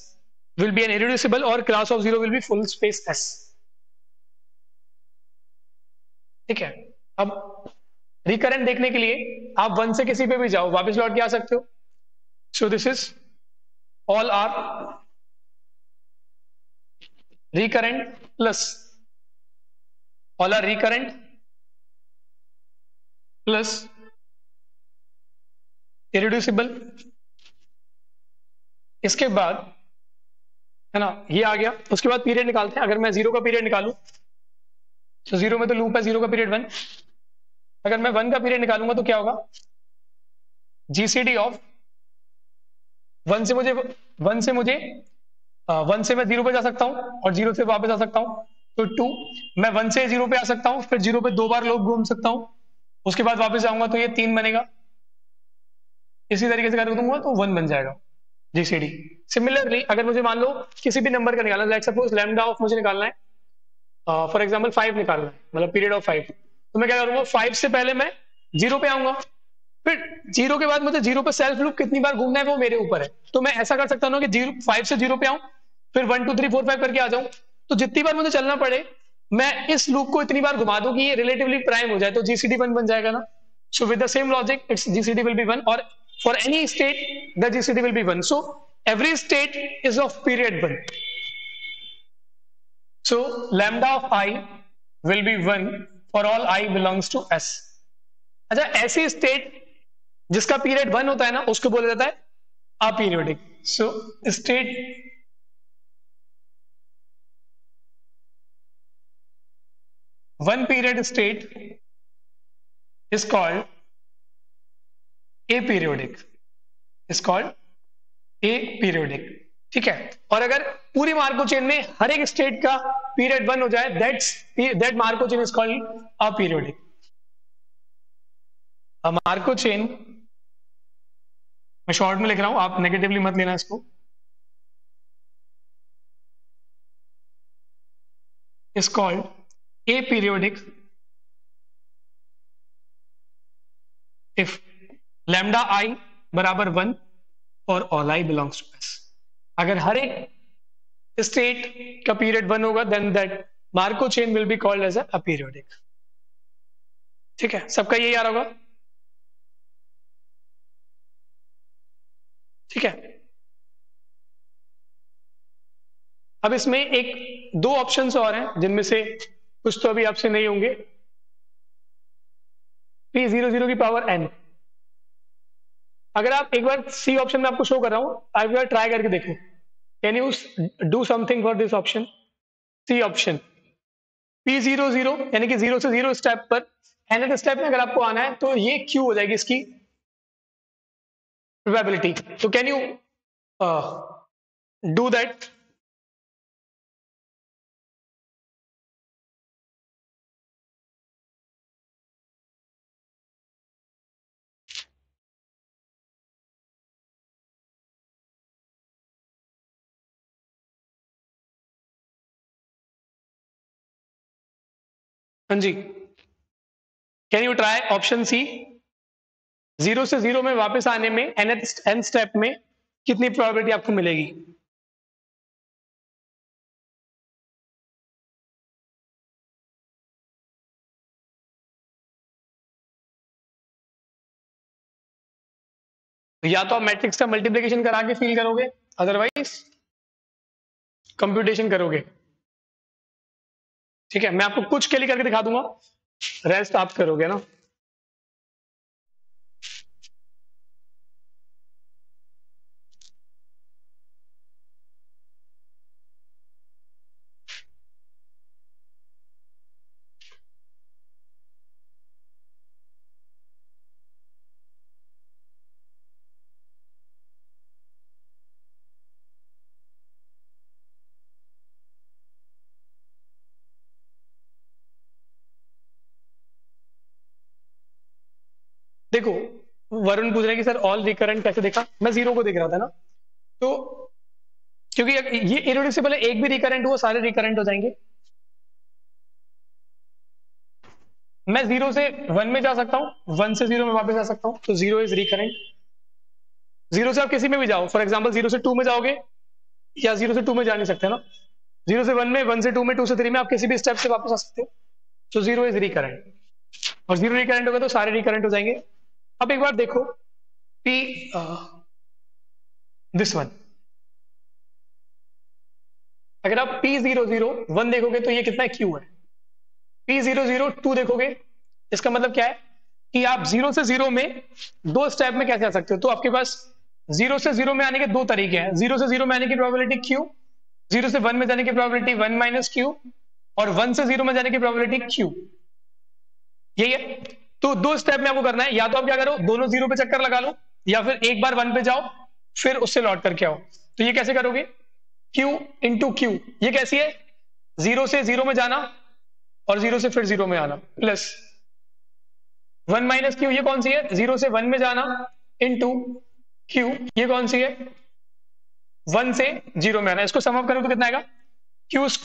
will be an irreducible, or class of zero will be full space S, ठीक है। अब रिकरेंट देखने के लिए आप वन से किसी पे भी जाओ वापस लौट के आ सकते हो। So this is all are recurrent plus irreducible. इसके बाद है ना ये आ गया, उसके बाद पीरियड निकालते हैं। अगर मैं जीरो का पीरियड निकालूं तो जीरो में तो लूप है, जीरो का पीरियड वन, अगर मैं वन का पीरियड निकालूंगा तो क्या होगा, जीसीडी ऑफ वन से मैं जीरो पे जा सकता हूं और जीरो से वापस आ सकता हूं, तो टू, मैं वन से जीरो पे आ सकता हूं, फिर जीरो पे दो बार लूप घूम सकता हूं, उसके बाद वापस जाऊंगा तो ये तीन बनेगा, इसी तरीके से कर दूंगा तो वन बन जाएगा जीसीडी। सिमिलरली अगर मुझे मान लो किसी भी नंबर का निकालना है, लेट्स सपोज लैम्डा ऑफ मुझे निकालना है, फॉर एग्जांपल 5 निकालना है, मतलब पीरियड ऑफ 5, तो मैं क्या करूंगा, 5 से पहले मैं 0 पे आऊंगा, फिर 0 के बाद मुझे 0 पे सेल्फ लूप कितनी बार घूमना है वो मेरे ऊपर है। तो मैं ऐसा कर सकता हूं कि 5 से 0 पे आऊं, फिर 1 2 3 4 5 करके आ जाऊं, तो जितनी बार मुझे चलना पड़े मैं इस लूप को इतनी बार घुमा दूं कि ये रिलेटिवली प्राइम हो जाए, तो जीसीडी 1 बन जाएगा ना। So with the same logic its GCD will be 1, और for any state the GCD will be 1, so every state is of period 1, so lambda of I will be 1 for all I belongs to S। अच्छा, ऐसी state जिसका period 1 होता है ना उसको बोला जाता है aperiodic। so state one period state is called aperiodic, is called aperiodic, ठीक है। और अगर पूरी मार्को चेन में हर एक स्टेट का पीरियड 1 हो जाए, that Markov chain is called aperiodic. Markov chain मैं शॉर्ट में लिख रहा हूं, आप नेगेटिवली मत लेना इसको। Is called aperiodic if lambda i बराबर 1 और all i belongs to S. अगर हर एक स्टेट का पीरियड 1 होगा then that Markov chain will be called as aperiodic, ठीक है। सबका यही आ रहा होगा, ठीक है। अब इसमें एक दो ऑप्शंस और हैं जिनमें से कुछ तो अभी आपसे नहीं होंगे। P00 की पावर n, अगर आप एक बार सी ऑप्शन में आपको शो कर रहा हूं, आप एक बार ट्राई करके देखो, can you do something for this option, C option. P00 यानी कि जीरो से जीरो स्टेप पर nth स्टेप में अगर आपको आना है तो ये Q हो जाएगी इसकी प्रोबेबिलिटी। तो कैन यू डू दैट, हाँ जी, can you try option C, zero से जीरो में वापस आने में n स्टेप में कितनी प्रोबेबिलिटी आपको मिलेगी। या तो आप मैट्रिक्स का मल्टीप्लिकेशन करा के फील करोगे, अदरवाइज कंप्यूटेशन करोगे। ठीक है, मैं आपको कुछ के लिए करके दिखा दूंगा, रेस्ट आप करोगे ना। देखो वरुण पूछ रहे हैं कि सर ऑल रिकरेंट कैसे देखा, मैं जीरो को देख रहा था ना, तो क्योंकि ये इरेड्यूसिबल है, एक भी रिकरेंट हुआ सारे रिकरेंट हो जाएंगे। मैं जीरो से वन में जा सकता हूं, वन से जीरो में वापस जा सकता हूं, तो जीरो इज रिकरेंट। जीरो से आप किसी में भी जाओ, फॉर एग्जाम्पल जीरो से टू में जाओगे, या जीरो से टू में जा नहीं सकते ना, जीरो से वन में, वन से टू में, टू से थ्री में, आप किसी भी स्टेप से वापस आ सकते हो, तो जीरो इज रिकरेंट। और जीरो रिकरेंट होगा तो सारे रिकरेंट हो जाएंगे। अब एक बार देखो कि दिस वन, अगर आप P001 देखोगे तो ये कितना है? Q है। P002 देखोगे, इसका मतलब क्या है कि आप जीरो से जीरो में दो स्टेप में कैसे आ सकते हो। तो आपके पास जीरो से जीरो में आने के दो तरीके हैं, जीरो से जीरो में आने की प्रोबेबिलिटी Q, जीरो से वन में जाने की प्रोबेबिलिटी 1 - Q, और वन से जीरो में जाने की प्रोबेबिलिटी Q, यही है। तो दो स्टेप में आपको करना है, या तो आप क्या करो दोनों जीरो पे चक्कर लगा लो, या फिर एक बार वन पे जाओ फिर उससे लौट करके आओ। तो ये कैसे करोगे, क्यू इंटू क्यू, ये कैसी है, जीरो से जीरो में जाना और जीरो से फिर जीरो में आना, प्लस 1 - Q, ये कौन सी है, जीरो से वन में जाना इंटू क्यू, ये कौन सी है, वन से जीरो में आना। इसको सम अप करो तो कितना आएगा, Q² +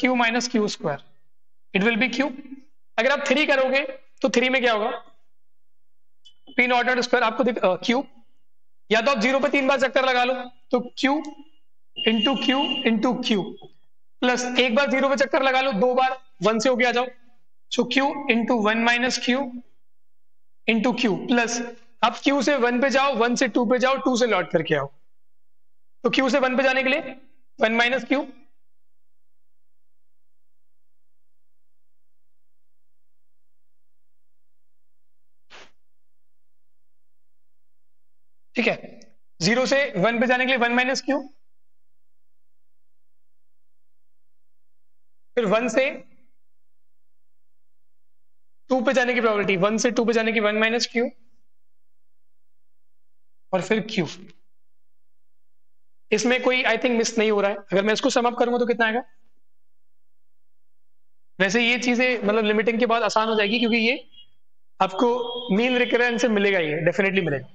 Q - Q², it will be q. अगर आप थ्री करोगे तो थ्री में क्या होगा, P0² आपको क्यू, या तो आप जीरो पे तीन बार चक्कर लगा लो तो Q इंटू क्यू प्लस एक बार जीरो पे चक्कर लगा लो, दो बार वन से होके आ जाओ, so Q into 1 - Q into q, plus आप Q से वन पे जाओ, वन से टू पे जाओ, टू से लौट करके आओ। तो Q से वन पे जाने के लिए 1 - Q, ठीक है, जीरो से वन पे जाने के लिए 1 - Q, फिर वन से टू पे जाने की प्रोबेबिलिटी, वन से टू पे जाने की 1 - Q, और फिर Q। इसमें कोई आई थिंक मिस नहीं हो रहा है। अगर मैं इसको सम अप करूंगा तो कितना आएगा, वैसे ये चीजें मतलब लिमिटिंग के बाद आसान हो जाएगी, क्योंकि ये आपको मीन रिकरेंस से मिलेगा, ये डेफिनेटली मिलेगा।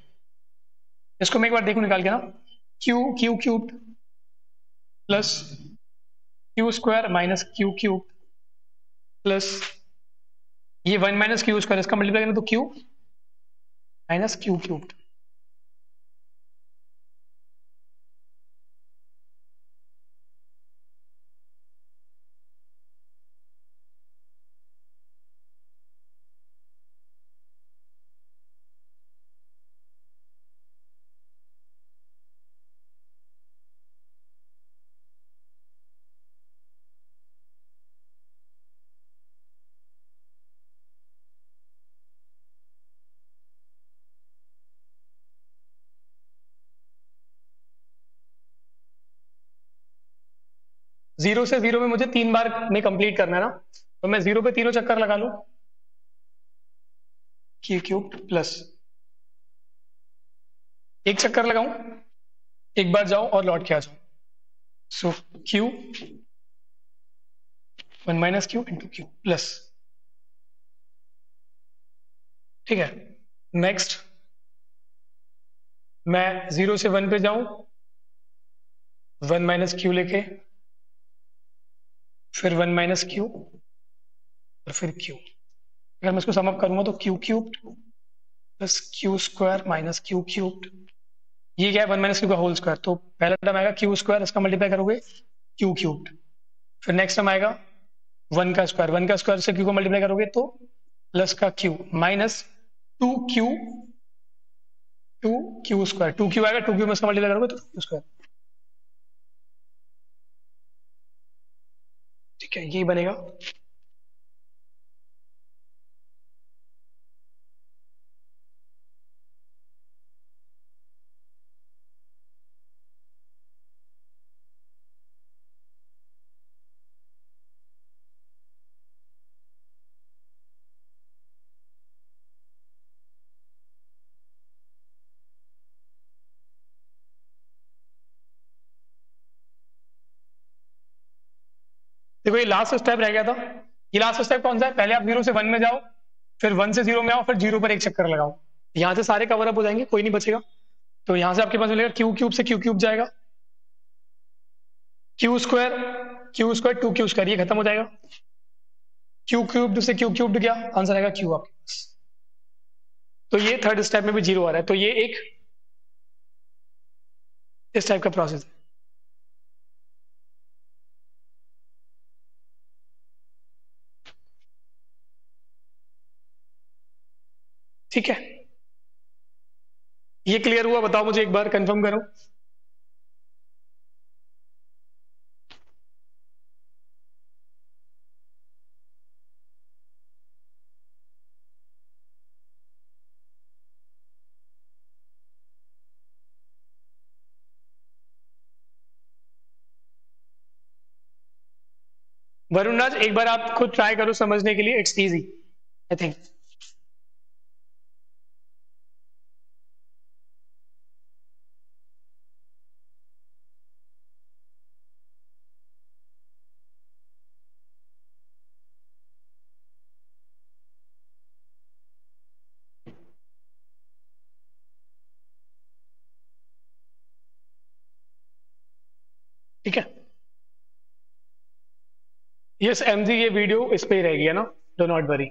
इसको मैं एक बार देखूं निकाल के ना, Q³ + Q² - Q³ ये 1 - Q² इसका मल्टीप्लाई करना तो Q - Q³। जीरो से जीरो में मुझे तीन बार में कंप्लीट करना है ना, तो मैं जीरो पे तीनों चक्कर लगा लूं, Q³ प्लस एक चक्कर लगाऊं, एक बार जाऊं और लौट के आ जाऊं, so Q1 - Q into Q plus, ठीक है। नेक्स्ट मैं जीरो से वन पे जाऊं, 1 - Q लेके, फिर 1 - Q और फिर Q। अगर मैं इसको सम अप करूंगा तो Q³ + Q² - Q³, ये क्या है, 1 - Q का होल स्क्वायर। तो पहला टर्म आएगा Q² इसका मल्टीप्लाई करोगे Q³, फिर नेक्स्ट टर्म आएगा 1 का स्क्वायर से Q को मल्टीप्लाई करोगे तो प्लस का Q - 2Q 2q2 2q आएगा, 2q में इसका मल्टीप्लाई करोगे तो 2q2 ठीक है, यही बनेगा। देखो ये लास्ट स्टेप रह गया था, ये लास्ट स्टेप कौन सा है, पहले आप 0 से 1 में जाओ, फिर 1 से 0 में आओ, फिर 0 पर एक चक्कर लगाओ, यहाँ से सारे कवर अप हो जाएंगे, कोई नहीं बचेगा। तो यहाँ से आपके पास मिलेगा क्यू क्यूब से क्यू क्यूब जाएगा, क्यू स्क्वायर 2q2 ये खत्म हो जाएगा, क्यू क्यूब से क्यू क्यूब गया, आंसर आएगा क्यू आपके पास। तो ये थर्ड स्टेप में भी 0 आ रहा है, तो ये एक इस टाइप का प्रोसेस है। ठीक है, ये क्लियर हुआ? बताओ मुझे एक बार, कंफर्म करो। वरुण राज एक बार आप खुद ट्राई करो समझने के लिए, इट्स इजी आई थिंक। ठीक है, यस एम जी, ये वीडियो इस पे ही रहेगी है ना, do not worry.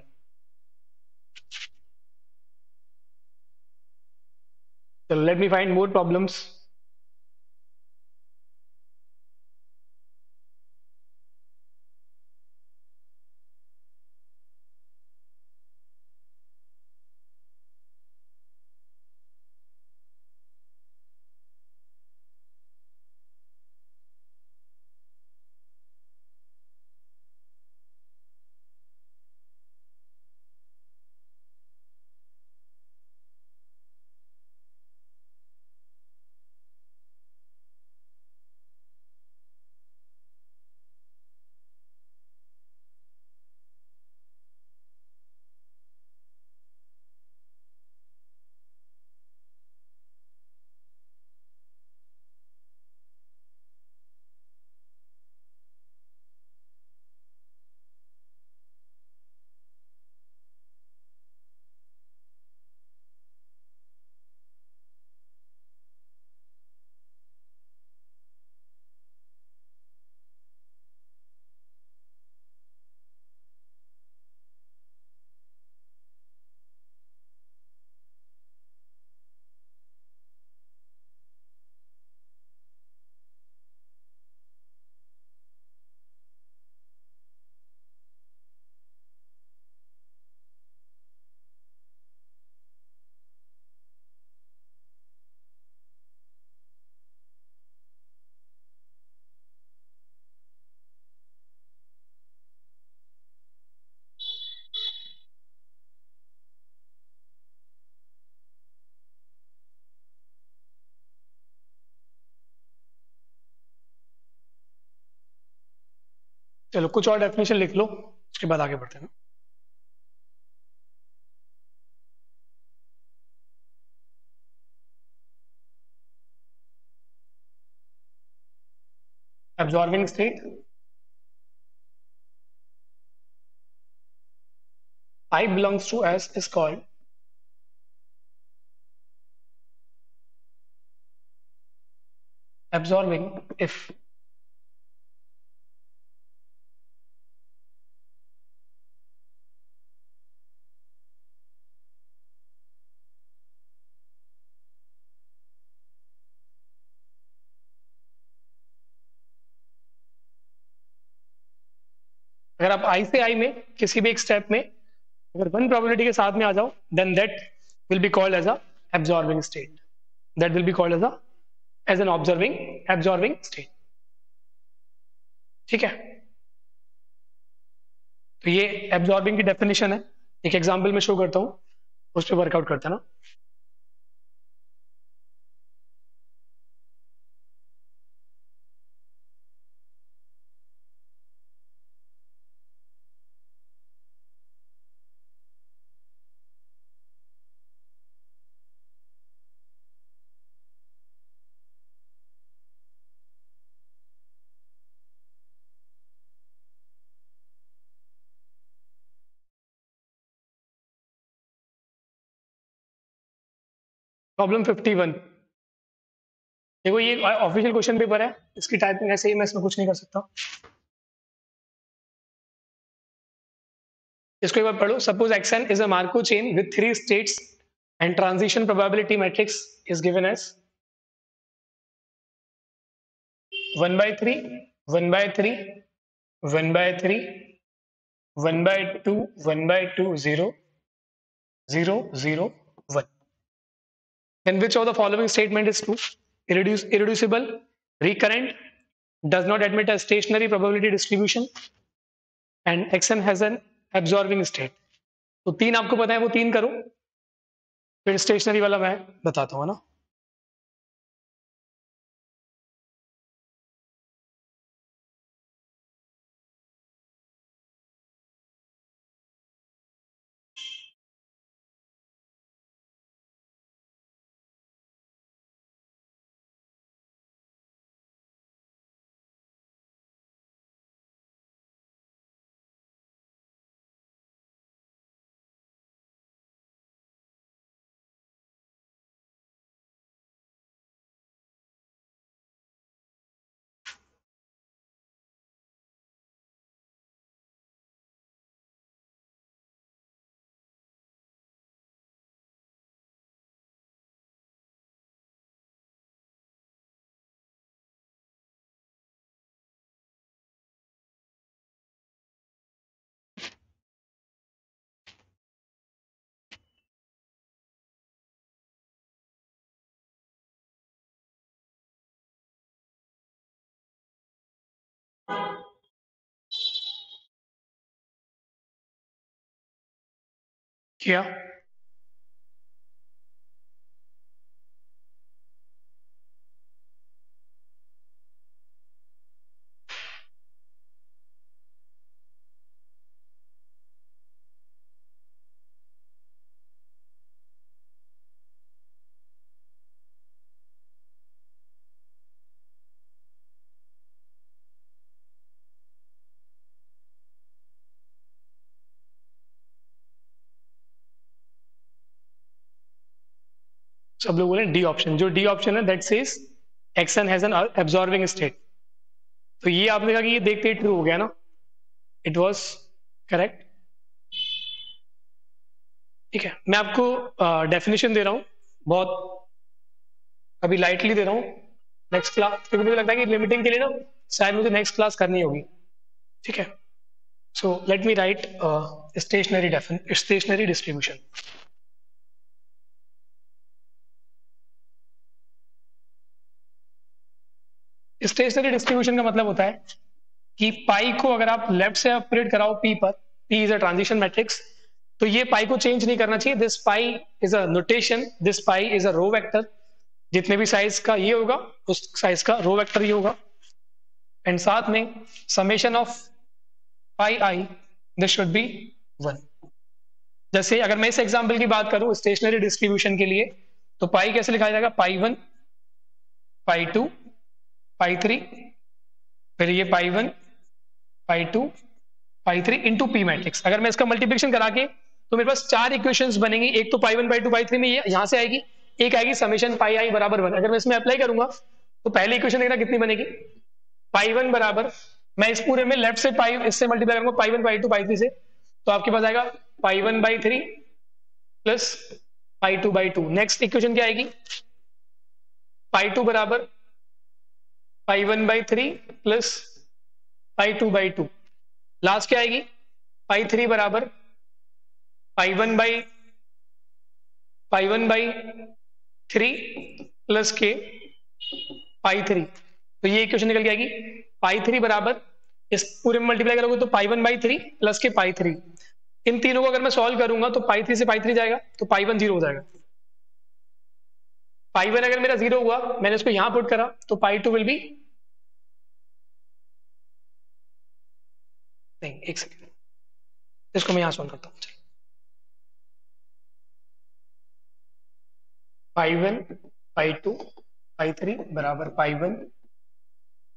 Let me find more problems. चलो कुछ और डेफिनेशन लिख लो, उसके बाद आगे बढ़ते हैं। Absorbing state, I belongs to S is called absorbing if अगर आप आई से आई में किसी भी एक स्टेप में अगर 1 प्रोबेबिलिटी के साथ में आ जाओ, then that will be called as a absorbing state. that will be called as an absorbing state. ठीक है, तो ये absorbing की definition है, एक एग्जाम्पल में शो करता हूं, उस पर वर्कआउट करते हैं ना। प्रॉब्लम 51 देखो, ये ऑफिशियल क्वेश्चन पेपर है, इसकी टाइपिंग ऐसे ही, मैं इसमें कुछ नहीं कर सकता। इसको एक बार पढ़ो। Suppose action is a Markov chain with 3 states and transition probability matrix is given as 1/3 1/3 1/3 1/2 1/2 0 0 0 1। Then which of the following statement is true? Irreducible, recurrent, does not admit a stationary probability distribution, and xn has an absorbing state. तो 3 आपको पता है, वो 3 करो, फिर stationery वाला मैं बताता हूँ ना। क्या सब लोग बोले डी ऑप्शन, जो डी ऑप्शन है that says action has an absorbing state. तो ये आपने कहा कि ये देखते ही ट्रू हो गया ना, इट वाज करेक्ट। ठीक है, मैं आपको डेफिनेशन दे रहा हूँ, बहुत अभी लाइटली दे रहा हूँ। नेक्स्ट क्लास, क्योंकि मुझे लगता है कि लिमिटिंग के लिए ना शायद मुझे नेक्स्ट क्लास करनी होगी। ठीक है, so let me write stationary distribution. Stationary distribution का मतलब होता है कि पाई को अगर आप लेफ्ट से ऑपरेट कराओ पी पर, P is a transition matrix, तो ये पाई को चेंज नहीं करना चाहिए। This pi is a notation, this pi is a row vector, जितने भी साइज का ये होगा उस साइज का रो वेक्टर ये होगा, एंड साथ में summation of pi i this should be 1। जैसे अगर मैं इस एग्जाम्पल की बात करूं स्टेशनरी डिस्ट्रीब्यूशन के लिए, तो पाई कैसे लिखा जाएगा, पाई 1 पाई 2 पाई 3, फिर ये pi 1 pi 2 pi 3 into P matrix. अगर मैं इसका मल्टीप्लिकेशन करा के तो मेरे पास 4 इक्वेशंस बनेंगी, एक तो पाई 1 पाई 2 पाई 3 में ये यहां से आएगी, एक आएगी समेशन पाई i बराबर 1। अगर मैं इसमें अप्लाई करूंगा तो पहली इक्वेशन देखना कितनी बनेगी, पाई 1 बराबर, मैं इस पूरे में लेफ्ट से पाई इससे मल्टीप्लाई करूंगा पाई 1 पाई 2 पाई 3 से, तो आपके पास आएगा pi 1 by 3 plus pi 2 by 2। Next equation क्या आएगी, पाई 2 बराबर pi 1 by 3 plus pi 2 by 2। Last क्या आएगी, पाई 3 बराबर पाई 1 बाई थ्री प्लस के पाई थ्री, तो ये इक्वेशन निकल के आएगी पाई थ्री बराबर, इस पूरे में मल्टीप्लाई करोगे तो pi one by three plus के पाई थ्री। इन तीनों को अगर मैं सॉल्व करूंगा तो पाई थ्री से पाई थ्री जाएगा तो पाई वन जीरो हो जाएगा। पाई वन अगर मेरा जीरो हुआ, मैंने इसको यहां पुट करा तो पाई टू विल बी, नहीं एक सेकेंड, इसको मैं यहां सॉल्व करता हूं। Pi one pi two pi three बराबर pi one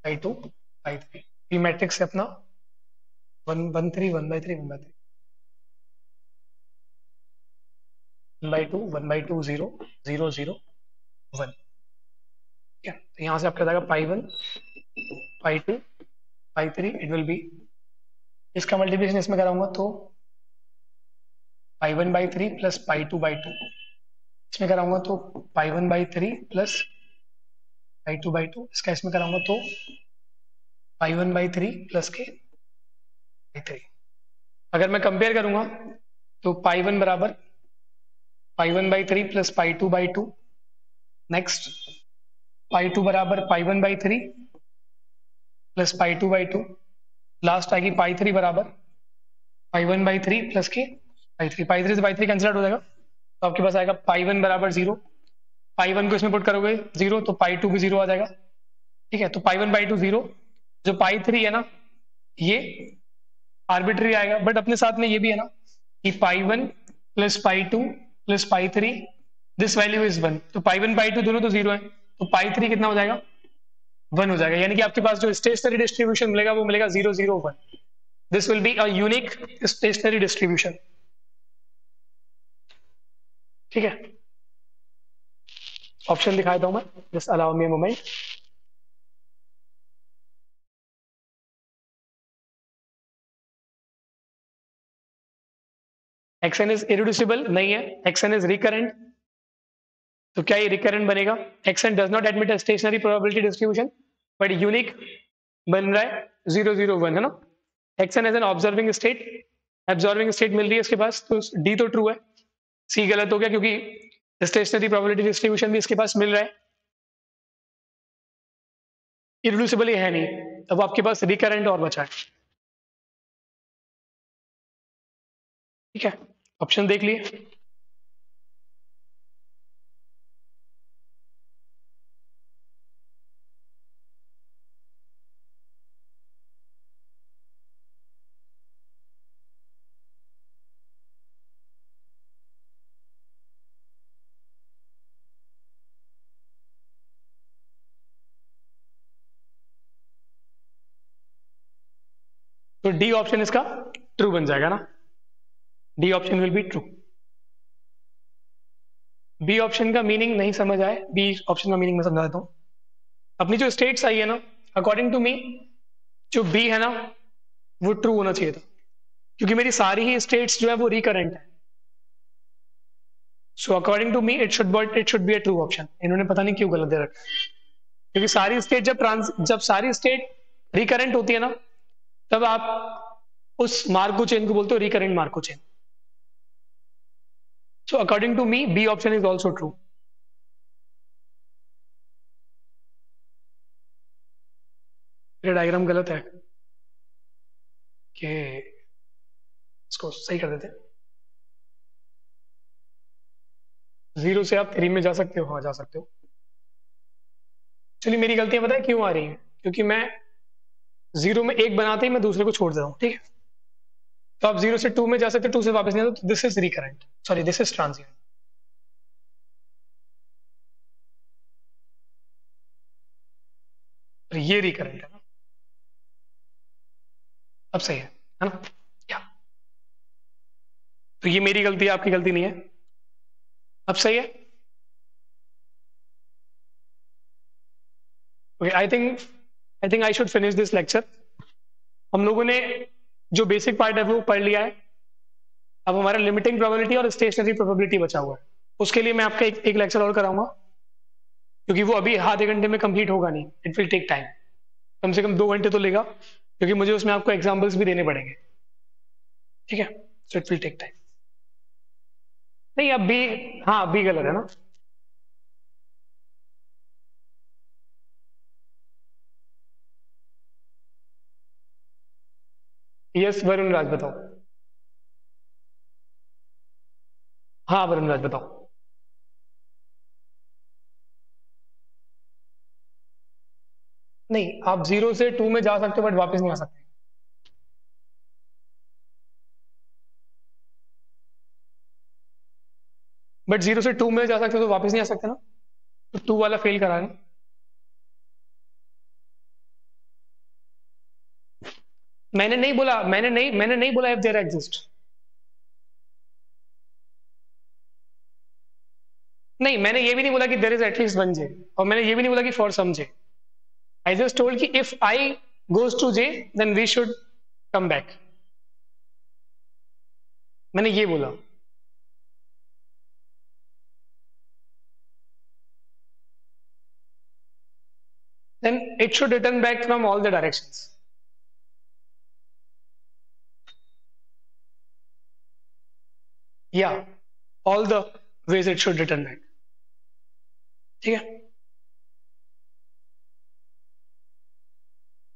pi two pi three, ये मैट्रिक्स है अपना one one three one by three one by three one by two zero zero zero one. ठीक है, तो यहां से आपका जाएगा pi one pi two pi three, it will be, इसका मल्टीप्लिकेशन इसमें कराऊंगा तो pi one by three plus pi two by two, इसमें कराऊंगा तो pi one by three plus pi two by two, इसका इसमें कराऊंगा तो pi one by three plus के पाई थ्री। अगर मैं कंपेयर करूंगा तो पाई वन बराबर pi one by three plus pi two by two, next pi two बराबर pi one by three plus pi two by two, last आएगी pi three बराबर pi one by three plus के pi three. पाई three से pi three cancel हो जाएगा तो आपके पास आएगा पाई वन बराबर जीरो, पाई वन को इसमें पुट करोगे जीरो तो पाई टू भी जीरो आ जाएगा। ठीक है, तो pi one by two zero, जो पाई थ्री है ना ये आर्बिट्री आएगा, बट अपने साथ में ये भी है ना कि pi one plus pi two plus pi three, this value is one, तो पाई वन पाई टू दोनों तो जीरो है, तो पाई थ्री कितना हो जाएगा वन हो जाएगा। यानी कि आपके पास जो स्टेशनरी डिस्ट्रीब्यूशन मिलेगा वो मिलेगा zero zero one, this will be a unique stationary distribution. ठीक है, ऑप्शन दिखा देता हूं मैं, just allow me a moment. Action is irreducible नहीं है, एक्शन इज रिकरेंट, तो क्या ये रिकरेंट बनेगा? Action does not admit stationary probability distribution but unique बन रहा है जीरो जीरो वन, है ना। Action as an absorbing state, absorbing state मिल रही है इसके पास, तो डी तो ट्रू है, सी गलत हो गया क्योंकि स्टेशनरी प्रोबेबिलिटी डिस्ट्रीब्यूशन भी इसके पास मिल रहा है। इरिड्यूसिबल ये है नहीं, अब आपके पास रिकरेंट और बचा है। ठीक है, ऑप्शन देख लिए। तो डी ऑप्शन इसका ट्रू बन जाएगा ना, D option will be true. B option का मीनिंग नहीं समझ आए, बी ऑप्शन का मीनिंग मैं समझा देता हूं। अपनी जो स्टेट्स आई है ना, अकॉर्डिंग टू मी जो बी है ना वो ट्रू होना चाहिए था, क्योंकि मेरी सारी ही स्टेट्स जो है वो रिकरेंट है। So according to me it should be a true option. इन्होंने पता नहीं क्यों गलत दे रखा, क्योंकि सारी स्टेट जब सारी स्टेट रिकरेंट होती है ना, तब आप उस मार्को चेन को बोलते हो recurrent Markov chain. So according to me, B option is also true. ये डायग्राम गलत है कि इसको सही कर देते हैं। जीरो से आप थ्री में जा सकते हो, हाँ जा सकते हो। चलिए, मेरी गलतियां पता है क्यों आ रही है, क्योंकि मैं जीरो में एक बनाते ही मैं दूसरे को छोड़ देता हूँ। ठीक है, तो आप जीरो से टू में जा सकते हो, टू से वापस नहीं आते, तो this is recurrent, sorry this is transient. और ये रिकरेंट है ना, अब सही है ना क्या? तो ये मेरी गलती है, आपकी गलती नहीं है, अब सही है। Okay, I think I should finish this lecture. हम लोगों ने जो बेसिक पार्ट है वो पढ़ लिया है, अब हमारा लिमिटिंग प्रोबेबिलिटी और स्टेशनरी प्रोबेबिलिटी बचा हुआ है। उसके लिए मैं आपका एक लेक्चर और कराऊंगा, क्योंकि वो अभी आधे घंटे में कंप्लीट होगा नहीं, इट विल टेक टाइम, कम से कम 2 घंटे तो लेगा, क्योंकि मुझे उसमें आपको एग्जाम्पल्स भी देने पड़ेंगे। ठीक है, so it will take time. नहीं, अब भी, हाँ, अब भी गलत है ना, यस वरुण राज बताओ। हाँ वरुण राज बताओ। नहीं आप 0 से 2 में जा सकते हो बट वापस नहीं आ सकते। बट 0 से 2 में जा सकते हो तो वापस नहीं आ सकते ना, तो 2 वाला फेल करा है। मैंने नहीं बोला इफ देयर एग्जिस्ट। नहीं मैंने ये भी नहीं बोला कि देयर इज एटलीस्ट वन जे, और मैंने ये भी नहीं बोला कि for some J. I just told कि if I goes to J, then we should come back. मैंने ये बोला। Then it should return back from all the directions. Yeah, all the ways it should return back. ठीक है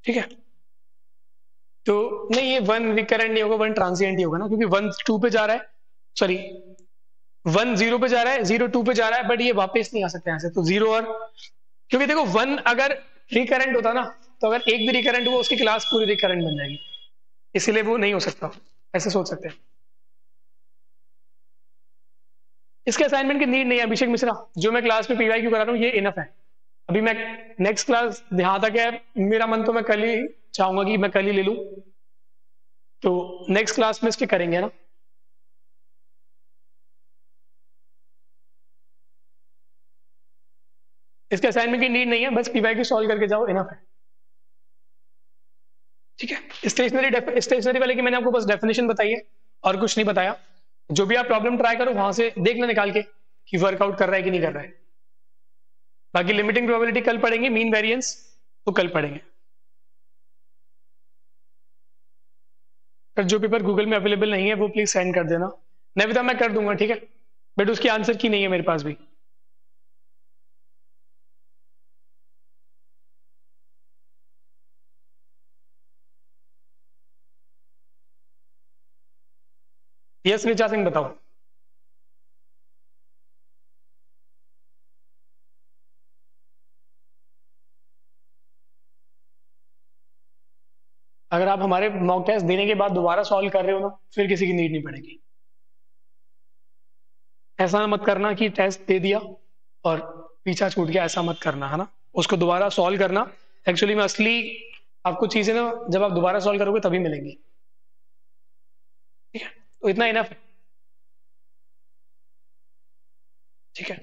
ठीक है। तो नहीं ये 1 रिकरेंट नहीं होगा, 1 ट्रांसिएंट ही होगा ना, क्योंकि 1 2 पे जा रहा है, सॉरी 1 0 पे जा रहा है, 0 2 पे जा रहा है, बट ये वापस नहीं आ सकता यहाँ से। तो 0 और क्योंकि देखो 1 अगर रिकरेंट होता ना, तो अगर एक भी रिकरेंट हुआ उसकी क्लास पूरी रिकरेंट बन जाएगी, इसलिए वो नहीं हो सकता। ऐसे सोच सकते हैं। इसके असाइनमेंट की नीड नहीं है अभिषेक मिश्रा, जो मैं क्लास में पीवाईक्यू करा रहा हूँ ये इनफ है। अभी मैं नेक्स्ट क्लास यहाँ तक है, मेरा मन तो मैं कल ही चाहूंगा कि मैं कल ही ले लूं, तो नेक्स्ट क्लास में इसके करेंगे ना। इसके असाइनमेंट की नीड नहीं है, बस पीवाईक्यू सॉल्व करके जाओ, इनफ है। ठीक है। स्टेशनरी वाले की मैंने आपको बस डेफिनेशन बताई है और कुछ नहीं बताया। जो भी आप प्रॉब्लम ट्राई करो वहां से देखना निकाल के कि वर्कआउट कर रहा है कि नहीं कर रहा है। बाकी लिमिटिंग प्रोबेबिलिटी कल पढ़ेंगे, मीन वेरिएंस तो कल पढ़ेंगे। जो पेपर गूगल में अवेलेबल नहीं है वो प्लीज सेंड कर देना, नविता मैं कर दूंगा ठीक है, बट उसकी आंसर की नहीं है मेरे पास भी। यस ऋचा सिंह बताओ। अगर आप हमारे मॉक टेस्ट देने के बाद दोबारा सॉल्व कर रहे हो ना, फिर किसी की नीड नहीं पड़ेगी। ऐसा मत करना कि टेस्ट दे दिया और पीछा छूट गया, ऐसा मत करना है ना। उसको दोबारा सॉल्व करना, एक्चुअली में असली आपको चीजें ना जब आप दोबारा सॉल्व करोगे तभी मिलेंगी। ठीक है, तो इतना इनफ है। ठीक है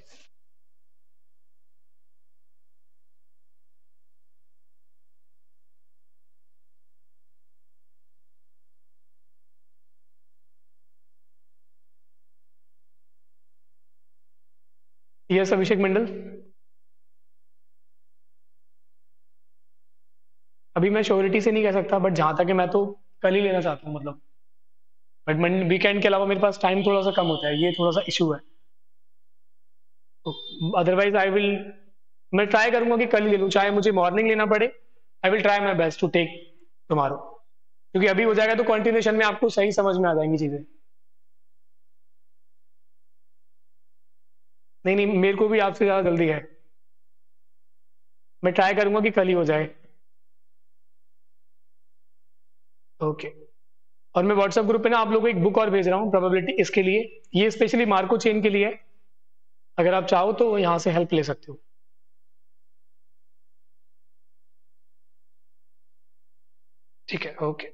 यस अभिषेक मंडल। अभी मैं श्योरिटी से नहीं कह सकता, बट जहां तक है मैं तो कल ही लेना चाहता हूँ, मतलब बट वीकेंड के अलावा मेरे पास टाइम थोड़ा सा कम होता है, ये थोड़ा सा इशू है। तो अदरवाइज मैं ट्राई करूंगा कि कल ही ले लूँ, चाहे मुझे मॉर्निंग लेना पड़े। I will try my best to take tomorrow, क्योंकि अभी हो जाएगा तो कंटिन्यूएशन में आपको सही समझ में आ जाएंगी चीजें। नहीं नहीं मेरे को भी आपसे ज्यादा जल्दी है, मैं ट्राई करूंगा कि कल ही हो जाए। ओके और मैं व्हाट्सएप ग्रुप पे ना आप लोगों को एक बुक और भेज रहा हूँ प्रोबेबिलिटी, इसके लिए, ये स्पेशली मार्को चेन के लिए है। अगर आप चाहो तो यहाँ से हेल्प ले सकते हो। ठीक है ओके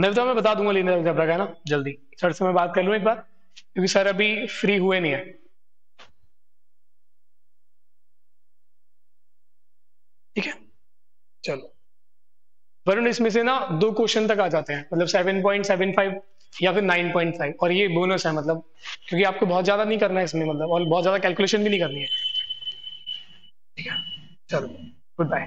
नविता मैं बता दूंगा लेने का है ना, जल्दी सर से मैं बात कर लूं एक बार, क्योंकि सर अभी फ्री हुए नहीं है। ठीक है चलो वरुण, इसमें से ना 2 क्वेश्चन तक आ जाते हैं, मतलब 7.75 या फिर 9.5, और ये बोनस है मतलब, क्योंकि आपको बहुत ज्यादा नहीं करना है इसमें, मतलब और बहुत ज्यादा कैलकुलेशन भी नहीं करनी है। ठीक है चलो गुड बाय।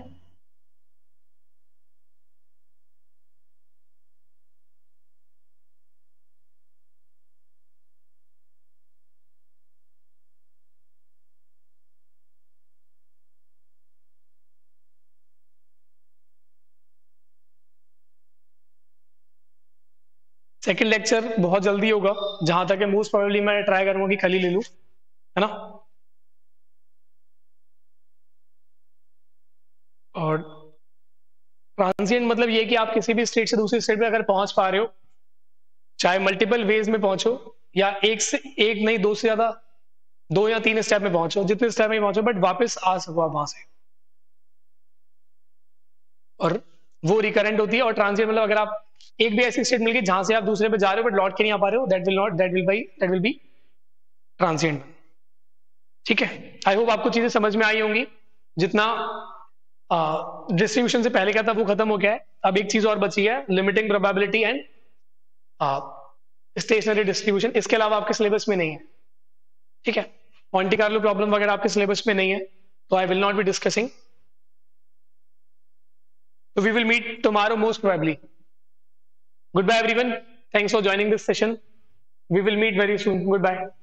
सेकेंड लेक्चर बहुत जल्दी होगा, जहां तक है मोस्ट प्रोबेबली मैं ट्राई करूंगा कि कल ही ले लूं, है ना। और ट्रांजिएंट मतलब ये कि आप किसी भी स्टेट से दूसरी स्टेट में अगर पहुंच पा रहे हो, चाहे मल्टीपल वेज में पहुंचो या एक से एक नहीं दो से ज्यादा, दो या तीन स्टेप में पहुंचो, जितने स्टेप में पहुंचो बट वापस आ सको आप वहां से, और वो रिकरेंट होती है। और ट्रांजिएंट मतलब अगर आप एक भी ऐसी स्टेट मिल गई जहां से आप दूसरे पे जा रहे हो बट लौट के नहीं आ पा रहे हो, दैट विल बी ट्रांजिएंट। ठीक है, आई होप आपको चीजें समझ में आई होंगी। जितना डिस्ट्रीब्यूशन से पहले क्या था वो खत्म हो गया है, अब एक चीज और बची है, limiting probability and stationary distribution. इसके अलावा आपके सिलेबस में नहीं है। ठीक है, मॉन्टे कार्लो प्रॉब्लम वगैरह आपके सिलेबस में नहीं है, तो I will not be discussing. We will meet tomorrow most probably. Goodbye everyone. Thanks for joining this session. We will meet very soon. Goodbye.